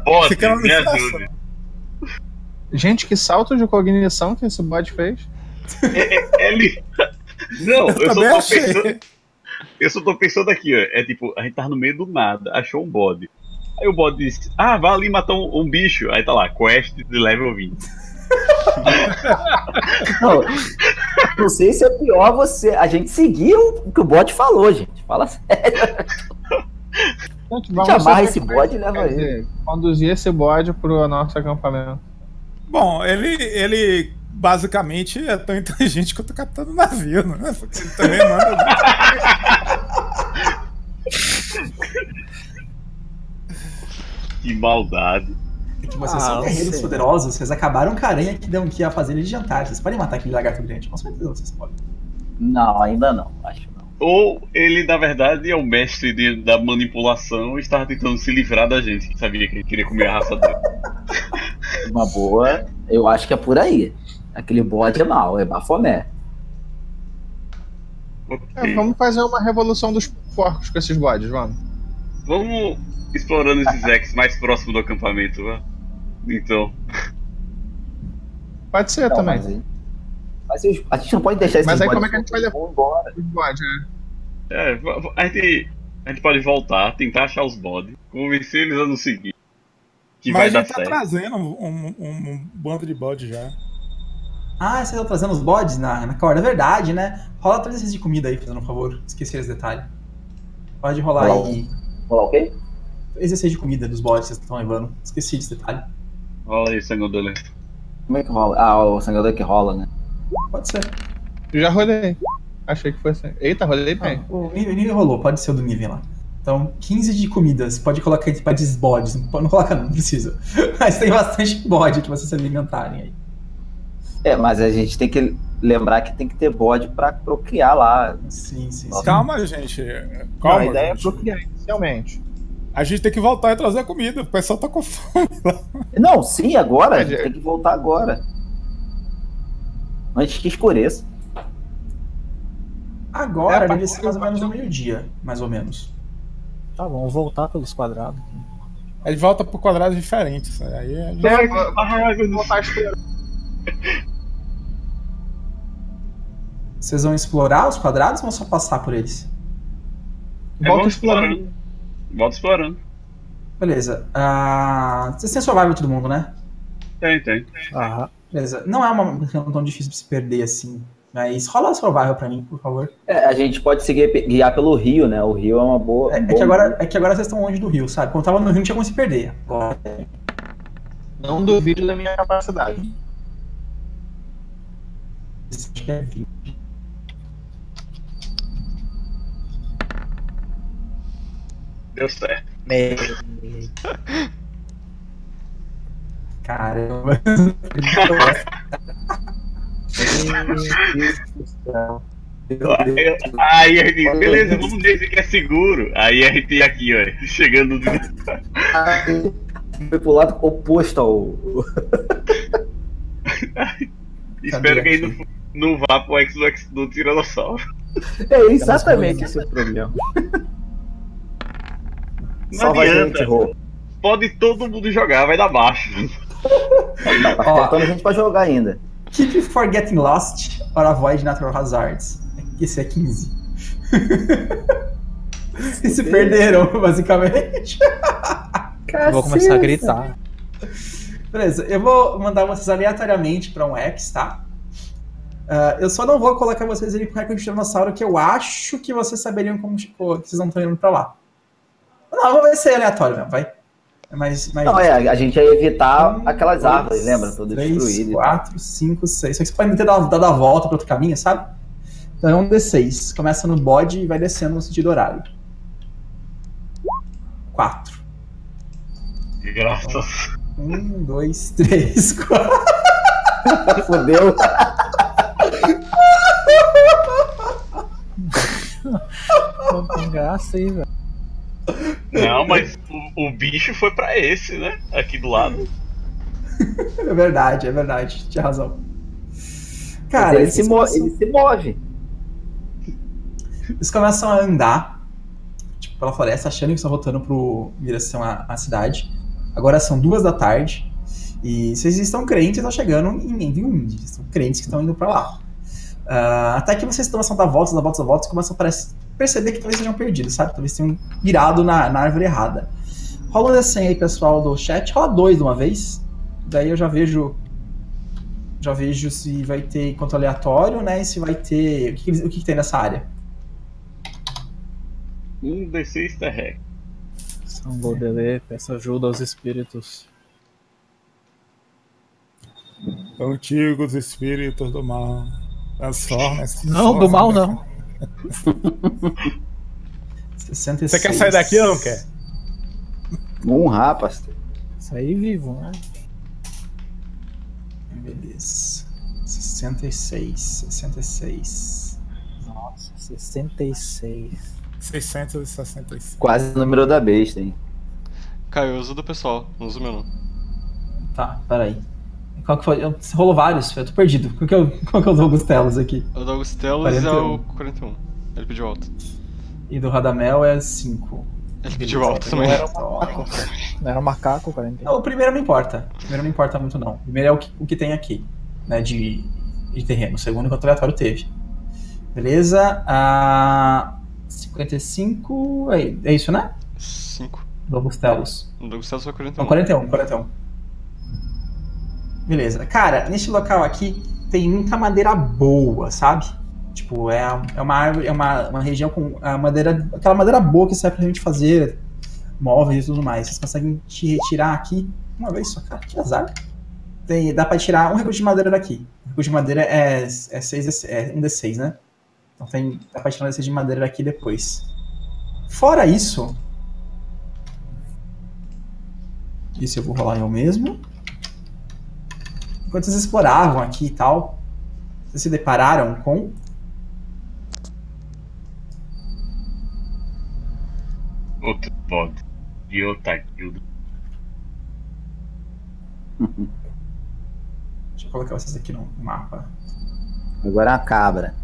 Pode, me gente, que salto de cognição que esse bode fez. É, ele... Não, eu, eu só tô achei. pensando... Eu só tô pensando aqui, ó. É tipo, a gente tá no meio do nada, achou um bode. Aí o bode disse, ah, vai ali matar um, um bicho. Aí tá lá, quest de level vinte. Não, não sei se é pior você... A gente seguiu o que o bode falou, gente. Fala sério. Gente, vamos amarra esse bode e leva ele. Conduzir esse bode pro nosso acampamento. Bom, ele, ele basicamente é tão inteligente quanto o capitão do navio, né? Porque ele também manda. Que maldade. É que vocês ah, são guerreiros poderosos, vocês acabaram com a aranha que, dão, que ia fazer ele de jantar. Vocês podem matar aquele lagarto grande, com certeza vocês podem. Não, ainda não, acho não. Ou ele, na verdade, é o mestre de, da manipulação e estava tentando se livrar da gente, que sabia que ele queria comer a raça dele. Uma boa, eu acho que é por aí. Aquele bode é mau, é Bafomé. Okay. É, vamos fazer uma revolução dos porcos com esses bodes, vamos. Vamos explorando esses ex mais próximo do acampamento, vamos. Então. Pode ser então, também. Mas, aí, mas aí, a gente não pode deixar esses bodes. Mas aí como é que a gente vai levar embora os bodes, né? É, a gente, a gente pode voltar, tentar achar os bodes, convencer eles a nos seguir. Que mas vai a gente tá certo. Trazendo um, um, um bando de bode já. Ah, vocês estão trazendo os bodes na, na corda, é verdade, né? Rola três vezes de comida aí, fazendo um favor. Esqueci esse detalhe. Pode rolar Olá, aí. Rolar o quê? três vezes de comida dos bodes que vocês estão levando. Esqueci desse detalhe. Rola aí, Sangodelê. Como é que rola? Ah, o Sangodelê que rola, né? Pode ser. Eu já rolei. Achei que foi assim. Eita, rolei bem. Ah, o Niven rolou, pode ser o do Niven lá. Então, quinze de comidas, pode colocar aí para desbodes, não, não coloca não, não precisa. Mas tem bastante bode que vocês se alimentarem aí. É, mas a gente tem que lembrar que tem que ter bode para procriar lá. Sim, sim, sim. Calma, gente. Calma, não, a ideia gente. é procriar inicialmente. A gente tem que voltar e trazer a comida, o pessoal tá com fome lá. Não, sim, agora, a gente tem que voltar agora. Antes que escureça. Agora, é, deve ser mais ou menos no meio-dia, mais ou menos. Tá bom, voltar pelos quadrados. Ele volta por quadrados diferentes. Aí a gente é, vai voltar esperando. Vocês vão explorar os quadrados ou vão só passar por eles? É, volta explorando. explorando. Volta explorando. Beleza. Uh, vocês têm survival todo mundo, né? Tem, tem. tem. Aham. Beleza. Não é uma tão difícil de se perder assim. Mas rola o survival pra mim, por favor. É, a gente pode seguir guiar pelo rio, né? O rio é uma boa... É, um é, que, agora, é que agora vocês estão longe do rio, sabe? Quando tava no rio não tinha como se perder. Agora... Não duvido da minha capacidade. Deu certo. Caramba. Aí a gente, beleza, vamos dizer que é seguro. Aí a gente aqui, ó, chegando do... Aí, foi pro lado oposto ao... Espero que ele não, não vá pro Xbox do Tiranossauro. É exatamente esse o problema. Não Salva adianta, gente, Rô. Pode todo mundo jogar, vai dar baixo. Ó, então a gente pode jogar ainda. Keep for getting lost or avoid natural hazards. Esse é quinze. E se perderam, basicamente. Caceta. Vou começar a gritar. Beleza, eu vou mandar vocês aleatoriamente pra um X, tá? Uh, eu só não vou colocar vocês ali por causa do tiranossauro, que eu acho que vocês saberiam como, tipo, vocês não estão indo pra lá. Não, vai ser aleatório mesmo, vai. Mas, mas... Não, é, a gente ia evitar um, aquelas dois, árvores, lembra? Tudo destruído. quatro, cinco, seis. Só que você pode ter dado, dado a volta para outro caminho, sabe? Então é um D seis. Começa no bode e vai descendo no sentido horário. quatro. De graças. um, dois, três, quatro. Fudeu. Que graça aí, velho. Não, mas o, o bicho foi pra esse, né? Aqui do lado. É verdade, é verdade. Tinha razão. Cara, ele, se começam... ele se move. Eles começam a andar tipo, pela floresta, achando que estão voltando pro direção à, à cidade. Agora são duas da tarde. E vocês estão crentes, estão chegando em Neymar Tree. Estão crentes que estão indo pra lá. Uh, até que vocês começam a dar voltas, dar voltas, dar voltas e começam a parecer... perceber que talvez sejam perdidos, sabe? Talvez tenham virado na, na árvore errada. Rola um D cem aí, pessoal do chat. Rola dois de uma vez. Daí eu já vejo... Já vejo se vai ter encontro aleatório, né? E se vai ter... O que, o que tem nessa área? Um D seis terrec. Sangodelê, peça ajuda aos espíritos. Antigos espíritos do mal. Transforma-se. Não, do mal não. sessenta e seis. Você quer sair daqui ou não quer? Um rapaz. Sair vivo, né? Beleza. sessenta e seis. sessenta e seis. Nossa, sessenta e seis. seiscentos e sessenta e seis. Quase o número da besta, hein? Caio, eu uso do pessoal, não uso o meu não. Tá, peraí. Qual que foi? Eu, você rolou vários, eu tô perdido. Qual que é o, qual que é o Douglas Telos aqui? O Douglas Telos é o quarenta e um. Ele pediu alto. E do Radamel é cinco. Ele pediu alto também. Não era o macaco, não era o macaco quarenta e um. Não, o primeiro não importa. O primeiro não importa muito, não. O primeiro é o que, o que tem aqui, né, de, de terreno. O segundo enquanto o aleatório teve. Beleza? Ah, cinquenta e cinco... É, é isso, né? cinco. Douglas Telos. O Douglas Telos é quarenta e um. Não, quarenta e um, quarenta e um. Beleza. Cara, nesse local aqui tem muita madeira boa, sabe? Tipo, é, é uma árvore, é uma, uma região com a madeira, aquela madeira boa que serve pra gente fazer móveis e tudo mais. Vocês conseguem tirar aqui uma vez só, cara, que azar. Tem, dá pra tirar um recurso de madeira daqui. O recurso de madeira é, é, seis, é um D seis, né? Então tem, dá pra tirar um D seis de madeira daqui depois. Fora isso... Isso eu vou rolar eu mesmo. Enquanto vocês exploravam aqui e tal, vocês se depararam com... Outro bode de outra guilda. Deixa eu colocar vocês aqui no mapa. Agora é uma cabra.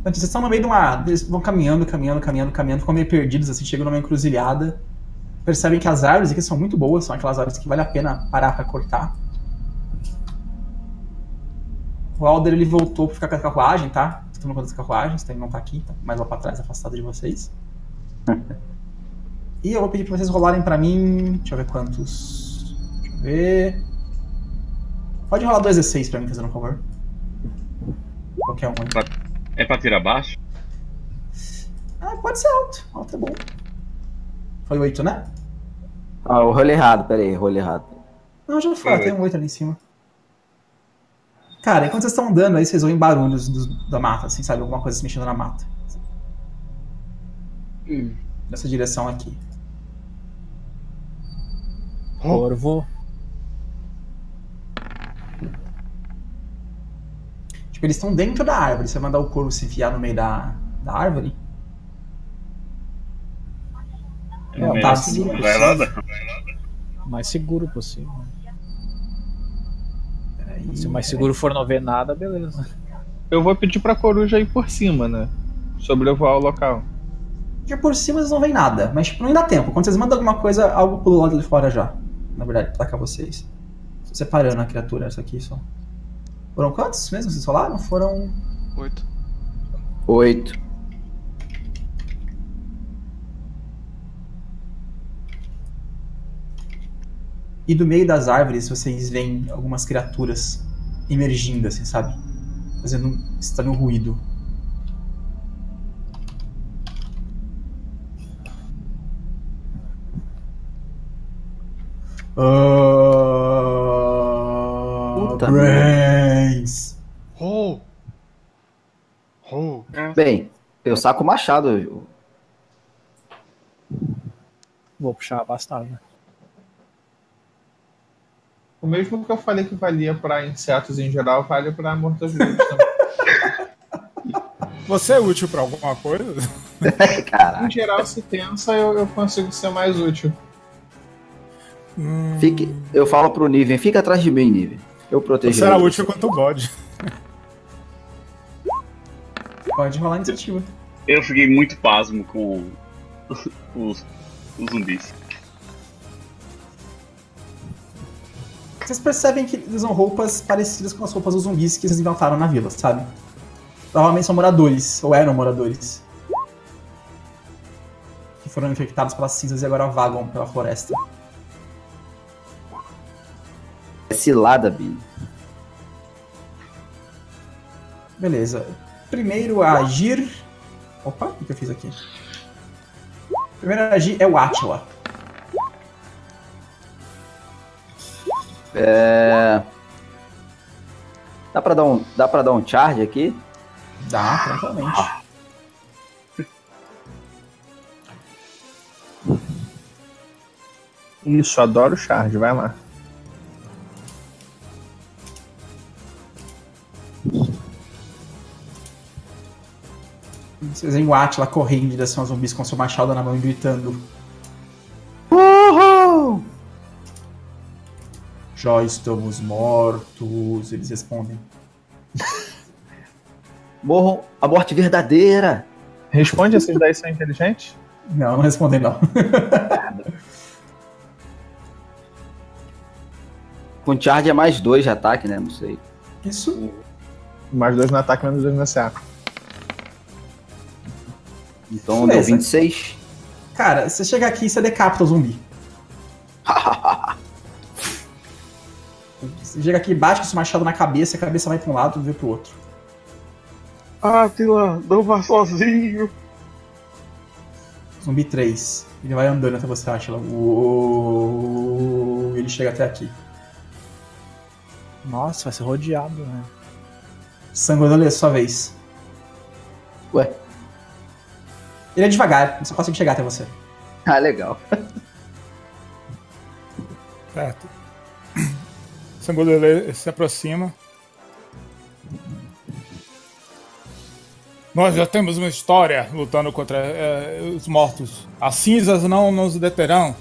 Então, vocês estão no meio de uma... Eles vão caminhando, caminhando, caminhando, caminhando, ficam meio perdidos, assim, chegam numa encruzilhada. Percebem que as árvores aqui são muito boas, são aquelas árvores que vale a pena parar pra cortar. O Alder, ele voltou pra ficar com a carruagem, tá? Tô tomando conta das carruagens, então ele não tá aqui, tá mais lá pra trás, afastado de vocês. E eu vou pedir pra vocês rolarem pra mim... Deixa eu ver quantos... Deixa eu ver... Pode rolar dois D seis pra mim, fazendo um favor. Qualquer um aí. É pra tirar baixo? Ah, pode ser alto. Alto é bom. Foi oito, né? Ah, eu rolei errado, peraí, rolei errado. Não, já não foi, foi tem um oito ali em cima. Cara, enquanto vocês estão andando aí, vocês ouvem barulhos do, da mata, assim, sabe? Alguma coisa se mexendo na mata. Hum. Nessa direção aqui. Corvo. Eles estão dentro da árvore. Você vai mandar o corvo se enfiar no meio da, da árvore? É o mais seguro possível. Mais seguro possível. Peraí, se o mais seguro for não ver nada, beleza. Eu vou pedir pra coruja ir por cima, né? Sobrevoar o local. Porque por cima vocês não veem nada, mas tipo, não dá tempo. Quando vocês mandam alguma coisa, algo pelo lado de fora já. Na verdade, ataca vocês. Estou separando a criatura, essa aqui só. Foram quantos mesmo? Vocês falaram? Foram... Oito. Oito. E do meio das árvores vocês veem algumas criaturas emergindo, assim, sabe? Fazendo um estranho ruído. Oh, puta brains! Oh. Oh. Bem, eu saco o machado. Vou puxar a bastada. O mesmo que eu falei que valia para insetos em geral, vale para mortos vivos também. Você é útil para alguma coisa? Caraca. Em geral, se tensa, eu, eu consigo ser mais útil. Hum... Fique, eu falo pro Niven, fica atrás de mim, Niven. Eu protejo. Será útil quanto o bode. Pode rolar a iniciativa. Eu fiquei muito pasmo com os, os zumbis. Vocês percebem que eles usam roupas parecidas com as roupas dos zumbis que eles inventaram na vila, sabe? Provavelmente são moradores, ou eram moradores. Que foram infectados pelas cinzas e agora vagam pela floresta. É cilada, Bi. Beleza. Primeiro a agir... Opa, o que eu fiz aqui? Primeiro a agir é o Atila. É... Dá pra dar um, dá pra dar um charge aqui? Dá, tranquilamente. Isso, adoro charge, vai lá. Vocês veem o Atila correndo em direção aos zumbis com seu machado na mão e gritando: "Uhul! Já estamos mortos", eles respondem. Morram a morte verdadeira. Responde, esses daí são inteligentes? Não, não respondem não. Com charge é mais dois de ataque, né? Não sei. Isso. Mais dois no ataque, menos dois no S A. Então beleza. Deu vinte e seis. Cara, você chega aqui e você decapita o zumbi. Você chega aqui, bate com esse machado na cabeça, a cabeça vai pra um lado e vê pro outro. Atila, não vá sozinho. Zumbi três. Ele vai andando até você, Atila. Uou, ele chega até aqui. Nossa, vai ser rodeado, né? Sangodelê, sua vez. Ué. Ele é devagar, não só consegue chegar até você. Ah, legal. Certo. Sangodelê se aproxima. Nós já temos uma história lutando contra é, os mortos. As cinzas não nos deterão.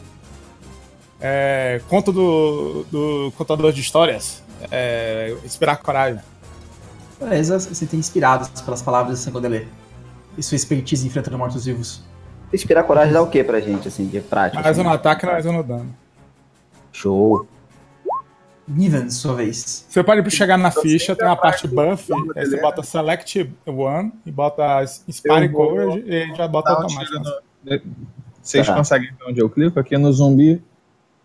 É, conto do, do contador de histórias. É, inspirar coragem. Beleza, você tem inspirado pelas palavras de Sangodelê. E sua expertise enfrentando mortos-vivos. Inspirar coragem dá o que pra gente, assim, de prática? Mais um no ataque, mais um no dano. Show. Niven, sua vez. Você pode chegar na ficha, tem uma parte buff, aí você bota select one, e bota inspire coverage, e já bota automático. Vocês conseguem ver onde eu clico? Aqui no zumbi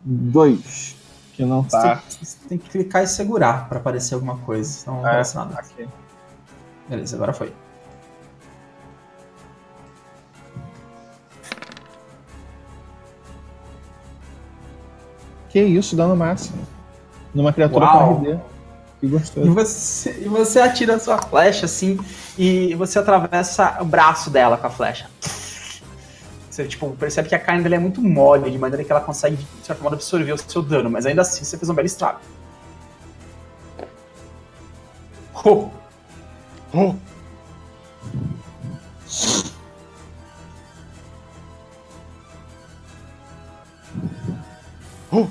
dois, que não tá... Você tem que clicar e segurar pra aparecer alguma coisa, senão não aparece nada. Beleza, agora foi. Que isso, dano máximo. Numa criatura com R D. Que gostoso. E você, e você atira a sua flecha assim, e você atravessa o braço dela com a flecha. Você tipo, percebe que a carne dela é muito mole, de maneira que ela consegue, de certa forma, absorver o seu dano. Mas ainda assim, você fez um belo estrago. Oh. Oh. Oh.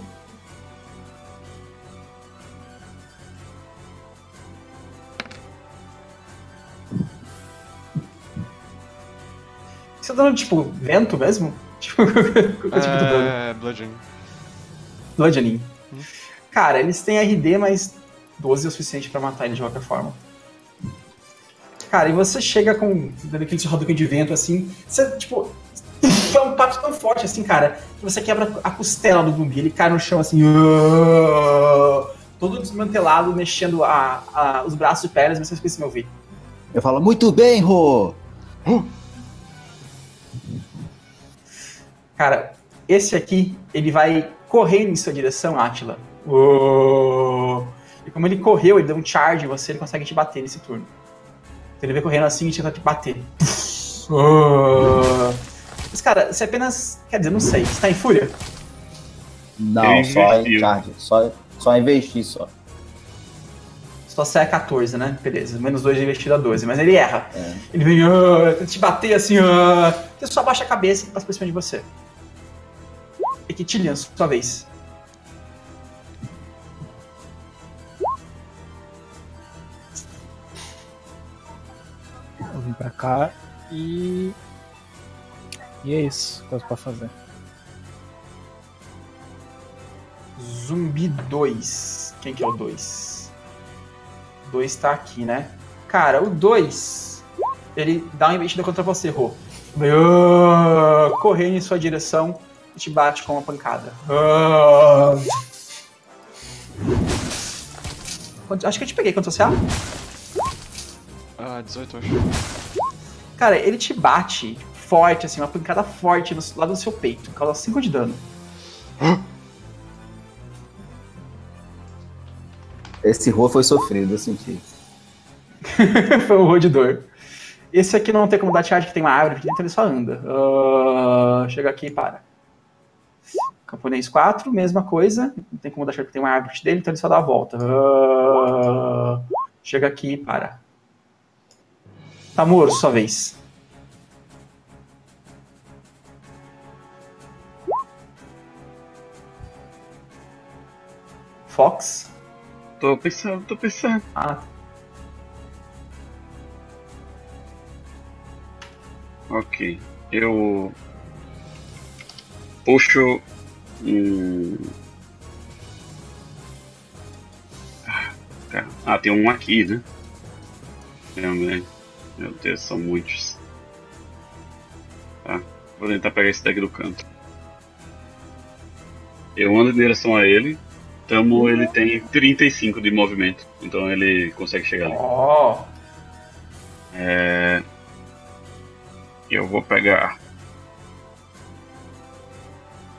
Você tá dando, tipo, vento mesmo? Tipo, é, tipo dano? Bludgeoning. Bludgeoning. Hum. Cara, eles têm R D, mas doze é o suficiente pra matar ele de qualquer forma. Cara, e você chega com... dando aquele rodão de vento, assim, você, tipo... tipo, é um pato tão forte, assim, cara, que você quebra a costela do zumbi, ele cai no chão, assim, uh, todo desmantelado, mexendo a, a, os braços e pernas, mas vocês conseguem me ouvir. Eu falo, muito bem, Rô! Uh. Cara, esse aqui, ele vai correndo em sua direção, Atila. Uh. E como ele correu, ele deu um charge em você, ele consegue te bater nesse turno. Então ele vem correndo assim e tenta te bater. Uh. Mas, cara, você apenas... Quer dizer, não sei. Você tá em fúria? Não, só em charge. Só, só investir, só. Só sai a quatorze, né? Beleza. Menos dois de investido a doze. Mas ele erra. É. Ele vem... Uh, tenta te bater assim... Uh, você só abaixa a cabeça e passa por cima de você. E que te lança, sua vez. Eu vim pra cá e... E é isso que eu posso fazer. Zumbi dois. Quem que é o dois? O dois tá aqui, né? Cara, o dois... Ele dá uma investida contra você, Rô. Correndo em sua direção e te bate com uma pancada. Acho que eu te peguei. Quanto você acha? Ah, dezoito, acho. Cara, ele te bate... forte, assim, uma pancada forte no lado do seu peito, causa cinco de dano. Esse roll foi sofrido, eu senti. Foi um roll de dor. Esse aqui não tem como dar charge, que tem uma árvore, porque dentro ele só anda. Uh, chega aqui e para. Camponês quatro, mesma coisa. Não tem como dar charge, porque tem uma árvore dele, então ele só dá a volta. Uh, chega aqui e para. Tamoro, sua vez. Fox? Tô pensando, tô pensando. Ah. Ok. Eu... Puxo... Hum... Ah, tem um aqui, né? Também. Meu Deus, são muitos. Tá. Vou tentar pegar esse daqui do canto. Eu ando em direção a ele. Tamo, ele tem trinta e cinco de movimento, então ele consegue chegar ali. Oh. É... Eu vou pegar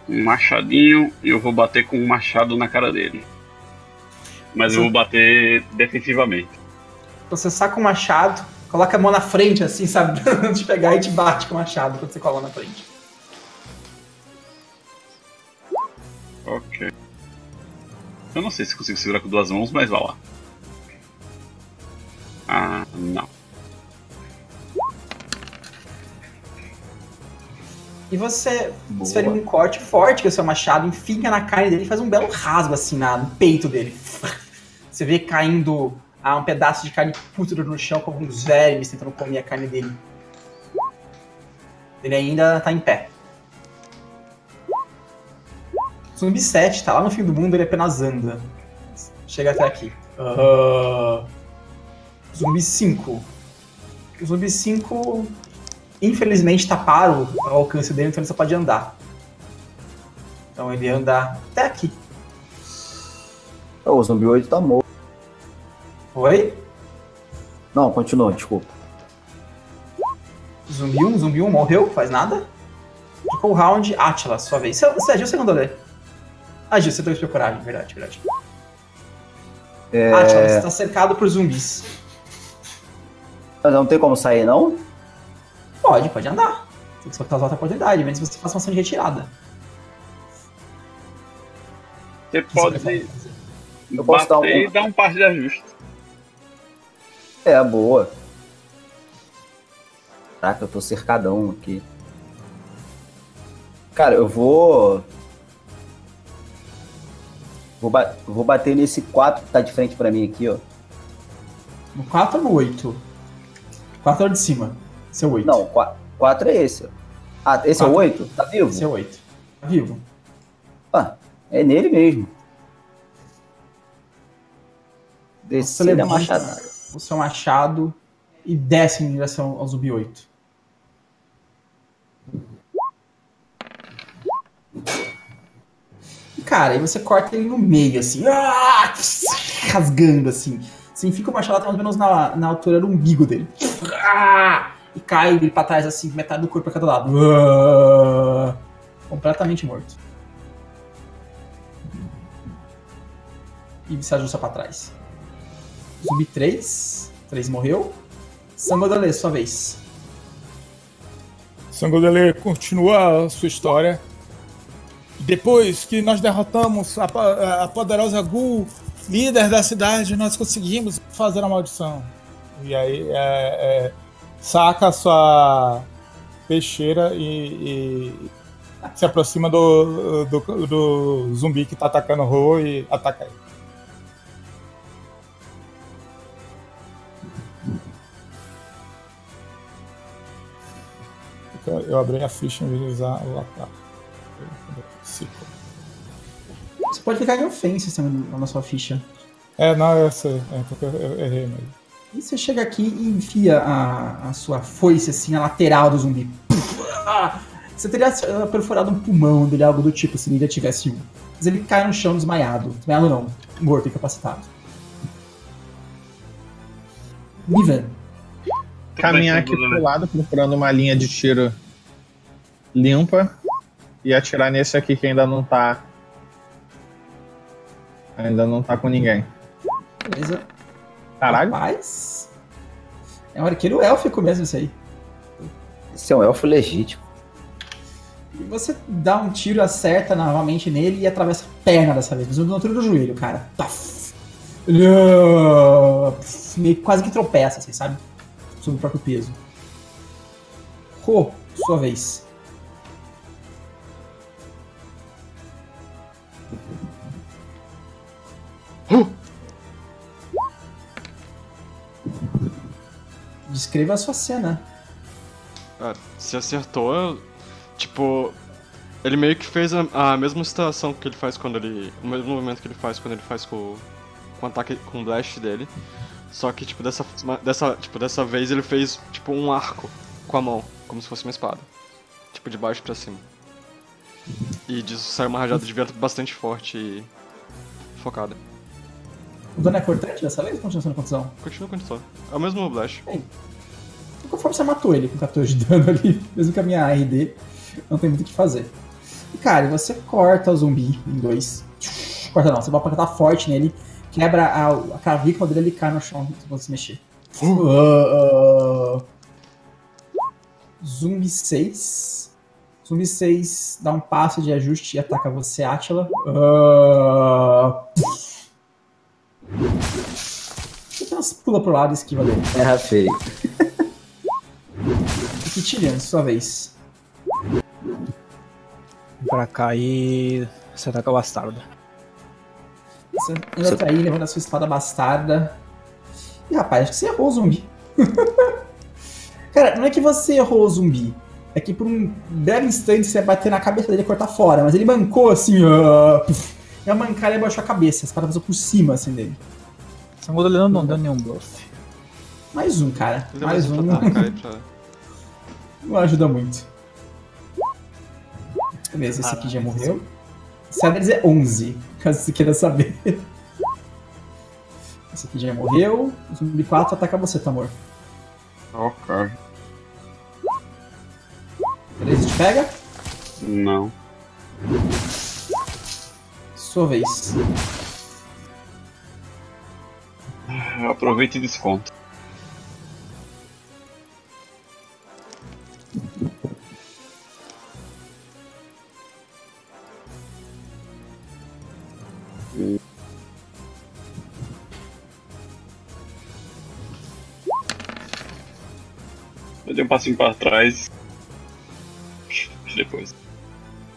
um machadinho e eu vou bater com um machado na cara dele. Mas você... eu vou bater defensivamente. Você saca o um machado, coloca a mão na frente assim, sabe? Antes de pegar e te bate com o machado quando você cola na frente. Ok. Eu não sei se consigo segurar com duas mãos, mas vai lá. Ah, não. E você desfere um corte forte com o seu machado, enfia na carne dele e faz um belo rasgo assim na, no peito dele. Você vê caindo ah, um pedaço de carne pútrida no chão, com alguns vermes tentando comer a carne dele. Ele ainda tá em pé. Zumbi sete, tá lá no fim do mundo, ele apenas anda. Chega até aqui. Uh... Zumbi cinco. O Zumbi cinco, infelizmente, tá paro ao alcance dele, então ele só pode andar. Então ele anda até aqui. Oh, o Zumbi oito tá morto. Oi? Não, continua, desculpa. Zumbi um, Zumbi um morreu, faz nada. Ficou o round, Atila, sua vez. Você, você agiu, você não deu. Ah, Gil, você tem que procurar, verdade, verdade. É... Ah, Atila, você tá cercado por zumbis. Mas não tem como sair, não? Pode, pode andar. Tem que só usar outra oportunidade, menos se você faça uma ação de retirada. Você pode você eu posso dar um... e dar um passo de ajuste. É, boa. Caraca, eu tô cercadão aqui. Cara, eu vou... Vou, ba vou bater nesse quatro que tá de frente pra mim aqui, ó. No quatro ou no oito? quatro é o de cima. Esse é o oito. Não, quatro é esse. Ah, esse quatro. É o oito? Tá vivo? Esse é o oito. Tá vivo. Ah, é nele mesmo. Desce da machadada. O seu machado e desce em direção ao zumbi oito. cara, e você corta ele no meio, assim, rasgando, assim. Assim, fica o machado até mais ou menos na, na altura do umbigo dele. E cai ele pra trás, assim, metade do corpo pra cada lado. Completamente morto. E se ajusta pra trás. Zumbi três. três morreu. Sangodelê, sua vez. Sangodelê continua a sua história. Depois que nós derrotamos a, a poderosa Gul, líder da cidade, nós conseguimos fazer a maldição. E aí é, é, saca a sua peixeira e, e se aproxima do, do, do zumbi que tá atacando o Rô e ataca ele. Eu abri a ficha em vez de usar o ataque. Você pode clicar em ofensa na sua ficha. É, não, eu sei. É porque eu errei mesmo. E você chega aqui e enfia a, a sua foice assim, a lateral do zumbi. Você teria perforado um pulmão dele, algo do tipo, se ele ainda tivesse um. Mas ele cai no chão desmaiado. Desmaiado não, morto, incapacitado. Niven. Caminhar aqui pro lado, procurando uma linha de tiro limpa e atirar nesse aqui que ainda não tá ainda não tá com ninguém. Beleza. Caralho. Rapaz, é um arqueiro élfico mesmo isso aí. Esse é um elfo legítimo. E você dá um tiro, acerta novamente nele e atravessa a perna dessa vez, mas no altura do joelho, cara. Meio quase que tropeça, assim, sabe? Sobre o próprio peso. Rô, sua vez. Uh! Descreva a sua cena. Ah, se acertou, eu, tipo, ele meio que fez a, a mesma situação que ele faz quando ele, o mesmo movimento que ele faz quando ele faz com, com o ataque, com o blast dele. Só que, tipo, dessa, dessa, tipo, dessa vez ele fez, tipo, um arco com a mão, como se fosse uma espada. Tipo, de baixo pra cima. E disso saiu uma rajada de vento bastante forte e focada. O dano é cortante dessa vez ou continua sendo condição? Continua condição. É o mesmo blast. Bem, conforme você matou ele com quatorze de dano ali, mesmo que a minha R D, não tem muito o que fazer. E, cara, você corta o zumbi em dois. Corta não, você vai apertar forte nele. Quebra a, a clavícula dele, ele cai no chão, não pode se mexer. Uh, uh. Zumbi seis. Zumbi seis dá um passo de ajuste e ataca você, Atila. Uh. Você apenas pula pro lado e esquiva dele. Terra feia. Ictilian, sua vez. Pra cá e você ataca o bastardo. Você anda pra aí, levando a sua espada bastarda. E rapaz, acho que você errou o zumbi. Cara, não é que você errou o zumbi. É que por um breve instante você ia bater na cabeça dele e cortar fora. Mas ele mancou assim. Uh, e a mancada abaixou a cabeça. A espada passou por cima assim dele. Sangodelê não, não deu nenhum bluff. Mais um, cara. Mais um. Não ajuda muito. Beleza, esse aqui já morreu. Esse deles é onze, caso você queira saber. Esse aqui já morreu. O zumbi quatro ataca você, Tamor. Ok. treze te pega? Não. Sua vez. Aproveita e desconto. Eu dei um passinho pra trás. Depois.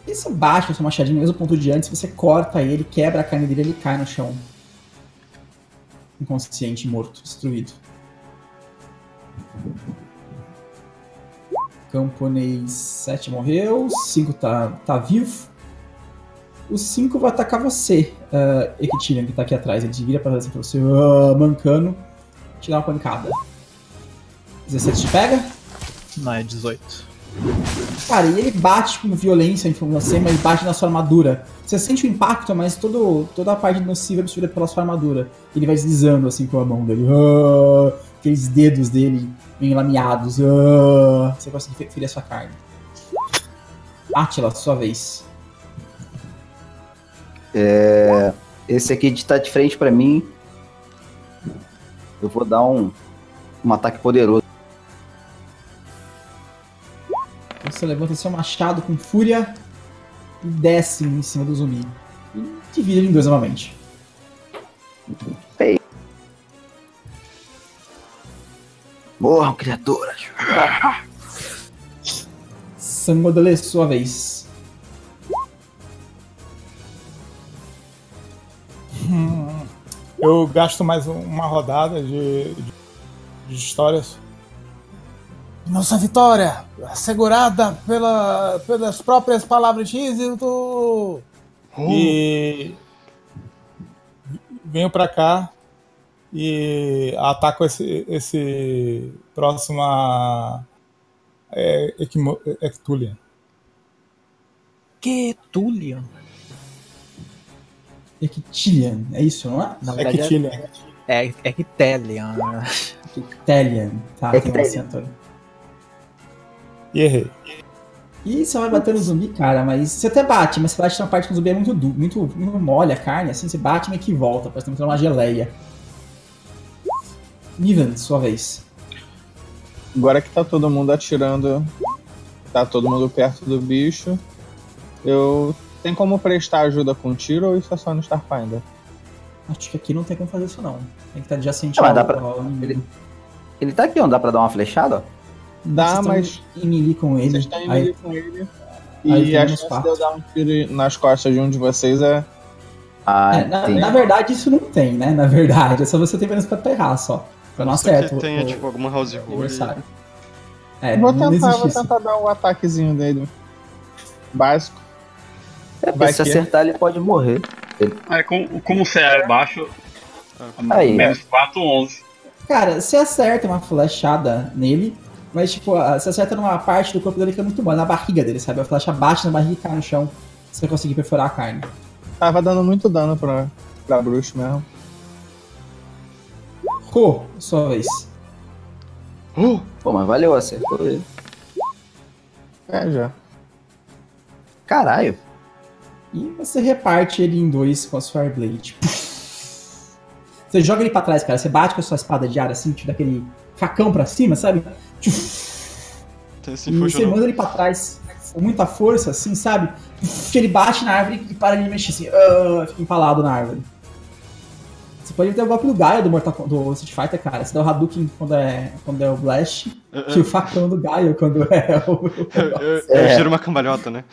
E você baixa o seu machadinho no mesmo ponto de antes, você corta ele, quebra a carne dele, ele cai no chão. Inconsciente, morto, destruído. Camponês sete morreu, cinco tá, tá vivo. O cinco vai atacar você, uh, Ictilian, que tá aqui atrás. Ele vira pra trás pra você, uh, mancando, te dá uma pancada. dezessete te pega? Não, é dezoito. Cara, e ele bate com violência em você, mas bate na sua armadura. Você sente o impacto, mas todo, toda a parte nociva é absorvida pela sua armadura. Ele vai deslizando assim com a mão dele. Ah, aqueles dedos dele bem lameados. Ah, você consegue ferir a sua carne. Atila, sua vez. É, esse aqui de estar de frente pra mim. Eu vou dar um, um ataque poderoso. Você levanta seu machado com fúria e desce em cima do zumbi. E divide ele em dois novamente. Ei. Morram, criaturas! Sangodelê, sua vez. Hum, eu gasto mais uma rodada de, de, de histórias. Nossa vitória, assegurada pela, pelas próprias palavras de êxito. Hum. E venho pra cá e ataco esse, esse próximo a é, Ictilian. Ictilian? Ictilian, é isso, não é? Na verdade, Ictilian. É Ictilian. Ictilian, tá, Ictilian. Tem um acento. E errei. E você vai bater no zumbi, cara, mas você até bate, mas você bate na parte que o zumbi é muito, du muito, muito mole a carne, assim, você bate e meio que volta, parece que tá uma geleia. Niven, sua vez. Agora que tá todo mundo atirando, tá todo mundo perto do bicho, eu... tem como prestar ajuda com tiro ou isso é só no Starfinder? Acho que aqui não tem como fazer isso, não. Tem que estar já sentindo... Não, dá pra... o... ele... ele tá aqui, não dá pra dar uma flechada, ó? Dá, mas... em melee com ele. Vocês estão em melee com ele. E a chance de eu dar um tiro nas costas de um de vocês é... Ah, é, na, na verdade, isso não tem, né? Na verdade, é só você ter menos pra pegar, só. Pra não acertar. Você tenha, tipo, alguma house rule. É, vou tentar, vou tentar dar um ataquezinho dele. Básico. É, se acertar, ele pode morrer. Ah, como, como o C A é baixo... Aí. Menos quatro, onze. Cara, se acerta uma flechada nele... Mas, tipo, você acerta numa parte do corpo dele que é muito boa, na barriga dele, sabe? A flecha bate na barriga e cai no chão. Você vai conseguir perfurar a carne. Tava dando muito dano pra, pra bruxo mesmo. Rô, oh, sua vez. Uh, pô, mas valeu, acertou ele. É, já. Caralho. E você reparte ele em dois com a sua Fireblade. Você joga ele pra trás, cara. Você bate com a sua espada de ar, assim, tipo, daquele facão pra cima, sabe? E você manda ele pra trás com muita força, assim, sabe? Ele bate na árvore e para de mexer assim, uh, fica empalado na árvore. Você pode ter o golpe do Gaio do Mortal do Street Fighter, cara. Você dá o Hadouken quando é, quando é o Blast, uh, uh. e o facão do Gaio quando é o... o eu, eu, eu giro uma cambalhota, né?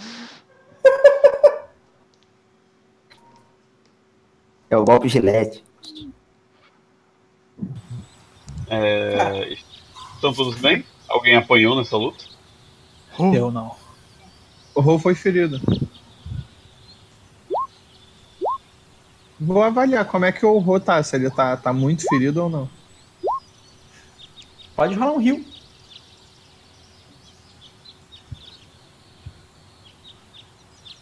É o golpe Gillette. É... Estão todos bem? Alguém apanhou nessa luta? Uh, eu não. O Rô foi ferido. Vou avaliar como é que o Rô tá, se ele tá, tá muito ferido ou não. Pode rolar um heal.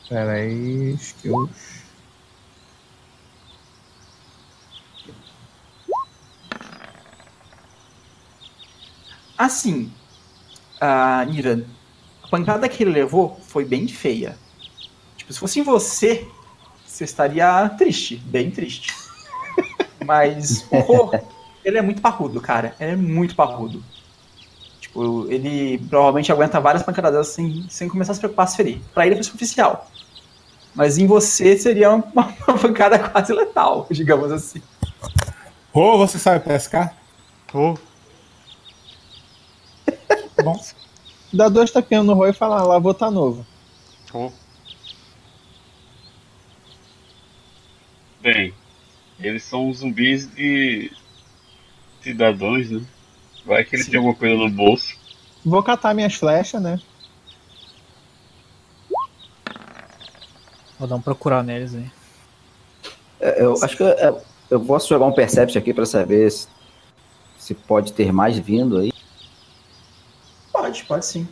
Pera aí, skills. Assim, ah, Niran, a pancada que ele levou foi bem feia. Tipo, se fosse você, você estaria triste, bem triste. Mas o Rô, ele é muito parrudo, cara. Ele é muito parrudo. Tipo, ele provavelmente aguenta várias pancadas sem, sem começar a se preocupar se ferir. Pra ele foi superficial. Mas em você seria uma, uma pancada quase letal, digamos assim. Rô, você sabe pescar? Rô. Bom, dá dois tapinhas no Rô e fala, lá vou tá novo. Oh. Bem, eles são zumbis de cidadãos, né? Vai que ele tem alguma coisa no bolso. Vou catar minhas flechas, né? Vou dar um procurar neles aí. É, eu acho que eu, eu posso jogar um Percept aqui pra saber se, se pode ter mais vindo aí. Pode, pode sim.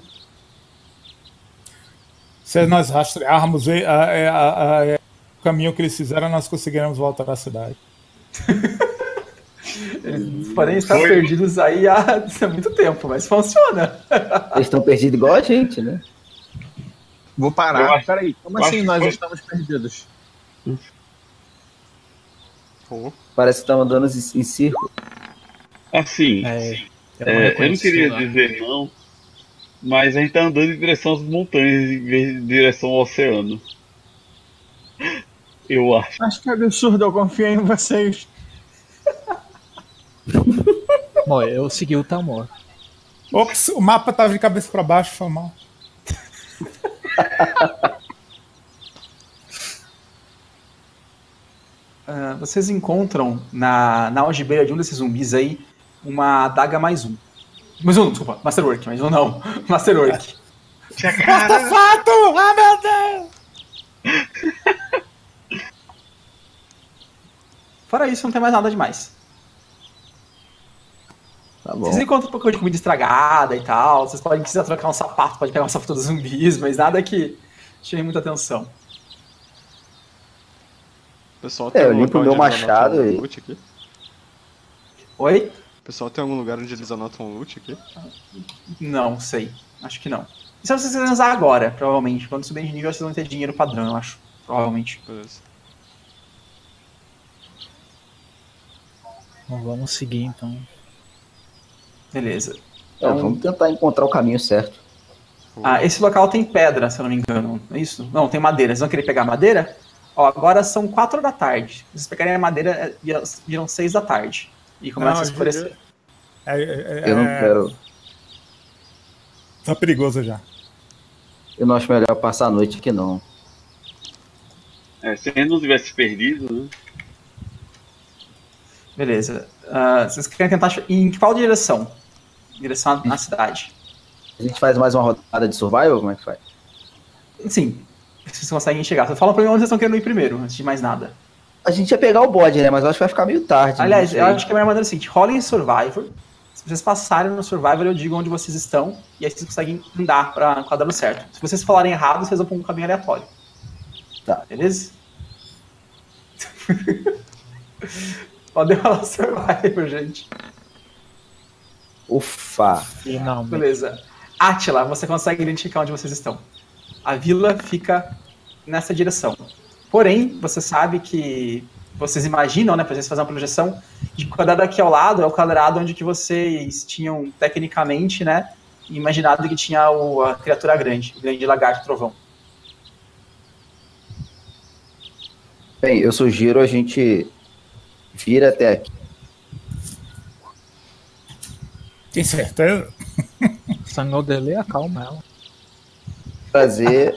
Se nós rastrearmos a, a, a, a, o caminho que eles fizeram, nós conseguiremos voltar à cidade. Eles, porém, estão Foi. perdidos aí há, há muito tempo, mas funciona. Eles estão perdidos igual a gente, né? Vou parar. Peraí, como assim nós estamos perdidos? Parece que estão andando em círculo. Assim, é, é, eu não queria dizer não, mas a gente tá andando em direção às montanhas, em vez de direção ao oceano. Eu acho. Acho que é absurdo, eu confio em vocês. Bom, eu segui o Tamor. Ops, o mapa tava de cabeça pra baixo, foi mal. uh, vocês encontram na, na algibeira de um desses zumbis aí uma adaga mais um. Mais um, desculpa, Masterwork, mas um não. Masterwork. Artefato! Ah, meu Deus! Fora isso, não tem mais nada demais. Tá bom. Vocês encontram um pouco de comida estragada e tal. Vocês podem precisar trocar um sapato, pode pegar um sapato dos zumbis, mas nada que chame muita atenção. O pessoal tem é, eu limpo o meu machado e... aqui. Oi? Pessoal, tem algum lugar onde eles anotam o loot aqui? Não, sei. Acho que não. Isso é vocês quiserem usar agora, provavelmente. Quando subir de nível, vocês vão ter dinheiro padrão, eu acho. Provavelmente. Beleza. Bom, vamos seguir, então. Beleza. Então, é, vamos tentar encontrar o caminho certo. Ah, esse local tem pedra, se eu não me engano. É isso? Não, tem madeira. Vocês vão querer pegar madeira? Ó, agora são quatro da tarde. Se vocês pegarem a madeira, viram seis da tarde. E começa não, a escurecer. É, é, é, eu não quero. Tá perigoso já. Eu não acho melhor passar a noite aqui, não. É, se ele não tivesse perdido, né? Beleza. Uh, vocês querem tentar achar... em qual direção? Direção à cidade. A gente faz mais uma rodada de survival? Como é que faz? Sim. Vocês conseguem chegar. Só fala pra mim onde vocês estão querendo ir primeiro, antes de mais nada. A gente ia pegar o bode, né? Mas eu acho que vai ficar meio tarde. Aliás, eu acho que é a melhor maneira é a seguinte. Rolem em Survivor. Se vocês passarem no Survivor, eu digo onde vocês estão. E aí vocês conseguem andar para quadrado certo. Se vocês falarem errado, vocês vão para um caminho aleatório. Tá. Beleza? Podem rolar Survivor, gente. Ufa. Finalmente. Beleza. Atila, você consegue identificar onde vocês estão. A vila fica nessa direção. Porém, você sabe que... Vocês imaginam, né? Pra vocês fazerem uma projeção de quadrado aqui ao lado, é o quadrado onde que vocês tinham, tecnicamente, né? Imaginado que tinha o, a criatura grande, o grande lagarto trovão. Bem, eu sugiro a gente vir até aqui. Tem certeza? Sangodelê, acalma ela. Prazer...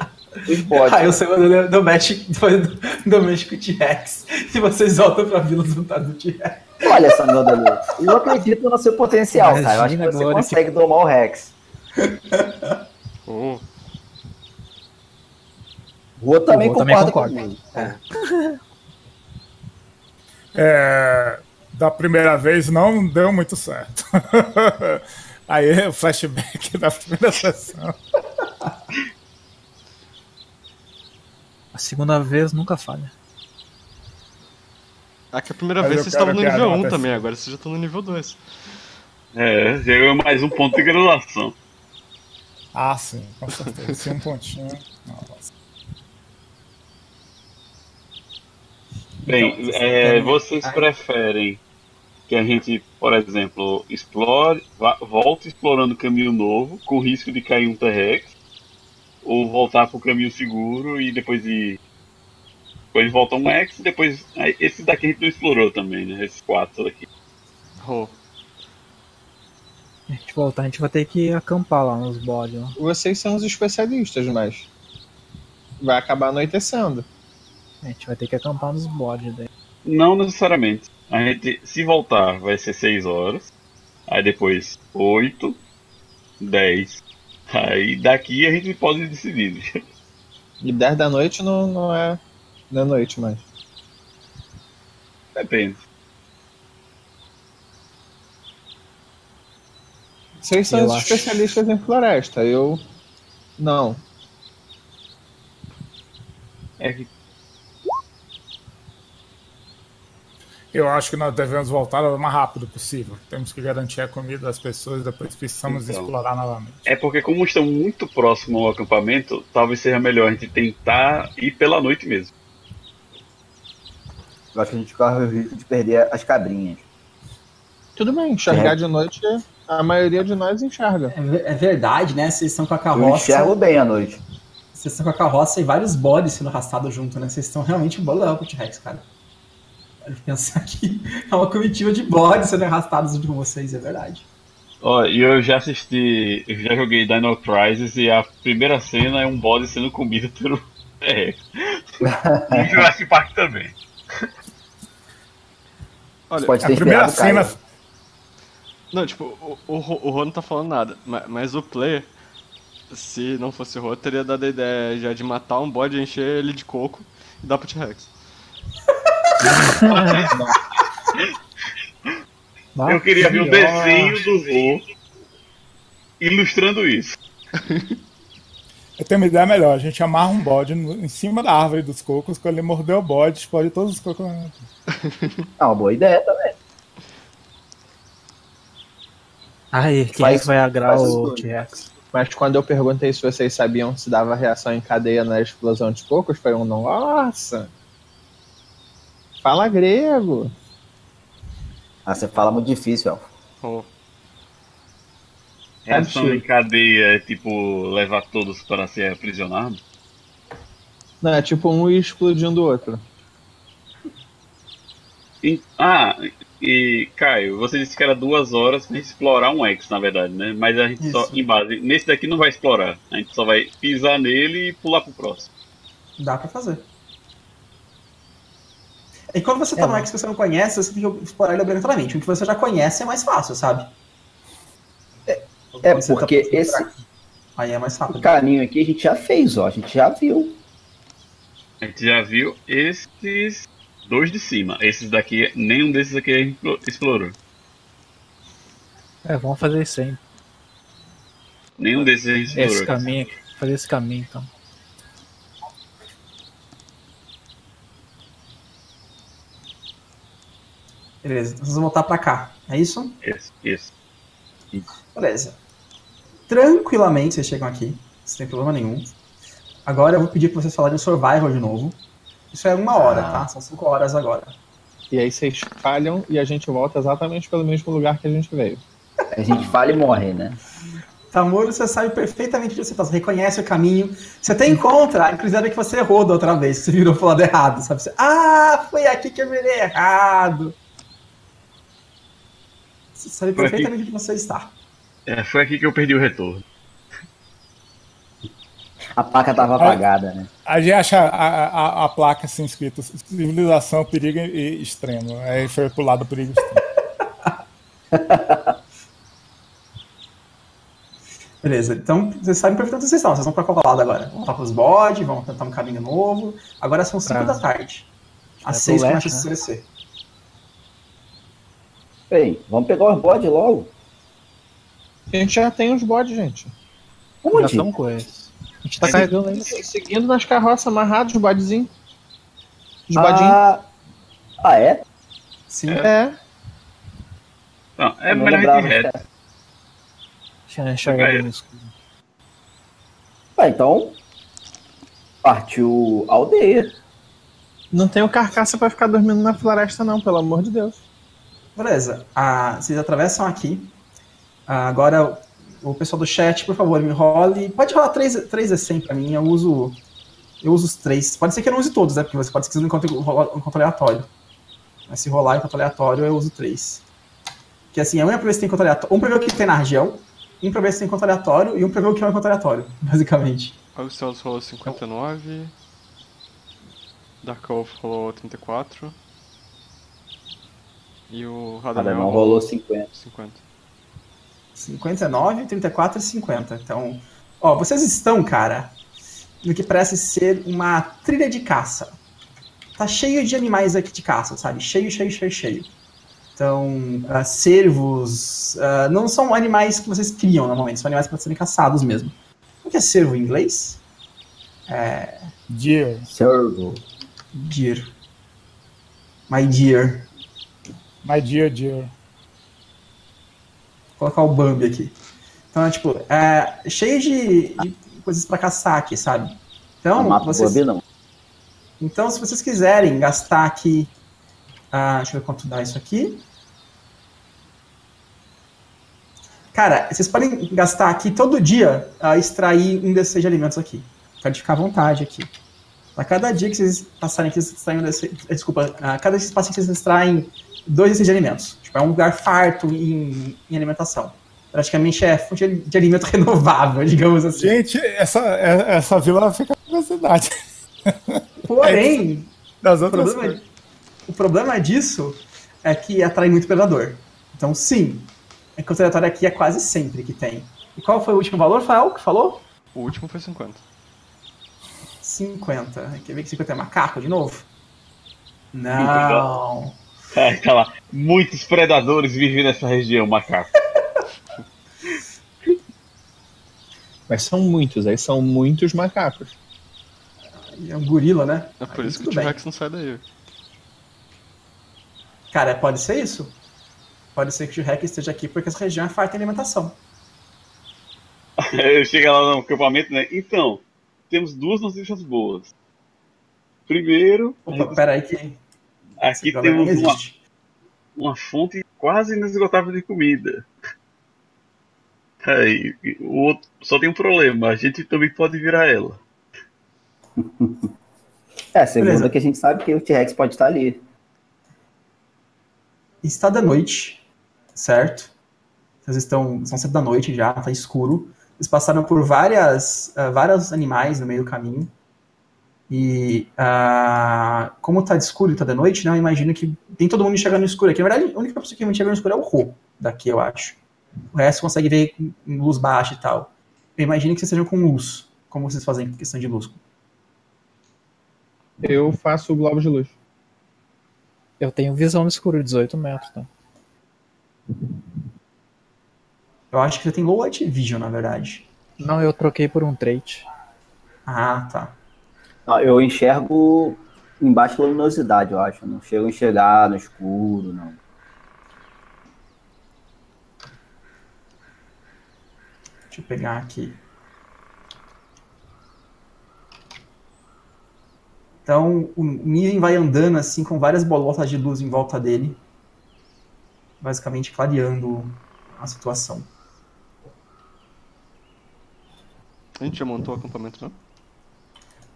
Aí o seu é doméstico T-Rex. E vocês voltam pra vila do T-Rex. Olha essa merda ali. Eu acredito no seu potencial, cara. Eu acho que você consegue domar o Rex. Hum. O outro também concorda comigo. É. É, da primeira vez não deu muito certo. Aí o flashback da primeira sessão. A segunda vez nunca falha. Ah, que a primeira mas vez vocês estavam no nível um também, agora vocês já estão no nível dois. É, ganhou mais um ponto de graduação. Ah, sim, com certeza. Um pontinho. Nossa. Bem, então, é, vocês Ai. preferem que a gente, por exemplo, explore, volte explorando caminho novo, com risco de cair um T-Rex? Ou voltar pro caminho seguro e depois ir. Depois volta um X e depois. Esse daqui a gente não explorou também, né? Esses quatro daqui. Oh. A gente voltar, a gente vai ter que acampar lá nos bodes. Né? Vocês são os especialistas, mas. Vai acabar anoitecendo. A gente vai ter que acampar nos bodes daí. Não necessariamente. A gente, se voltar, vai ser seis horas. Aí depois oito, dez. Aí daqui a gente pode decidir. E dez da noite não, não é da noite mais. Depende. Vocês são os especialistas em floresta, eu... Não. Eu acho que nós devemos voltar o mais rápido possível. Temos que garantir a comida das pessoas e depois precisamos então, explorar novamente. É porque como estão muito próximos ao acampamento, talvez seja melhor a gente tentar ir pela noite mesmo. Eu acho que a gente corre o risco de perder as cabrinhas. Tudo bem, enxergar é. de noite, a maioria de nós enxerga. É, é verdade, né? Vocês estão com a carroça... Eu enxergo bem à noite. Vocês estão com a carroça e vários bodes sendo arrastados junto, né? Vocês estão realmente bolando com o T-Rex, cara. Pensar que é uma comitiva de bodes sendo arrastados de vocês, é verdade. Ó, e eu já assisti, eu já joguei Dino Crisis e a primeira cena é um bode sendo comido pelo T-Rex. E Jurassic Park também. Olha, pode ter a primeira cena... Caio. Não, tipo, o, o, o Rô não tá falando nada, mas, mas o player, se não fosse o Rô, teria dado a ideia já de matar um bode, encher ele de coco e dar pro T-Rex. Eu queria ver um desenho do Rô ilustrando isso. Eu tenho uma ideia melhor, a gente amarra um bode em cima da árvore dos cocos, quando ele mordeu o bode, explode todos os cocos. É uma boa ideia também. Aí, quem faz, vai agrar o T-Rex? Mas quando eu perguntei se vocês sabiam se dava reação em cadeia na explosão de cocos, foi um não. Nossa! Fala grego! Ah, você fala muito difícil, Elfo. Oh. Reação é, em cadeia é tipo levar todos para ser aprisionado? Não, é tipo um explodindo o outro. E, ah... E, Caio, você disse que era duas horas pra gente explorar um X, na verdade, né? Mas a gente Isso. só, em base, nesse daqui não vai explorar. A gente só vai pisar nele e pular pro próximo. Dá pra fazer. E quando você é, tá num X que você não conhece, você tem que explorar ele obrigatoriamente. O que você já conhece é mais fácil, sabe? É, é porque tá esse... Aí é mais rápido. O caminho aqui a gente já fez, ó. A gente já viu. A gente já viu esses... Dois de cima. Esses daqui, nenhum desses aqui a gente explorou. É, vamos fazer isso aí. Nenhum desses a gente explorou. Esse caminho aqui. Fazer esse caminho, então. Beleza, então vamos voltar pra cá. É isso? Isso, isso. isso. Beleza. Tranquilamente vocês chegam aqui. Sem problema nenhum. Agora eu vou pedir pra vocês falarem survival de novo. Isso é uma hora, ah. tá? São cinco horas agora. E aí vocês falham e a gente volta exatamente pelo mesmo lugar que a gente veio. A gente falha e morre, né? Tamoro, você sabe perfeitamente o que você faz. Você reconhece o caminho. Você até encontra, inclusive, que você errou da outra vez, que você virou pro lado errado, sabe? Você, ah, foi aqui que eu virei errado. Você sabe foi perfeitamente aqui. Onde você está. É, foi aqui que eu perdi o retorno. A placa tava apagada, a, né? A gente acha a, a, a placa assim escrita civilização, perigo e extremo. Aí foi pro lado do perigo extremo. Beleza, então vocês sabem perfeitamente onde vocês estão. Vocês vão pra qual lado agora? Vão para os bodes, vão tentar um caminho novo. Agora são cinco pra... da tarde. Às seis começa a escurecer. Bem, vamos pegar os bodes logo. A gente já tem os bodes, gente. Como já estamos com eles. A gente tá carregando ainda. Seguindo nas carroças, amarrados, os bodezinhos. Os bodinhos. Ah, ah, é? Sim. É. Não, é melhor de reto. Deixa eu enxergar ele no escuro. Ah, então... Partiu a aldeia. Não tenho carcaça pra ficar dormindo na floresta não, pelo amor de Deus. Beleza. Ah, vocês atravessam aqui. Ah, agora... O pessoal do chat, por favor, me role. Pode rolar três D cem pra mim, eu uso eu uso os três. Pode ser que eu não use todos, né? Porque você pode ser que não encontre um encontro aleatório. Mas se rolar encontro aleatório, eu uso três. Que assim, é um pra ver se tem encontro aleatório. Um pra ver o que tem na Argel, um pra ver se tem encontro aleatório e um pra ver o que é um encontro aleatório, basicamente. O Celso rolou cinquenta e nove. Dark Wolf rolou trinta e quatro. E o Radamel rolou cinquenta. cinquenta. cinquenta e nove, trinta e quatro e cinquenta. Então, ó, vocês estão, cara, no que parece ser uma trilha de caça. Tá cheio de animais aqui de caça, sabe? Cheio, cheio, cheio, cheio. Então, uh, cervos... Uh, não são animais que vocês criam, normalmente. São animais para serem caçados mesmo. O que é cervo em inglês? É... Deer. Cervo. Deer. My deer. My dear, dear. Vou colocar o Bambi aqui. Então, é, tipo, é cheio de, de coisas pra caçar aqui, sabe? Então, não vocês... Bambi, não. Então, se vocês quiserem gastar aqui... Ah, deixa eu ver quanto dá isso aqui. Cara, vocês podem gastar aqui todo dia a extrair um desses seis alimentos aqui. Pode ficar à vontade aqui. A cada dia que vocês passarem aqui, vocês extraem um desses... Desculpa, a cada dia que vocês extraem dois desses seis alimentos. Tipo, é um lugar farto em, em alimentação. Praticamente é fonte de alimento renovável, digamos assim. Gente, essa, essa vila fica na cidade. Porém, é das outras o, problema, o problema disso é que atrai muito predador. Então, sim... A contratatória aqui é quase sempre que tem. E qual foi o último valor, Fael, que falou? O último foi cinquenta. cinquenta. Quer ver que cinquenta é macaco de novo? Não. É, cala. Muitos predadores vivem nessa região, macaco. Mas são muitos, aí são muitos macacos. É um gorila, né? É por aí isso que o T-Rex não sai daí. Cara, pode ser isso? Pode ser que o T-Rex esteja aqui porque essa região é farta em alimentação. Eu chego lá no acampamento, né? Então, temos duas notícias boas. Primeiro... Opa, peraí que... Aqui temos uma, uma fonte quase inesgotável de comida. Aí, o outro, só tem um problema, a gente também pode virar ela. É, segundo que a gente sabe que o T-Rex pode estar ali. Está da noite, certo? Vocês estão, são sete da noite já, tá escuro. Eles passaram por várias, uh, vários animais no meio do caminho. E uh, como tá de escuro e tá da noite, né, eu imagino que tem todo mundo enxergando no escuro aqui. Na verdade, a única pessoa que enxerga no escuro é o Rô, daqui, eu acho. O resto consegue ver com luz baixa e tal. Eu imagino que vocês sejam com luz. Como vocês fazem com questão de luz? Eu faço globo de luz. Eu tenho visão no escuro, dezoito metros. Tá? Eu acho que você tem low light vision, na verdade. Não, eu troquei por um trait. Ah, tá. Não, eu enxergo em baixa luminosidade, eu acho. Não chego a enxergar no escuro, não. Deixa eu pegar aqui. Então, o Niven vai andando, assim, com várias bolotas de luz em volta dele. Basicamente, clareando a situação. A gente já montou o acampamento, não?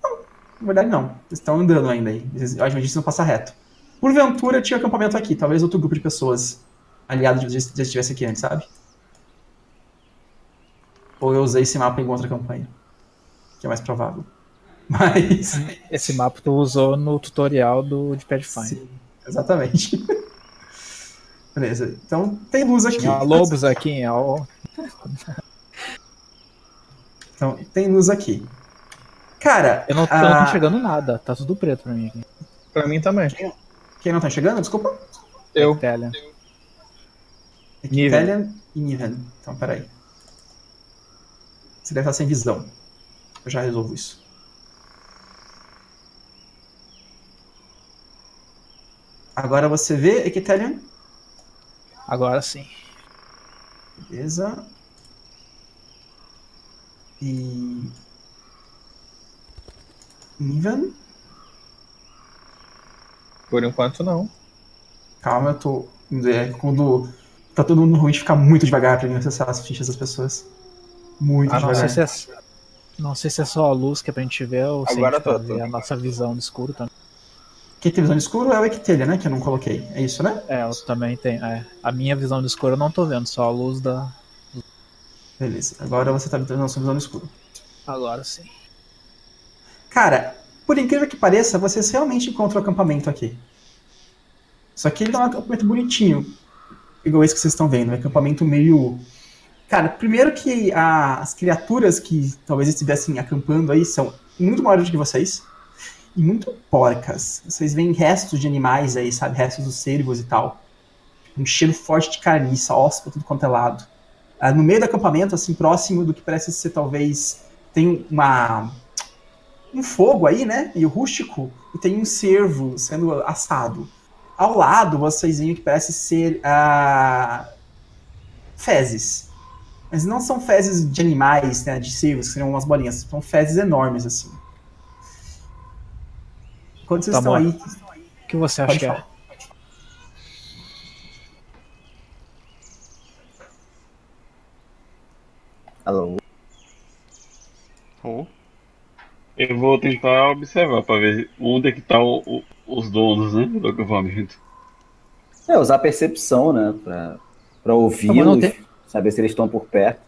Não, na verdade, não. Eles estão andando ainda aí. Eu acho que eles não passam reto. Porventura, tinha acampamento aqui. Talvez outro grupo de pessoas aliados já estivesse aqui antes, sabe? Ou eu usei esse mapa em outra campanha. Que é mais provável. Mas... Esse mapa tu usou no tutorial do, de Pathfinder. Sim, exatamente. Beleza, então tem luz aqui. Tinha lobos aqui em Al... Então, tem luz aqui. Cara... Eu não, a... eu não tô enxergando nada, tá tudo preto pra mim aqui. Pra mim também. Quem, quem não tá enxergando? Desculpa. Eu. Ictilian. Ictilian e Niven. Então, peraí. Você deve estar sem visão. Eu já resolvo isso. Agora você vê, Ictilian? Agora sim. Beleza. E... Niven? Por enquanto não. Calma, eu tô... É, quando tá todo mundo ruim, fica muito devagar pra mim acessar as fichas das pessoas. Muito ah, devagar. Não sei, se é... não sei se é só a luz que é pra gente ver ou se Agora a gente tá, ver tá. a nossa visão no escuro também. Quem tem visão no escuro é o Ictilian, né? Que eu não coloquei. É isso, né? É, eu também tenho. É. A minha visão no escuro eu não tô vendo, só a luz da... Beleza. Agora você tá vendo a sua visão no escuro. Agora sim. Cara, por incrível que pareça, vocês realmente encontram o acampamento aqui. Só que ele dá um acampamento bonitinho. Igual esse que vocês estão vendo. Um acampamento meio... Cara, primeiro que a... as criaturas que talvez estivessem acampando aí são muito maiores do que vocês. E muito porcas. Vocês veem restos de animais aí, sabe? Restos dos cervos e tal. Um cheiro forte de carniça, osso pra tudo quanto é lado. Ah, no meio do acampamento, assim, próximo do que parece ser talvez... Tem uma... Um fogo aí, né? E o rústico. E tem um cervo sendo assado. ao lado uma coisinha que parece ser ah, fezes. Mas não são fezes de animais, né, de silvos, que seriam umas bolinhas. São fezes enormes, assim. Enquanto vocês tá estão aí... O que você acha que é? Alô? Oh. Eu vou tentar observar para ver onde é que tá o, o, os donos, né, do acampamento. É, usar a percepção, né, pra, pra ouvi-los, tá, saber se eles estão por perto.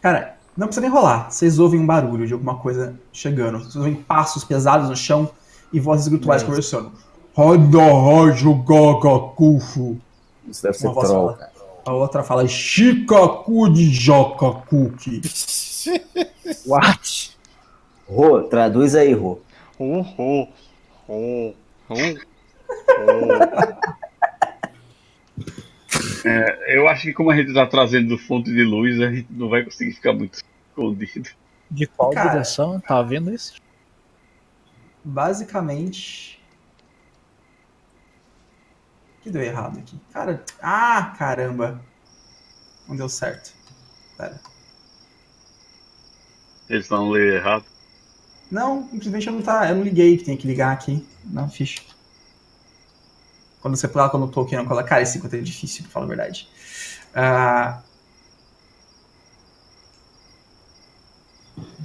Cara, não precisa nem rolar, vocês ouvem um barulho de alguma coisa chegando, vocês ouvem passos pesados no chão e vozes grutuais conversando. Isso deve ser troll, cara. A outra fala Shikaku de Jokakuki. What? Rô, traduz aí, Rô. Rô, Rô, Rô, eu acho que como a gente tá trazendo fonte de luz, a gente não vai conseguir ficar muito escondido. De qual cara, direção? Tá vendo isso? Basicamente... que deu errado aqui? Cara... Ah, caramba! Não deu certo. Pera. Eles estão lendo errado? Não, simplesmente eu não, tá, eu não liguei que tem que ligar aqui na ficha. Quando você coloca no token, não coloca. Cara, esse conteúdo é difícil, pra falar a verdade. Ah,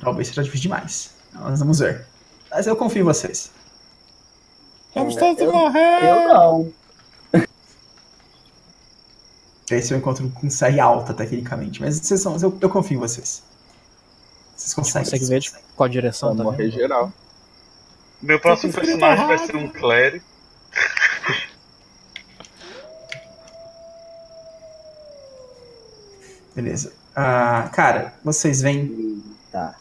talvez seja difícil demais. Nós vamos ver. Mas eu confio em vocês. Vamos todos morrer! Eu não. Esse eu encontro com série alta, tecnicamente. Mas vocês são, eu, eu confio em vocês. Vocês conseguem. Você consegue ver de qual direção tá morrer geral. Meu próximo personagem vai ser um clérigo. Beleza. Ah, cara, vocês veem tá.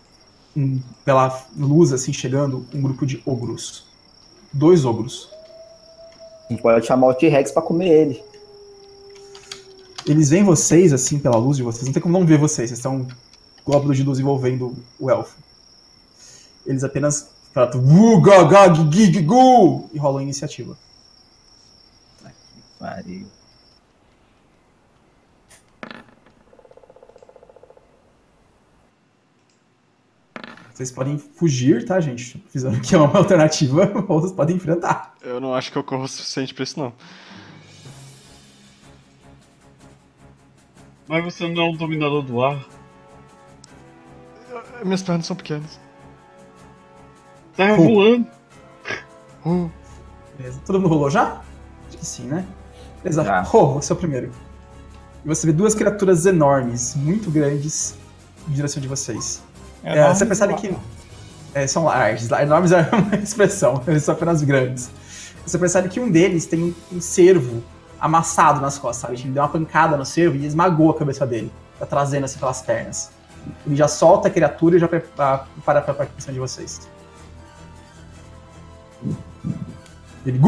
um, pela luz assim chegando um grupo de ogros. Dois ogros. A gente pode chamar o T-Rex pra comer ele. Eles veem vocês, assim, pela luz de vocês. Não tem como não ver vocês. Vocês são glóbulos de luz envolvendo o elfo. Eles apenas tratam... E rolam a iniciativa. Tá que pariu. Vocês podem fugir, tá, gente? Fizeram aqui uma alternativa. Ou vocês podem enfrentar. Eu não acho que eu corro o suficiente pra isso, não. Mas você não é um dominador do ar. Minhas pernas são pequenas. Tá uh. voando. Uh. Beleza. Todo mundo rolou já? Acho que sim, né? Beleza. Ah. Oh, você é o primeiro. E você vê duas criaturas enormes, muito grandes, em direção de vocês. É, é, você percebe que... É, são larges. Enormes é uma expressão. Eles são apenas grandes. Você percebe que um deles tem um cervo amassado nas costas, sabe? Ele deu uma pancada no cervo e esmagou a cabeça dele, tá trazendo assim pelas pernas. Ele já solta a criatura e já prepara para a participação de vocês. Ele...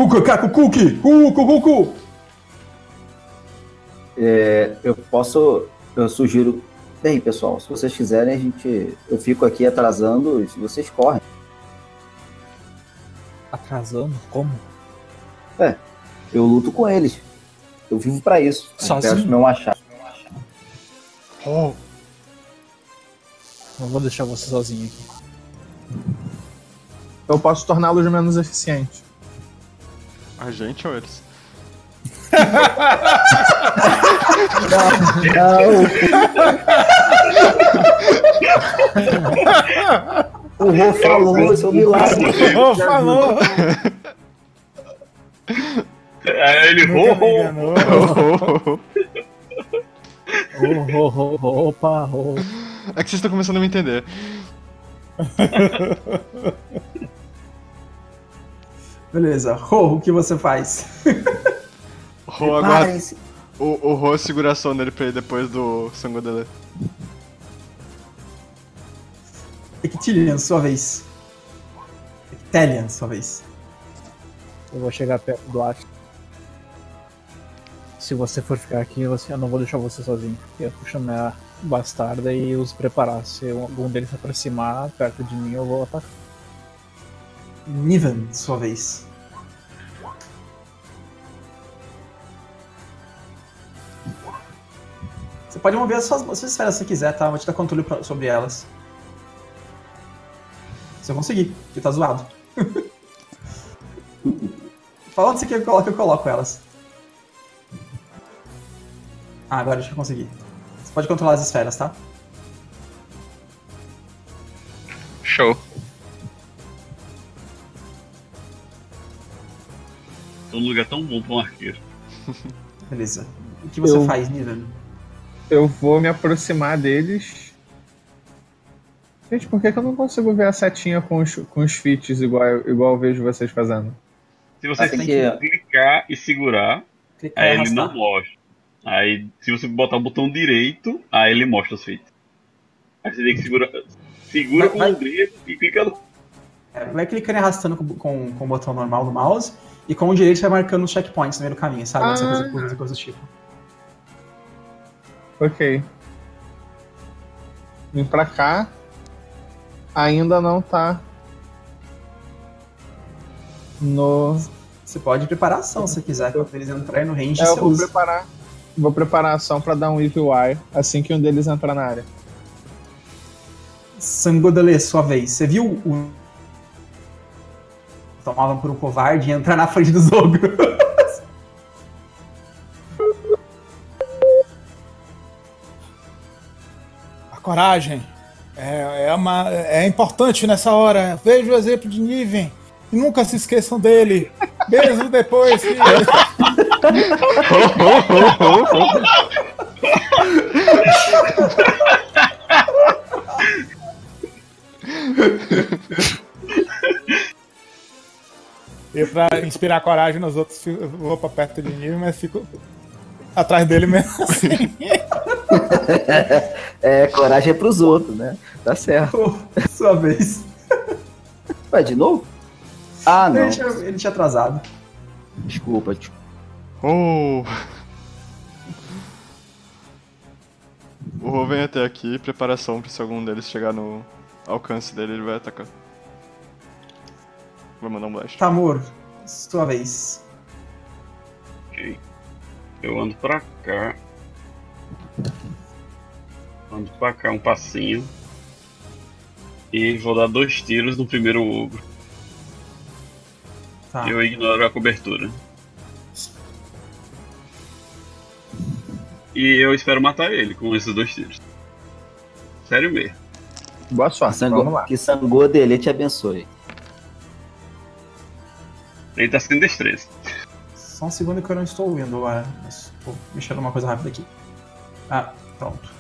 É, eu posso... Eu sugiro... Bem, pessoal, se vocês quiserem, a gente... Eu fico aqui atrasando e vocês correm. Atrasando? Como? É, eu luto com eles. Eu vivo pra isso. Sozinho? Não achar. Oh. Não vou deixar você sozinho aqui. Eu posso torná-los menos eficientes. A gente ou eles? Não, não. O Rô falou, seu milagre. O Rô falou. Aí ele ro ro ro ro ro opa ro. É que vocês estão começando a me entender. Beleza, Ro, o que você faz? Ro agora. O, o Ro segura a som dele pra ele depois do Sangodelê. Ictilian, sua vez. Ictilian, sua vez. Eu vou chegar perto do Atila. Se você for ficar aqui, eu não vou deixar você sozinho. Eu vou chamar a bastarda e os preparar. Se algum deles se aproximar perto de mim, eu vou atacar. Niven, sua vez. Você pode mover as suas, as suas esferas se quiser, tá? Eu vou te dar controle pra, sobre elas. Se eu conseguir, porque tá zoado. Fala onde você quer que eu coloque, eu coloco elas. Ah, agora acho que eu consegui. Você pode controlar as esferas, tá? Show. É um lugar tão bom pra um arqueiro. Beleza. O que você eu... faz, Niven? Eu vou me aproximar deles. Gente, por que, que eu não consigo ver a setinha com os, com os fits igual, igual eu vejo vocês fazendo? Se você tem que clicar e segurar, clicar aí e ele não mostra. Aí, se você botar o botão direito, aí ele mostra os fits. Aí você tem que segurar. Segura vai, com vai... o dedo e clica no... É, vai clicando e arrastando com, com, com o botão normal do mouse. E com o direito vai marcando os checkpoints no meio do caminho, sabe? Ah. Essa coisa, coisa, coisa do tipo. Ok. Vim pra cá. Ainda não tá no... Você pode preparar a ação se quiser, quando eles entrarem no range, é, você eu vou usa. Preparar. Vou preparar a ação pra dar um evil eye assim que um deles entrar na área. Sangodelê, sua vez. Você viu o... Tomavam por um covarde e entrar na frente dos ogros. A coragem é, é, uma, é importante nessa hora. Veja o exemplo de Niven e nunca se esqueçam dele. Mesmo depois que... E pra inspirar coragem nos outros, eu vou pra perto de Niven, mas fico atrás dele mesmo assim. É, coragem é pros outros, né? Tá certo. Oh, sua vez. Vai de novo? Ah, não. Ele tinha, ele tinha atrasado. Desculpa, desculpa. Oh. O Rô vem até aqui, preparação pra se algum deles chegar no alcance dele, ele vai atacar. Vou mandar um blast. Tamor, sua vez. Ok. Eu ando pra cá. Ando pra cá um passinho. E vou dar dois tiros no primeiro ogro. Tá. Eu ignoro a cobertura. E eu espero matar ele com esses dois tiros. Sério mesmo. Boa sorte, Sango... vamos lá. Que Sangodelê te abençoe. Ele tá sem destreza. Só um segundo que eu não estou ouvindo agora. Mas vou mexer numa coisa rápida aqui. Ah, pronto.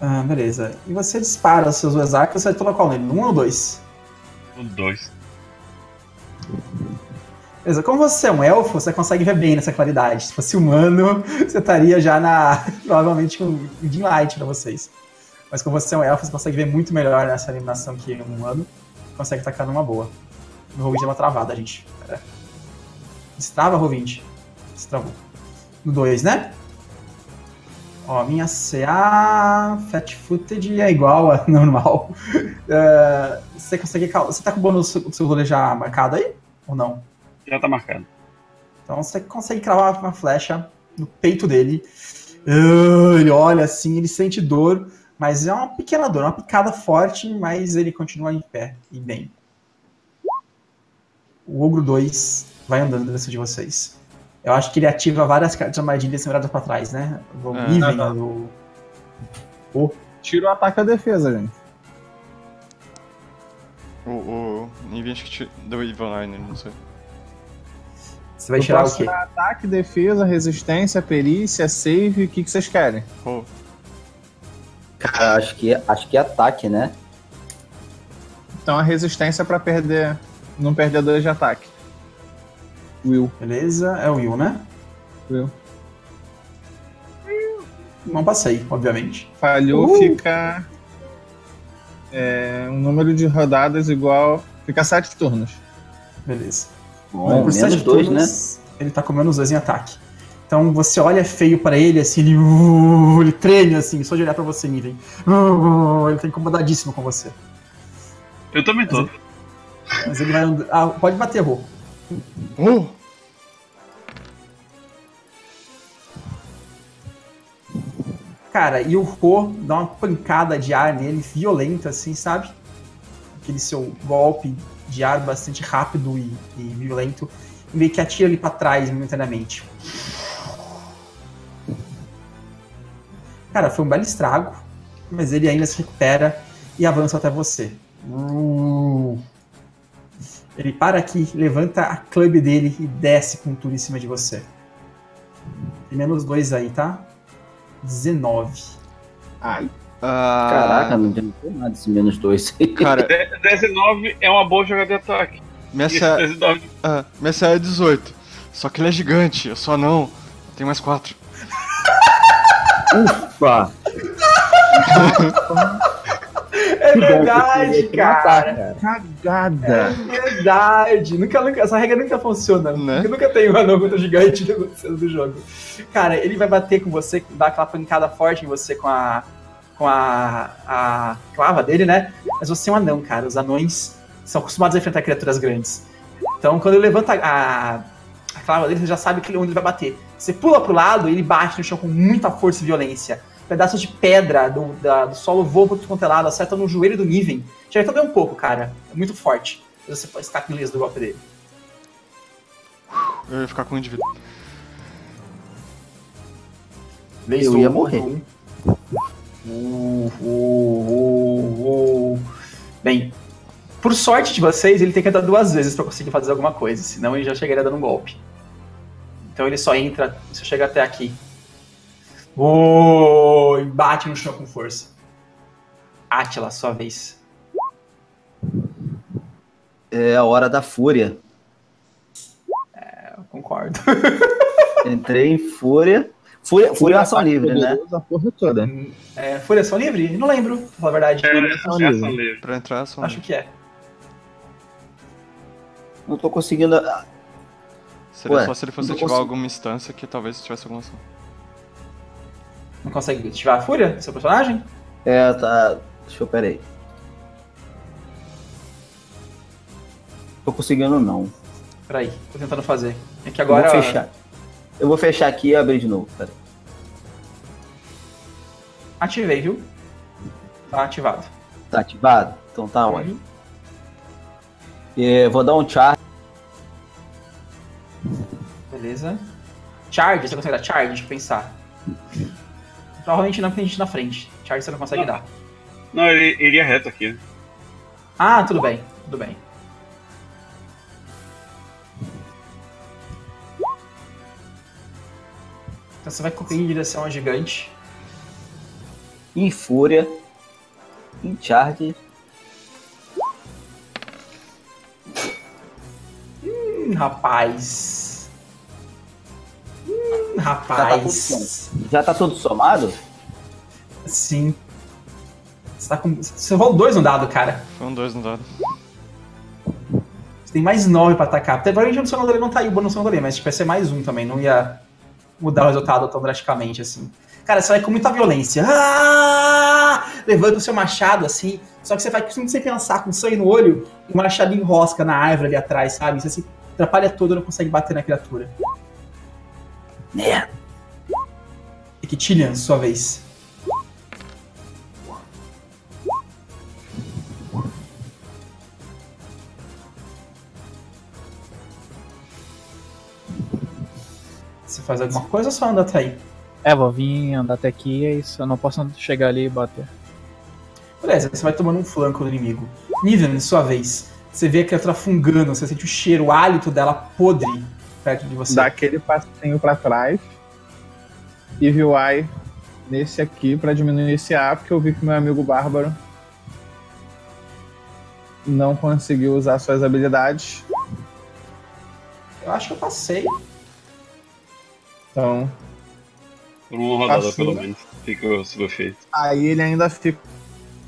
Ah, beleza. E você dispara seus dois arcos, você vai tomar qual nele? Um ou dois? Um, dois. Beleza, como você é um elfo, você consegue ver bem nessa claridade. Se fosse humano, você estaria já na... Provavelmente um dim light pra vocês. Mas como você é um elfo, você consegue ver muito melhor nessa animação que um humano. Consegue tacar numa boa. O roll vinte é uma travada, gente. Pera. Destrava, roll vinte. Destravou. No dois, né? Ó, minha C A Fat Footed é igual a normal. Uh, você consegue... Você tá com o bônus do seu rolê já marcado aí? Ou não? Já tá marcado. Então você consegue cravar uma flecha no peito dele. Uh, ele olha assim, ele sente dor. Mas é uma pequena dor, uma picada forte, mas ele continua em pé e bem. O ogro dois vai andando dentro de vocês. Eu acho que ele ativa várias cartas de armadilha seguradas pra trás, né? Do é, Niven, do... Oh. Tira o ataque e a defesa, gente. O oh, oh. Niven acho que deu evil nine, não sei. Você vai tirar o quê? Ataque, defesa, resistência, perícia, save, o que, que vocês querem? Oh. Cara, acho que, acho que é ataque, né? Então a resistência é pra perder, não perder dois de ataque. Will. Beleza, é o Will, né? Will. Não passei, obviamente. Falhou, uh! fica... É, um número de rodadas igual... Fica sete turnos. Beleza. Bom, Bom, por sete dois, turnos, né? Ele tá com menos dois em ataque. Então você olha feio pra ele, assim, ele, uh, ele treme, assim, só de olhar pra você, Niven. Uh, ele tá incomodadíssimo com você. Eu também tô. Mas ele, mas ele vai andando... Ah, pode bater, Rô. Uh. Cara, e o Rô dá uma pancada de ar nele, violenta, assim, sabe? Aquele seu golpe de ar bastante rápido e, e violento, e meio que atira ele pra trás momentaneamente. Cara, foi um belo estrago, mas ele ainda se recupera e avança até você. Uh. Ele para aqui, levanta a club dele e desce com tudo em cima de você. Tem menos dois aí, tá? dezenove. Ai. Uh... Caraca, não adiantou nada esse menos dois. Cara, dezenove é uma boa jogada de ataque. Minha saia uh, é dezoito. Só que ele é gigante, eu só não. Tem mais quatro. Ufa! É verdade, cara. Cagada. É verdade. Nunca, nunca, essa regra nunca funciona. Né? Eu nunca tenho um anão muito gigante do jogo. Cara, ele vai bater com você, dar aquela pancada forte em você com a com a, a clava dele, né? Mas você é um anão, cara. Os anões são acostumados a enfrentar criaturas grandes. Então, quando ele levanta a, a clava dele, você já sabe onde ele vai bater. Você pula pro lado e ele bate no chão com muita força e violência. Pedaços de pedra do, da, do solo voam pro outro lado, acertam no joelho do Niven. Já até deu um pouco, cara. É muito forte. Você pode estar com beleza do golpe dele. Eu ia ficar com um indivíduo. Eu um, ia morrer. Um. Uh, uh, uh, uh. Bem, por sorte de vocês, ele tem que entrar duas vezes pra conseguir fazer alguma coisa. Senão ele já chegaria dando um golpe. Então ele só entra, só chega até aqui. Oh, e bate no chão com força. Atila, sua vez. É a hora da fúria. É, eu concordo. Entrei em fúria. Fúria, fúria, fúria é ação livre, né? Toda. É, fúria é ação livre? Não lembro, pra falar a verdade. É, é ação é livre. livre. Pra entrar, ação Acho livre. que é. Não tô conseguindo... Seria Ué, só se ele fosse ativar consigo... alguma instância que talvez tivesse alguma ação. Não consegue ativar a fúria do seu personagem? É, tá... Deixa eu... Pera aí. Tô conseguindo não. Peraí, tô tentando fazer. É que agora... Eu vou fechar. Eu vou fechar aqui e abrir de novo, peraí. Ativei, viu? Tá ativado. Tá ativado? Então tá ótimo. Vou dar um charge. Beleza. Charge? Você consegue dar charge? Deixa eu pensar. Provavelmente não, porque tem gente na frente. Charge você não consegue não. dar. Não, ele iria reto aqui. Ah, tudo bem, tudo bem. Então você vai correr em direção ao gigante. Em fúria. Em charge. Hum, rapaz. Hum, rapaz. Já tá todo somado? Sim. Você tá com... Você rolou dois no dado, cara. Foi um dois no dado. Você tem mais nove pra atacar. Até agora a gente não sonodolê não tá aí, o bônus sonodolê, mas tipo, ia ser mais um também, não ia mudar o resultado tão drasticamente assim. Cara, você vai com muita violência. Ah! Levanta o seu machado assim, só que você vai sem pensar, com sangue no olho, e o machado enrosca na árvore ali atrás, sabe? Você se atrapalha todo e não consegue bater na criatura. Né? Ictilian, sua vez. Você faz alguma coisa ou só anda até aí? É, vou vir andar até aqui, é isso. Eu não posso chegar ali e bater. Beleza, você vai tomando um flanco do inimigo. Niven, sua vez. Você vê a criatura fungando, você sente o cheiro, o hálito dela podre perto de você. Dá aquele passinho pra trás. E viu ai nesse aqui pra diminuir esse A, porque eu vi que meu amigo Bárbaro não conseguiu usar suas habilidades. Eu acho que eu passei. Então. Por uma rodada, assim, pelo menos. Fica subefeito. Aí ele ainda fica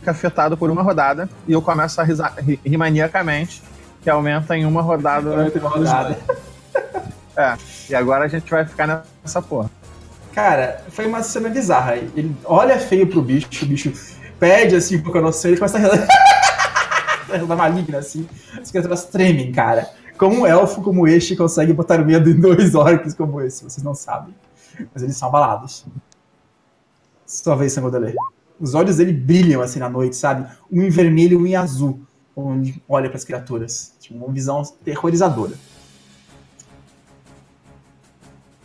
afetado por uma rodada e eu começo a risar, rir, rir maniacamente, que aumenta em uma rodada. Aumenta em uma rodada. É, e agora a gente vai ficar nessa porra. Cara, foi uma cena bizarra. Ele olha feio pro bicho, o bicho pede assim um pouco a noção e ele começa a risar. Risada maligna assim. As criaturas tremem, cara. Como um elfo como este consegue botar medo em dois orcs como esse? Vocês não sabem. Mas eles são abalados. sua vez, Sangodelê. Os olhos dele brilham assim na noite, sabe? Um em vermelho e um em azul. Quando ele olha para as criaturas. Tipo, uma visão terrorizadora.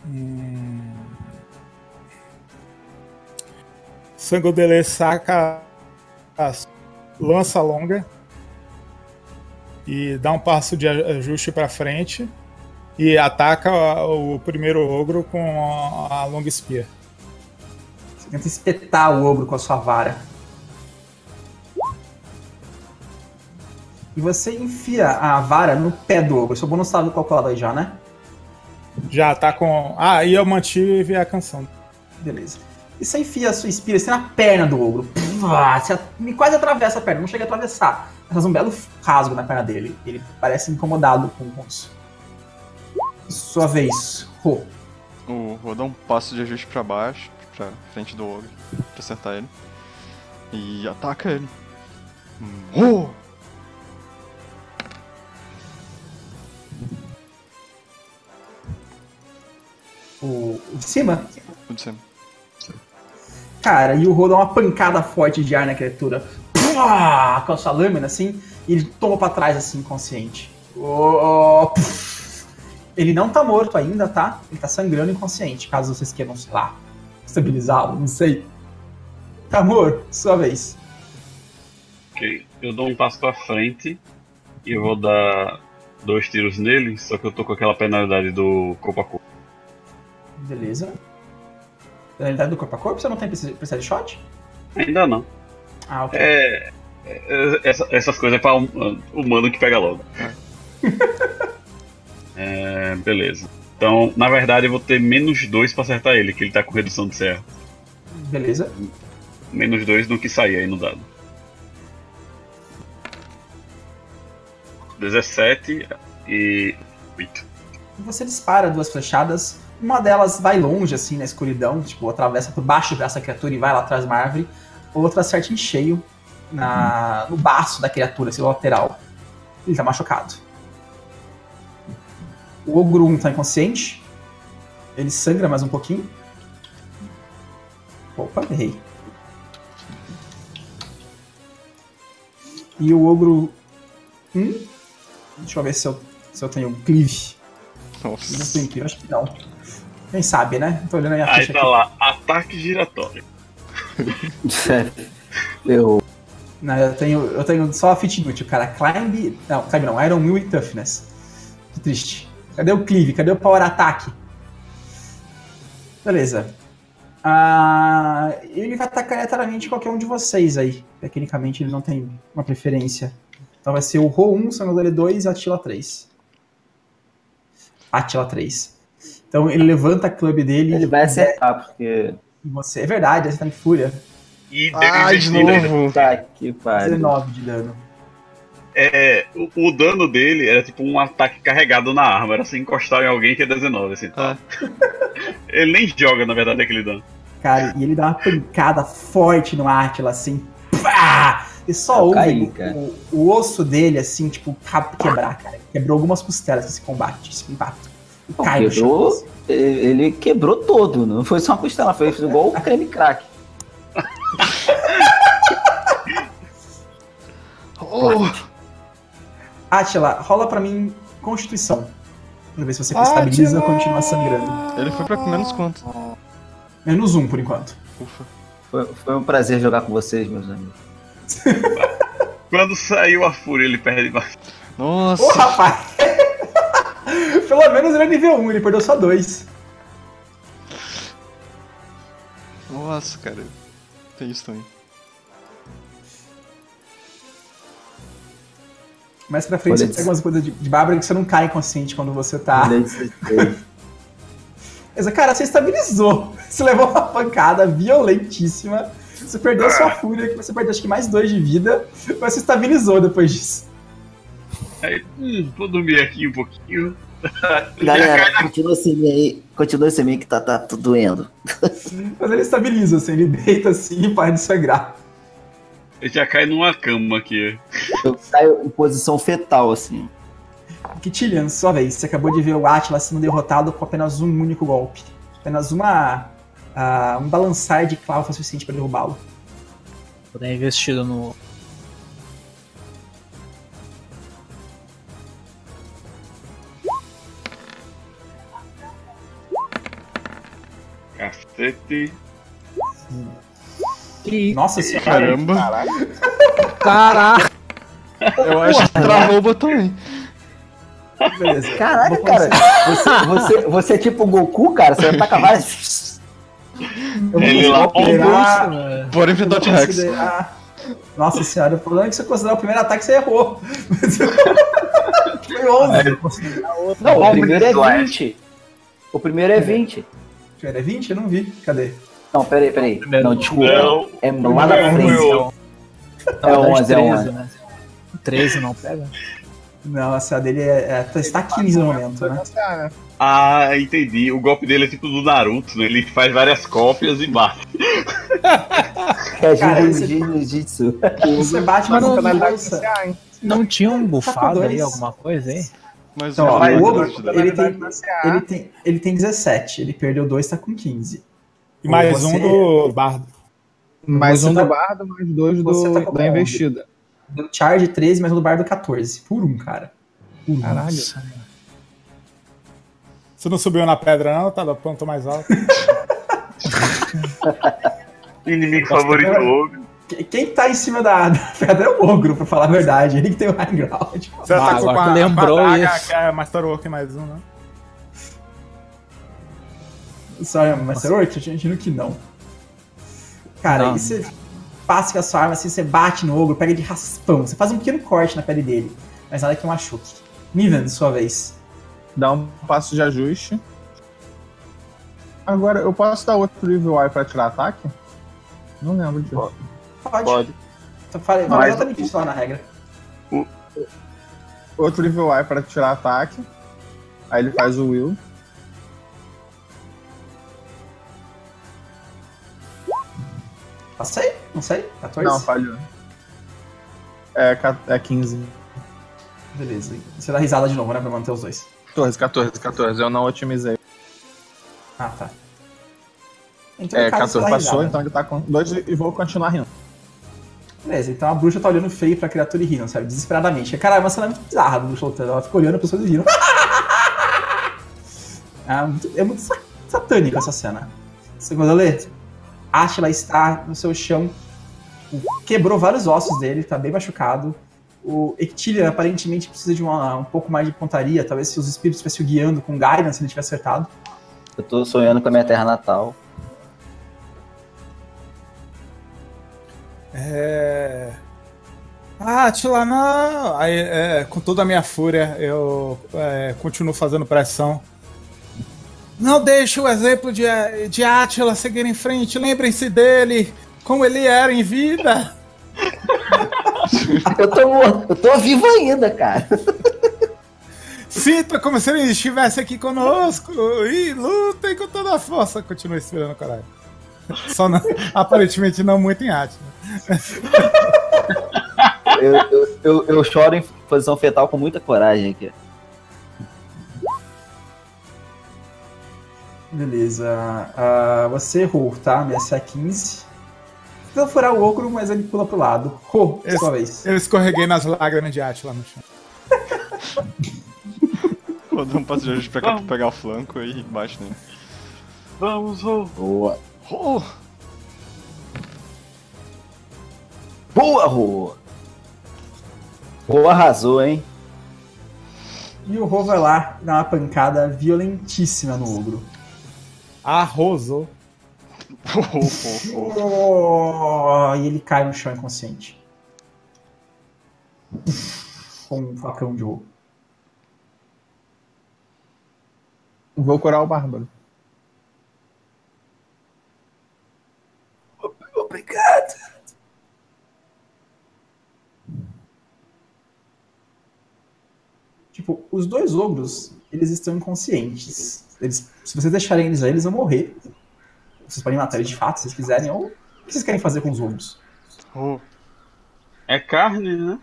Hum... Sangodelê saca a lança longa e dá um passo de ajuste para frente e ataca o primeiro ogro com a long spear. Você tenta espetar o ogro com a sua vara. E você enfia a vara no pé do ogro. Seu bônus sabe qual calculado aí já, né? Já tá com... Ah, e eu mantive a canção. Beleza. E você enfia a sua espira assim, na perna do ogro. Você quase atravessa a perna, não chega a atravessar. Faz um belo rasgo na perna dele. Ele parece incomodado com isso. Sua vez, Rô. O Rô dá um passo de ajuste pra baixo, pra frente do ogro, pra acertar ele. E ataca ele. Rô! O de cima? O de cima. Cara, e o Rô dá uma pancada forte de ar na criatura. Pua! Com a sua lâmina, assim, e ele toma pra trás, assim, inconsciente. Oh, ele não tá morto ainda, tá? Ele tá sangrando inconsciente, caso vocês queiram, sei lá, estabilizá-lo, não sei. Tamor, sua vez. Ok, eu dou um passo pra frente e eu vou dar dois tiros nele, só que eu tô com aquela penalidade do corpo a corpo. Beleza. Penalidade do corpo a corpo? Você não tem precisa de shot? Ainda não. Ah, ok. É, é, essa, essas coisas é pra um, humano que pega logo. É, beleza. Então, na verdade, eu vou ter menos dois pra acertar ele, que ele tá com redução de serra. Beleza. Menos dois do que sair aí no dado. dezessete e oito. Você dispara duas flechadas. Uma delas vai longe, assim, na escuridão, tipo, atravessa por baixo dessa criatura e vai lá atrás de uma árvore. Outra acerta em cheio na, no baço da criatura, assim, lateral. Ele tá machucado. O ogro um tá inconsciente. Ele sangra mais um pouquinho. Opa, errei. E o ogro um... Deixa eu ver se eu, se eu tenho um cleave. Nossa. Não tem cleave, acho que não. Quem sabe, né? Tô olhando aí a ficha. Aí tá aqui. Lá, ataque giratório. Sério. Eu... Não, eu tenho, eu tenho só a fit inútil, cara. Climb... Não, climb não. Iron Will e Toughness. Que triste. Cadê o cleave? Cadê o power attack? Beleza. Ah, ele vai atacar aleatoriamente qualquer um de vocês aí. Tecnicamente ele não tem uma preferência. Então vai ser o Rho um, Sangodelê dois e Atila três. Atila três. Então ele levanta a clube dele. Ele vai acertar, der... porque. Você... É verdade, ele tá em fúria. E ah, de novo. Tá, que pariu. dezenove de dano. É, o, o dano dele era tipo um ataque carregado na arma. Era se encostar em alguém que é dezenove, assim, tá? Ah. Ele nem joga, na verdade, aquele dano. Cara, e ele dá uma pancada forte no Atila, assim. Pá! E só ouve caí, o, o osso dele, assim, tipo, quebrar, cara. Quebrou algumas costelas nesse combate, esse impacto. Não, Caio, quebrou, assim. Ele quebrou todo, não foi só uma costela, foi igual o creme crack. Oh. Atila, rola pra mim Constituição. Pra ver se você estabiliza ou continua sangrando. Ele foi pra menos quanto? Menos um por enquanto. Ufa. Foi, foi um prazer jogar com vocês, meus amigos. Quando saiu a fúria, ele perde mais. Nossa! Ô, rapaz! Pelo menos ele é nível um, ele perdeu só dois. Nossa, cara. Tem isso também. Mais pra frente, olha, você pega umas coisas de, de Bárbara que você não cai inconsciente quando você tá... Cara, você estabilizou. Você levou uma pancada violentíssima. Você perdeu ah. sua fúria, que você perdeu acho que mais dois de vida. Mas você estabilizou depois disso. Aí, hum, vou dormir aqui um pouquinho. Galera, continua sem mim aí. Continua sem mim que tá, tá tudo doendo. Mas ele estabiliza, assim, ele deita assim e para de sangrar. Ele já cai numa cama aqui. Eu saio em posição fetal, assim. Ictilian, sua vez. Você acabou de ver o Atila sendo derrotado com apenas um único golpe. Apenas uma uh, um balançar de clava suficiente para derrubá-lo. Vou dar investido no... Cacete. Sim. Que... Nossa senhora. Caramba. Caraca. Eu acho que travou o botão aí. Beleza. Caraca, cara. Você, você, você é tipo o Goku, cara. Você ataca várias. Eu Ele lá considerar... Augusto, porém, eu vou considerar... Nossa senhora, o problema é que se eu considerar o primeiro ataque, você errou. Foi onze. Não, o primeiro é vinte. O primeiro é vinte. O primeiro é vinte? Eu não vi. Cadê? Não, peraí, peraí. Não, desculpa. Não, é lá na frente. É onze, é onze. Né? treze não pega? Não, a C A dele é, é, está quinze no momento, né? Ah, entendi. O golpe dele é tipo do Naruto, né? Ele faz várias cópias e bate. É jiu-jitsu. Você bate, mas não lança. Não tinha um bufado aí, alguma coisa, hein? Mas então, ó, o Ogro, ele tem, ele, tem, ele tem dezessete. Ele perdeu dois, tá com quinze. E mais você... um do Bardo. Mais você um tá... do Bardo, mais dois do, tá da investida. Deu charge treze, mas no bar do quatorze. Por um, cara. Por um. Caralho. Você não subiu na pedra, não? Tá, plantou mais alto. Inimigo favorito do ogro. Quem tá em cima da, da pedra é o ogro, pra falar a verdade. Ele que tem o high ground. Você ah, tá com uma, lembrou uma daga, isso. É Master Work mais um, né? Sorry, Master Work? Eu te imagino que não. Cara, não. Isso... passa com a sua arma, assim, você bate no ogro, pega de raspão, você faz um pequeno corte na pele dele, mas nada que machuque. Niven, sua vez. Dá um passo de ajuste. Agora, eu posso dar outro nível I pra tirar ataque? Não lembro disso. Pode. Pode. Pode. Então, falei, mas exatamente isso lá na regra. O... Outro nível I pra tirar ataque. Aí ele faz o Will. Passei? Não sei? quatorze? Não, falhou. É, é quinze. Beleza. Você dá risada de novo, né? Pra manter os dois. quatorze, quatorze, quatorze. Eu não otimizei. Ah, tá. Então, é, caso, quatorze passou, risada. Então ele tá com dois e vou continuar rindo. Beleza, então a bruxa tá olhando feio pra criatura e rindo, sabe? Desesperadamente. Caralho, uma cena muito bizarra do bruxa lutando. Ela fica olhando, as pessoas e rindo. É muito, é muito satânica essa cena. Sangodelê? Atila está no seu chão, quebrou vários ossos dele, está bem machucado. O Ictilian aparentemente precisa de uma, um pouco mais de pontaria, talvez se os espíritos estivessem guiando com guidance, se ele tivesse acertado. Eu tô sonhando com a minha terra natal. É... Ah, Atila, não! Aí, é, com toda a minha fúria, eu é, continuo fazendo pressão. Não deixe o exemplo de, de Atila seguir em frente. Lembrem-se dele, como ele era em vida. eu, tô, eu tô vivo ainda, cara. Sinta como se ele estivesse aqui conosco. E lutem com toda a força. Continua esperando, caralho. Só não, aparentemente não muito em Atila. eu, eu, eu, eu choro em posição fetal com muita coragem aqui. Beleza, uh, você errou, tá? Essa é a quinze. Tentou furar o ogro, mas ele pula pro lado. Oh, eu, sua vez. Eu escorreguei nas lágrimas de Atila no chão. Vou dar um passo de ajuste pra cá pra pegar o flanco e bate nele. Vamos, oh! Boa! Oh. Boa, Rô! Rô arrasou, hein? E o Rô vai lá e dá uma pancada violentíssima no ogro. Arrosou. Oh, oh, oh. Oh, e ele cai no chão inconsciente. Com um facão de ouro. Vou curar o bárbaro. Obrigado. Tipo, os dois ogros, eles estão inconscientes. Eles, se vocês deixarem eles aí, eles vão morrer. Vocês podem matar eles de fato, se vocês quiserem. Ou o que vocês querem fazer com os ogros? Oh. É carne, né?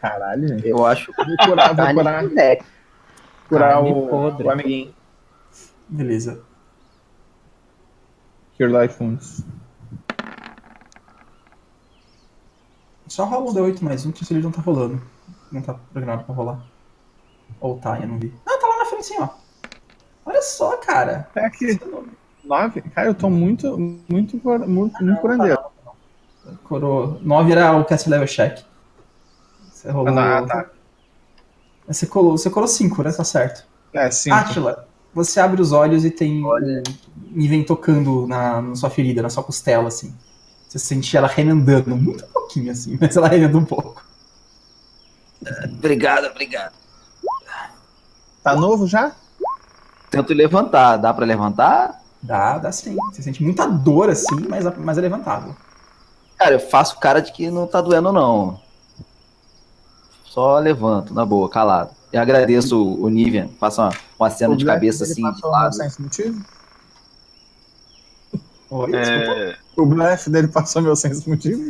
Caralho, gente. Eu acho que vou curar, vou curar, curar o, o amiguinho. Beleza. Your life wounds. Só rola um D oito mais um, que ele não tá rolando. Não tá programado pra rolar. Ou tá, eu não vi. Ah, tá lá na frente sim, ó. Olha só, cara. É aqui. nove? Cara, eu tô muito, muito, muito, muito ah, curandeiro. Coroa. nove era o Cast Level Check. Você rolou. Ah, tá. Você colou, você colou cinco, né? Tá certo. É, cinco. Atila, você abre os olhos e tem olha, Niven tocando na, na sua ferida, na sua costela, assim. Você sente ela remendando, muito pouquinho, assim, mas ela remenda um pouco. Obrigado, obrigado. Tá novo já? Tento levantar. Dá pra levantar? Dá, dá sim. Você sente muita dor, assim, mas, mas é levantável. Cara, eu faço cara de que não tá doendo, não. Só levanto, na boa, calado. Eu agradeço o, o Niven, faço uma, uma cena de cabeça assim, de lado. Oi, é... O blefe dele passou meu senso motivo?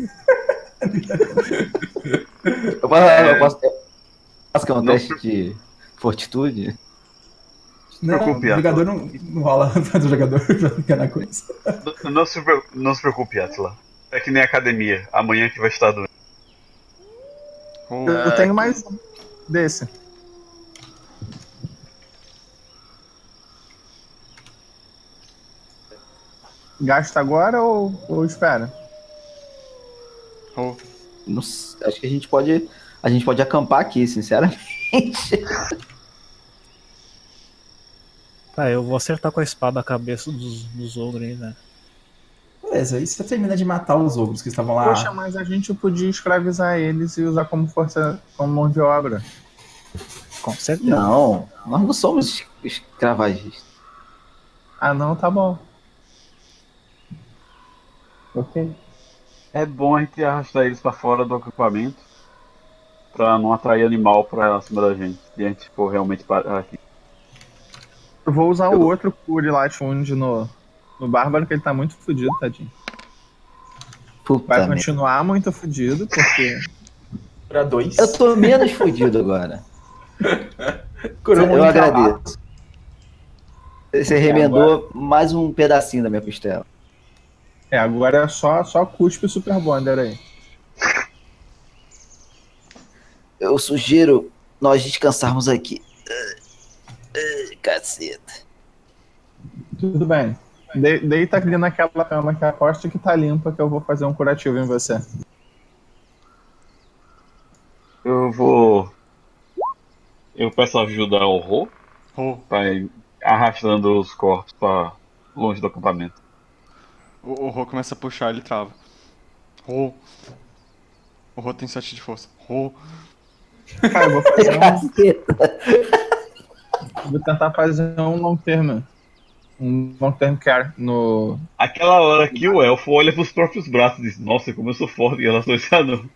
eu, posso, é... eu, posso, eu posso que é um não teste pre... de fortitude? Não, não o jogador não, não rola do jogador pra ficar na coisa. Não, não, se, não se preocupe, Atila. É que nem academia, amanhã que vai estar doente. Eu, eu tenho mais um desse. Gasta agora ou, ou espera? Oh. Nossa, acho que a gente pode a gente pode acampar aqui, sinceramente. Tá, eu vou acertar com a espada a cabeça dos, dos ogros aí, né? Beleza, aí você termina de matar os ogros que estavam lá. Poxa, mas a gente podia escravizar eles e usar como força, como mão de obra. Com certeza. Não, nós não somos escravagistas. Ah não, tá bom. Ok. É bom a gente arrastar eles pra fora do acampamento pra não atrair animal pra cima da gente. E a gente for realmente parar aqui. Eu vou usar eu... o outro Cure Light Wound no, no Bárbaro, que ele tá muito fodido, tadinho. Puta Vai minha. continuar muito fodido, porque. Pra dois. Eu tô menos fodido agora. Curou eu agradeço. Você remendou mais um pedacinho da minha costela. É, agora é só, só cuspe o Super Bonder aí. Eu sugiro nós descansarmos aqui. Caceta. Tudo bem. De, deita aqui naquela cama que aposta que tá limpa que eu vou fazer um curativo em você. Eu vou... Eu peço ajuda ao Rô pra ir arrastando os corpos pra longe do acampamento. O Rô começa a puxar, ele trava. Rô. O Rô tem sete de força. Rô. Cara, eu vou fazer um... Vou tentar fazer um long term. Um long term care no... Aquela hora que o elfo olha pros próprios braços e diz, nossa, como eu sou forte em relação a esse anão.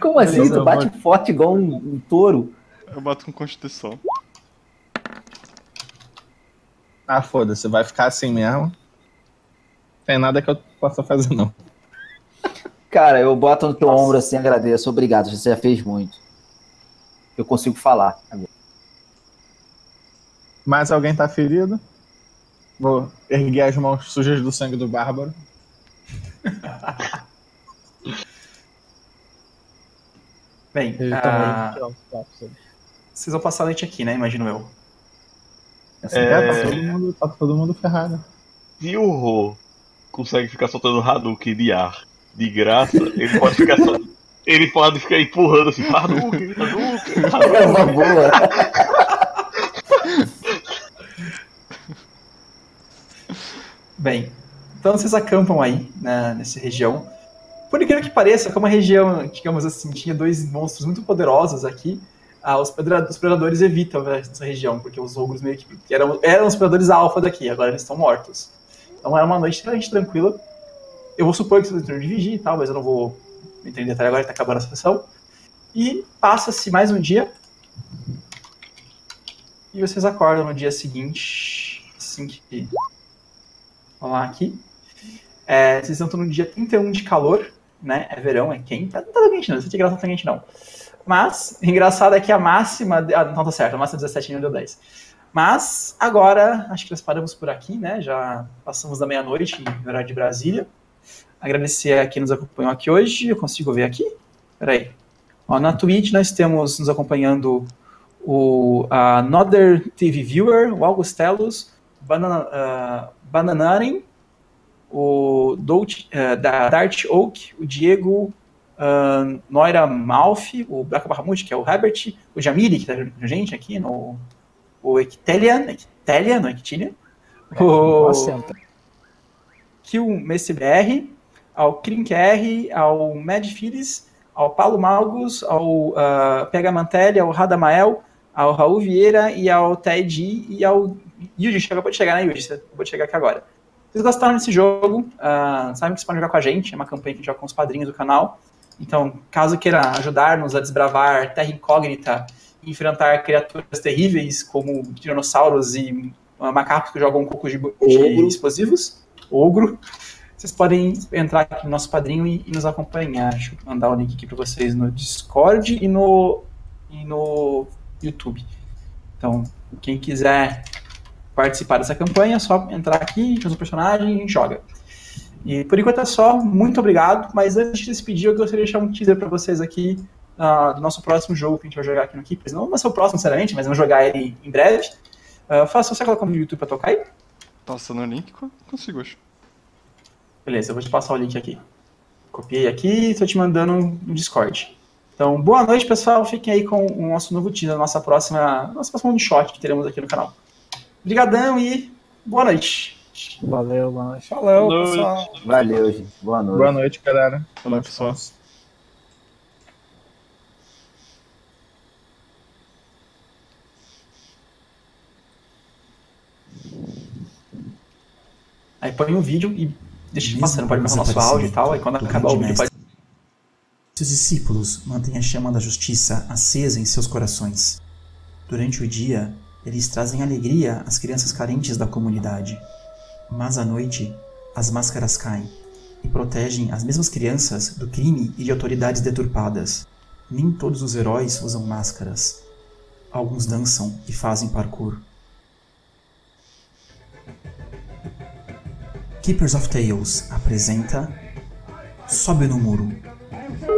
Como assim? Beleza, tu bate forte igual um, um touro? Eu bato com constituição. Ah, foda-se. Vai ficar assim mesmo. Tem nada que eu possa fazer, não. Cara, eu boto no teu Nossa. ombro assim, agradeço. Obrigado, você já fez muito. Eu consigo falar agora. Mais alguém tá ferido? Vou erguer as mãos sujas do sangue do Bárbaro. Bem, ah... vocês vão passar a noite aqui, né? Imagino eu. Assim, é... tá, todo mundo, tá todo mundo ferrado. Se o Rô consegue ficar soltando Hadouken de ar de graça, ele pode ficar só... ele pode ficar empurrando assim, Hadouken, Hadouken, Hadouken. É uma boa. Bem, então vocês acampam aí, né, nessa região. Por incrível que pareça, como a região, digamos assim, tinha dois monstros muito poderosos aqui. Ah, os predadores evitam essa região, porque os ogros meio que eram, eram os predadores alfa daqui, agora eles estão mortos. Então era uma noite extremamente tranquila. Eu vou supor que vocês estão de vigia e tal, mas eu não vou entrar em detalhe agora, está acabando a sessão. E passa-se mais um dia. E vocês acordam no dia seguinte, assim que... Vamos lá aqui. É, vocês estão no dia trinta e um de calor, né? É verão, é quente. Não tá quente não, não tá de graça, não tá quente não. Mas, engraçado é que a máxima... Ah, não tá certo, a máxima dezessete não deu dez. Mas agora, acho que nós paramos por aqui, né? Já passamos da meia-noite em horário de Brasília. Agradecer a quem nos acompanhou aqui hoje. Eu consigo ver aqui? Peraí. Ó, na Twitch nós temos nos acompanhando o Another T V Viewer, o Augustelos, Banana, uh, Bananarin, o Dout, uh, da Dart Oak, o Diego uh, Noira Malfi, o Black Bahamut, que é o Herbert, o Jamile, que está junto com a gente aqui, no, o Ictilian, Ictilian, não Ictilian, é, o Kill M C B R, ao Krink R, ao Mad Phillies, ao Paulo Malgus, ao uh, Pega Mantelli, ao Radamael, ao Raul Vieira e ao Taedi e ao Yuji, que acabou de chegar, né, Yuji? Acabou de chegar aqui agora. Vocês gostaram desse jogo, uh, sabem que vocês podem jogar com a gente, é uma campanha que a gente joga com os padrinhos do canal, então caso queira ajudar-nos a desbravar Terra Incógnita e enfrentar criaturas terríveis como dinossauros e uh, macacos que jogam cocos de, de explosivos, ogro, vocês podem entrar aqui no nosso padrinho e, e nos acompanhar. Deixa eu mandar o link aqui para vocês no Discord e no, e no YouTube. Então, quem quiser participar dessa campanha, é só entrar aqui, chama o personagem e joga. E por enquanto é só, muito obrigado, mas antes de despedir, eu gostaria de deixar um teaser para vocês aqui uh, do nosso próximo jogo que a gente vai jogar aqui no Keepers. Não vai ser o próximo, sinceramente, mas vamos jogar ele em breve. Uh, faça só aquela conta do YouTube para tocar aí. Passando o link, consigo, acho. Beleza, eu vou te passar o link aqui. Copiei aqui e estou te mandando no Discord. Então, boa noite, pessoal. Fiquem aí com o nosso novo teaser, nossa próxima, nosso próximo shot que teremos aqui no canal. Obrigadão e boa noite. Valeu, boa noite. Falou, boa noite. Pessoal. Valeu, gente. Boa noite. Boa noite, galera. Boa noite, pessoal. Aí põe um vídeo e deixa passando, pode passar nosso áudio e tal, aí quando acabar o vídeo pode... Seus discípulos mantêm a chama da justiça acesa em seus corações. Durante o dia, eles trazem alegria às crianças carentes da comunidade. Mas à noite, as máscaras caem e protegem as mesmas crianças do crime e de autoridades deturpadas. Nem todos os heróis usam máscaras. Alguns dançam e fazem parkour. Keepers of Tales apresenta Sobe no Muro,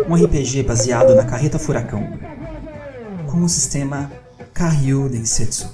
um R P G baseado na Carreta Furacão, com o sistema Carril Densetsu.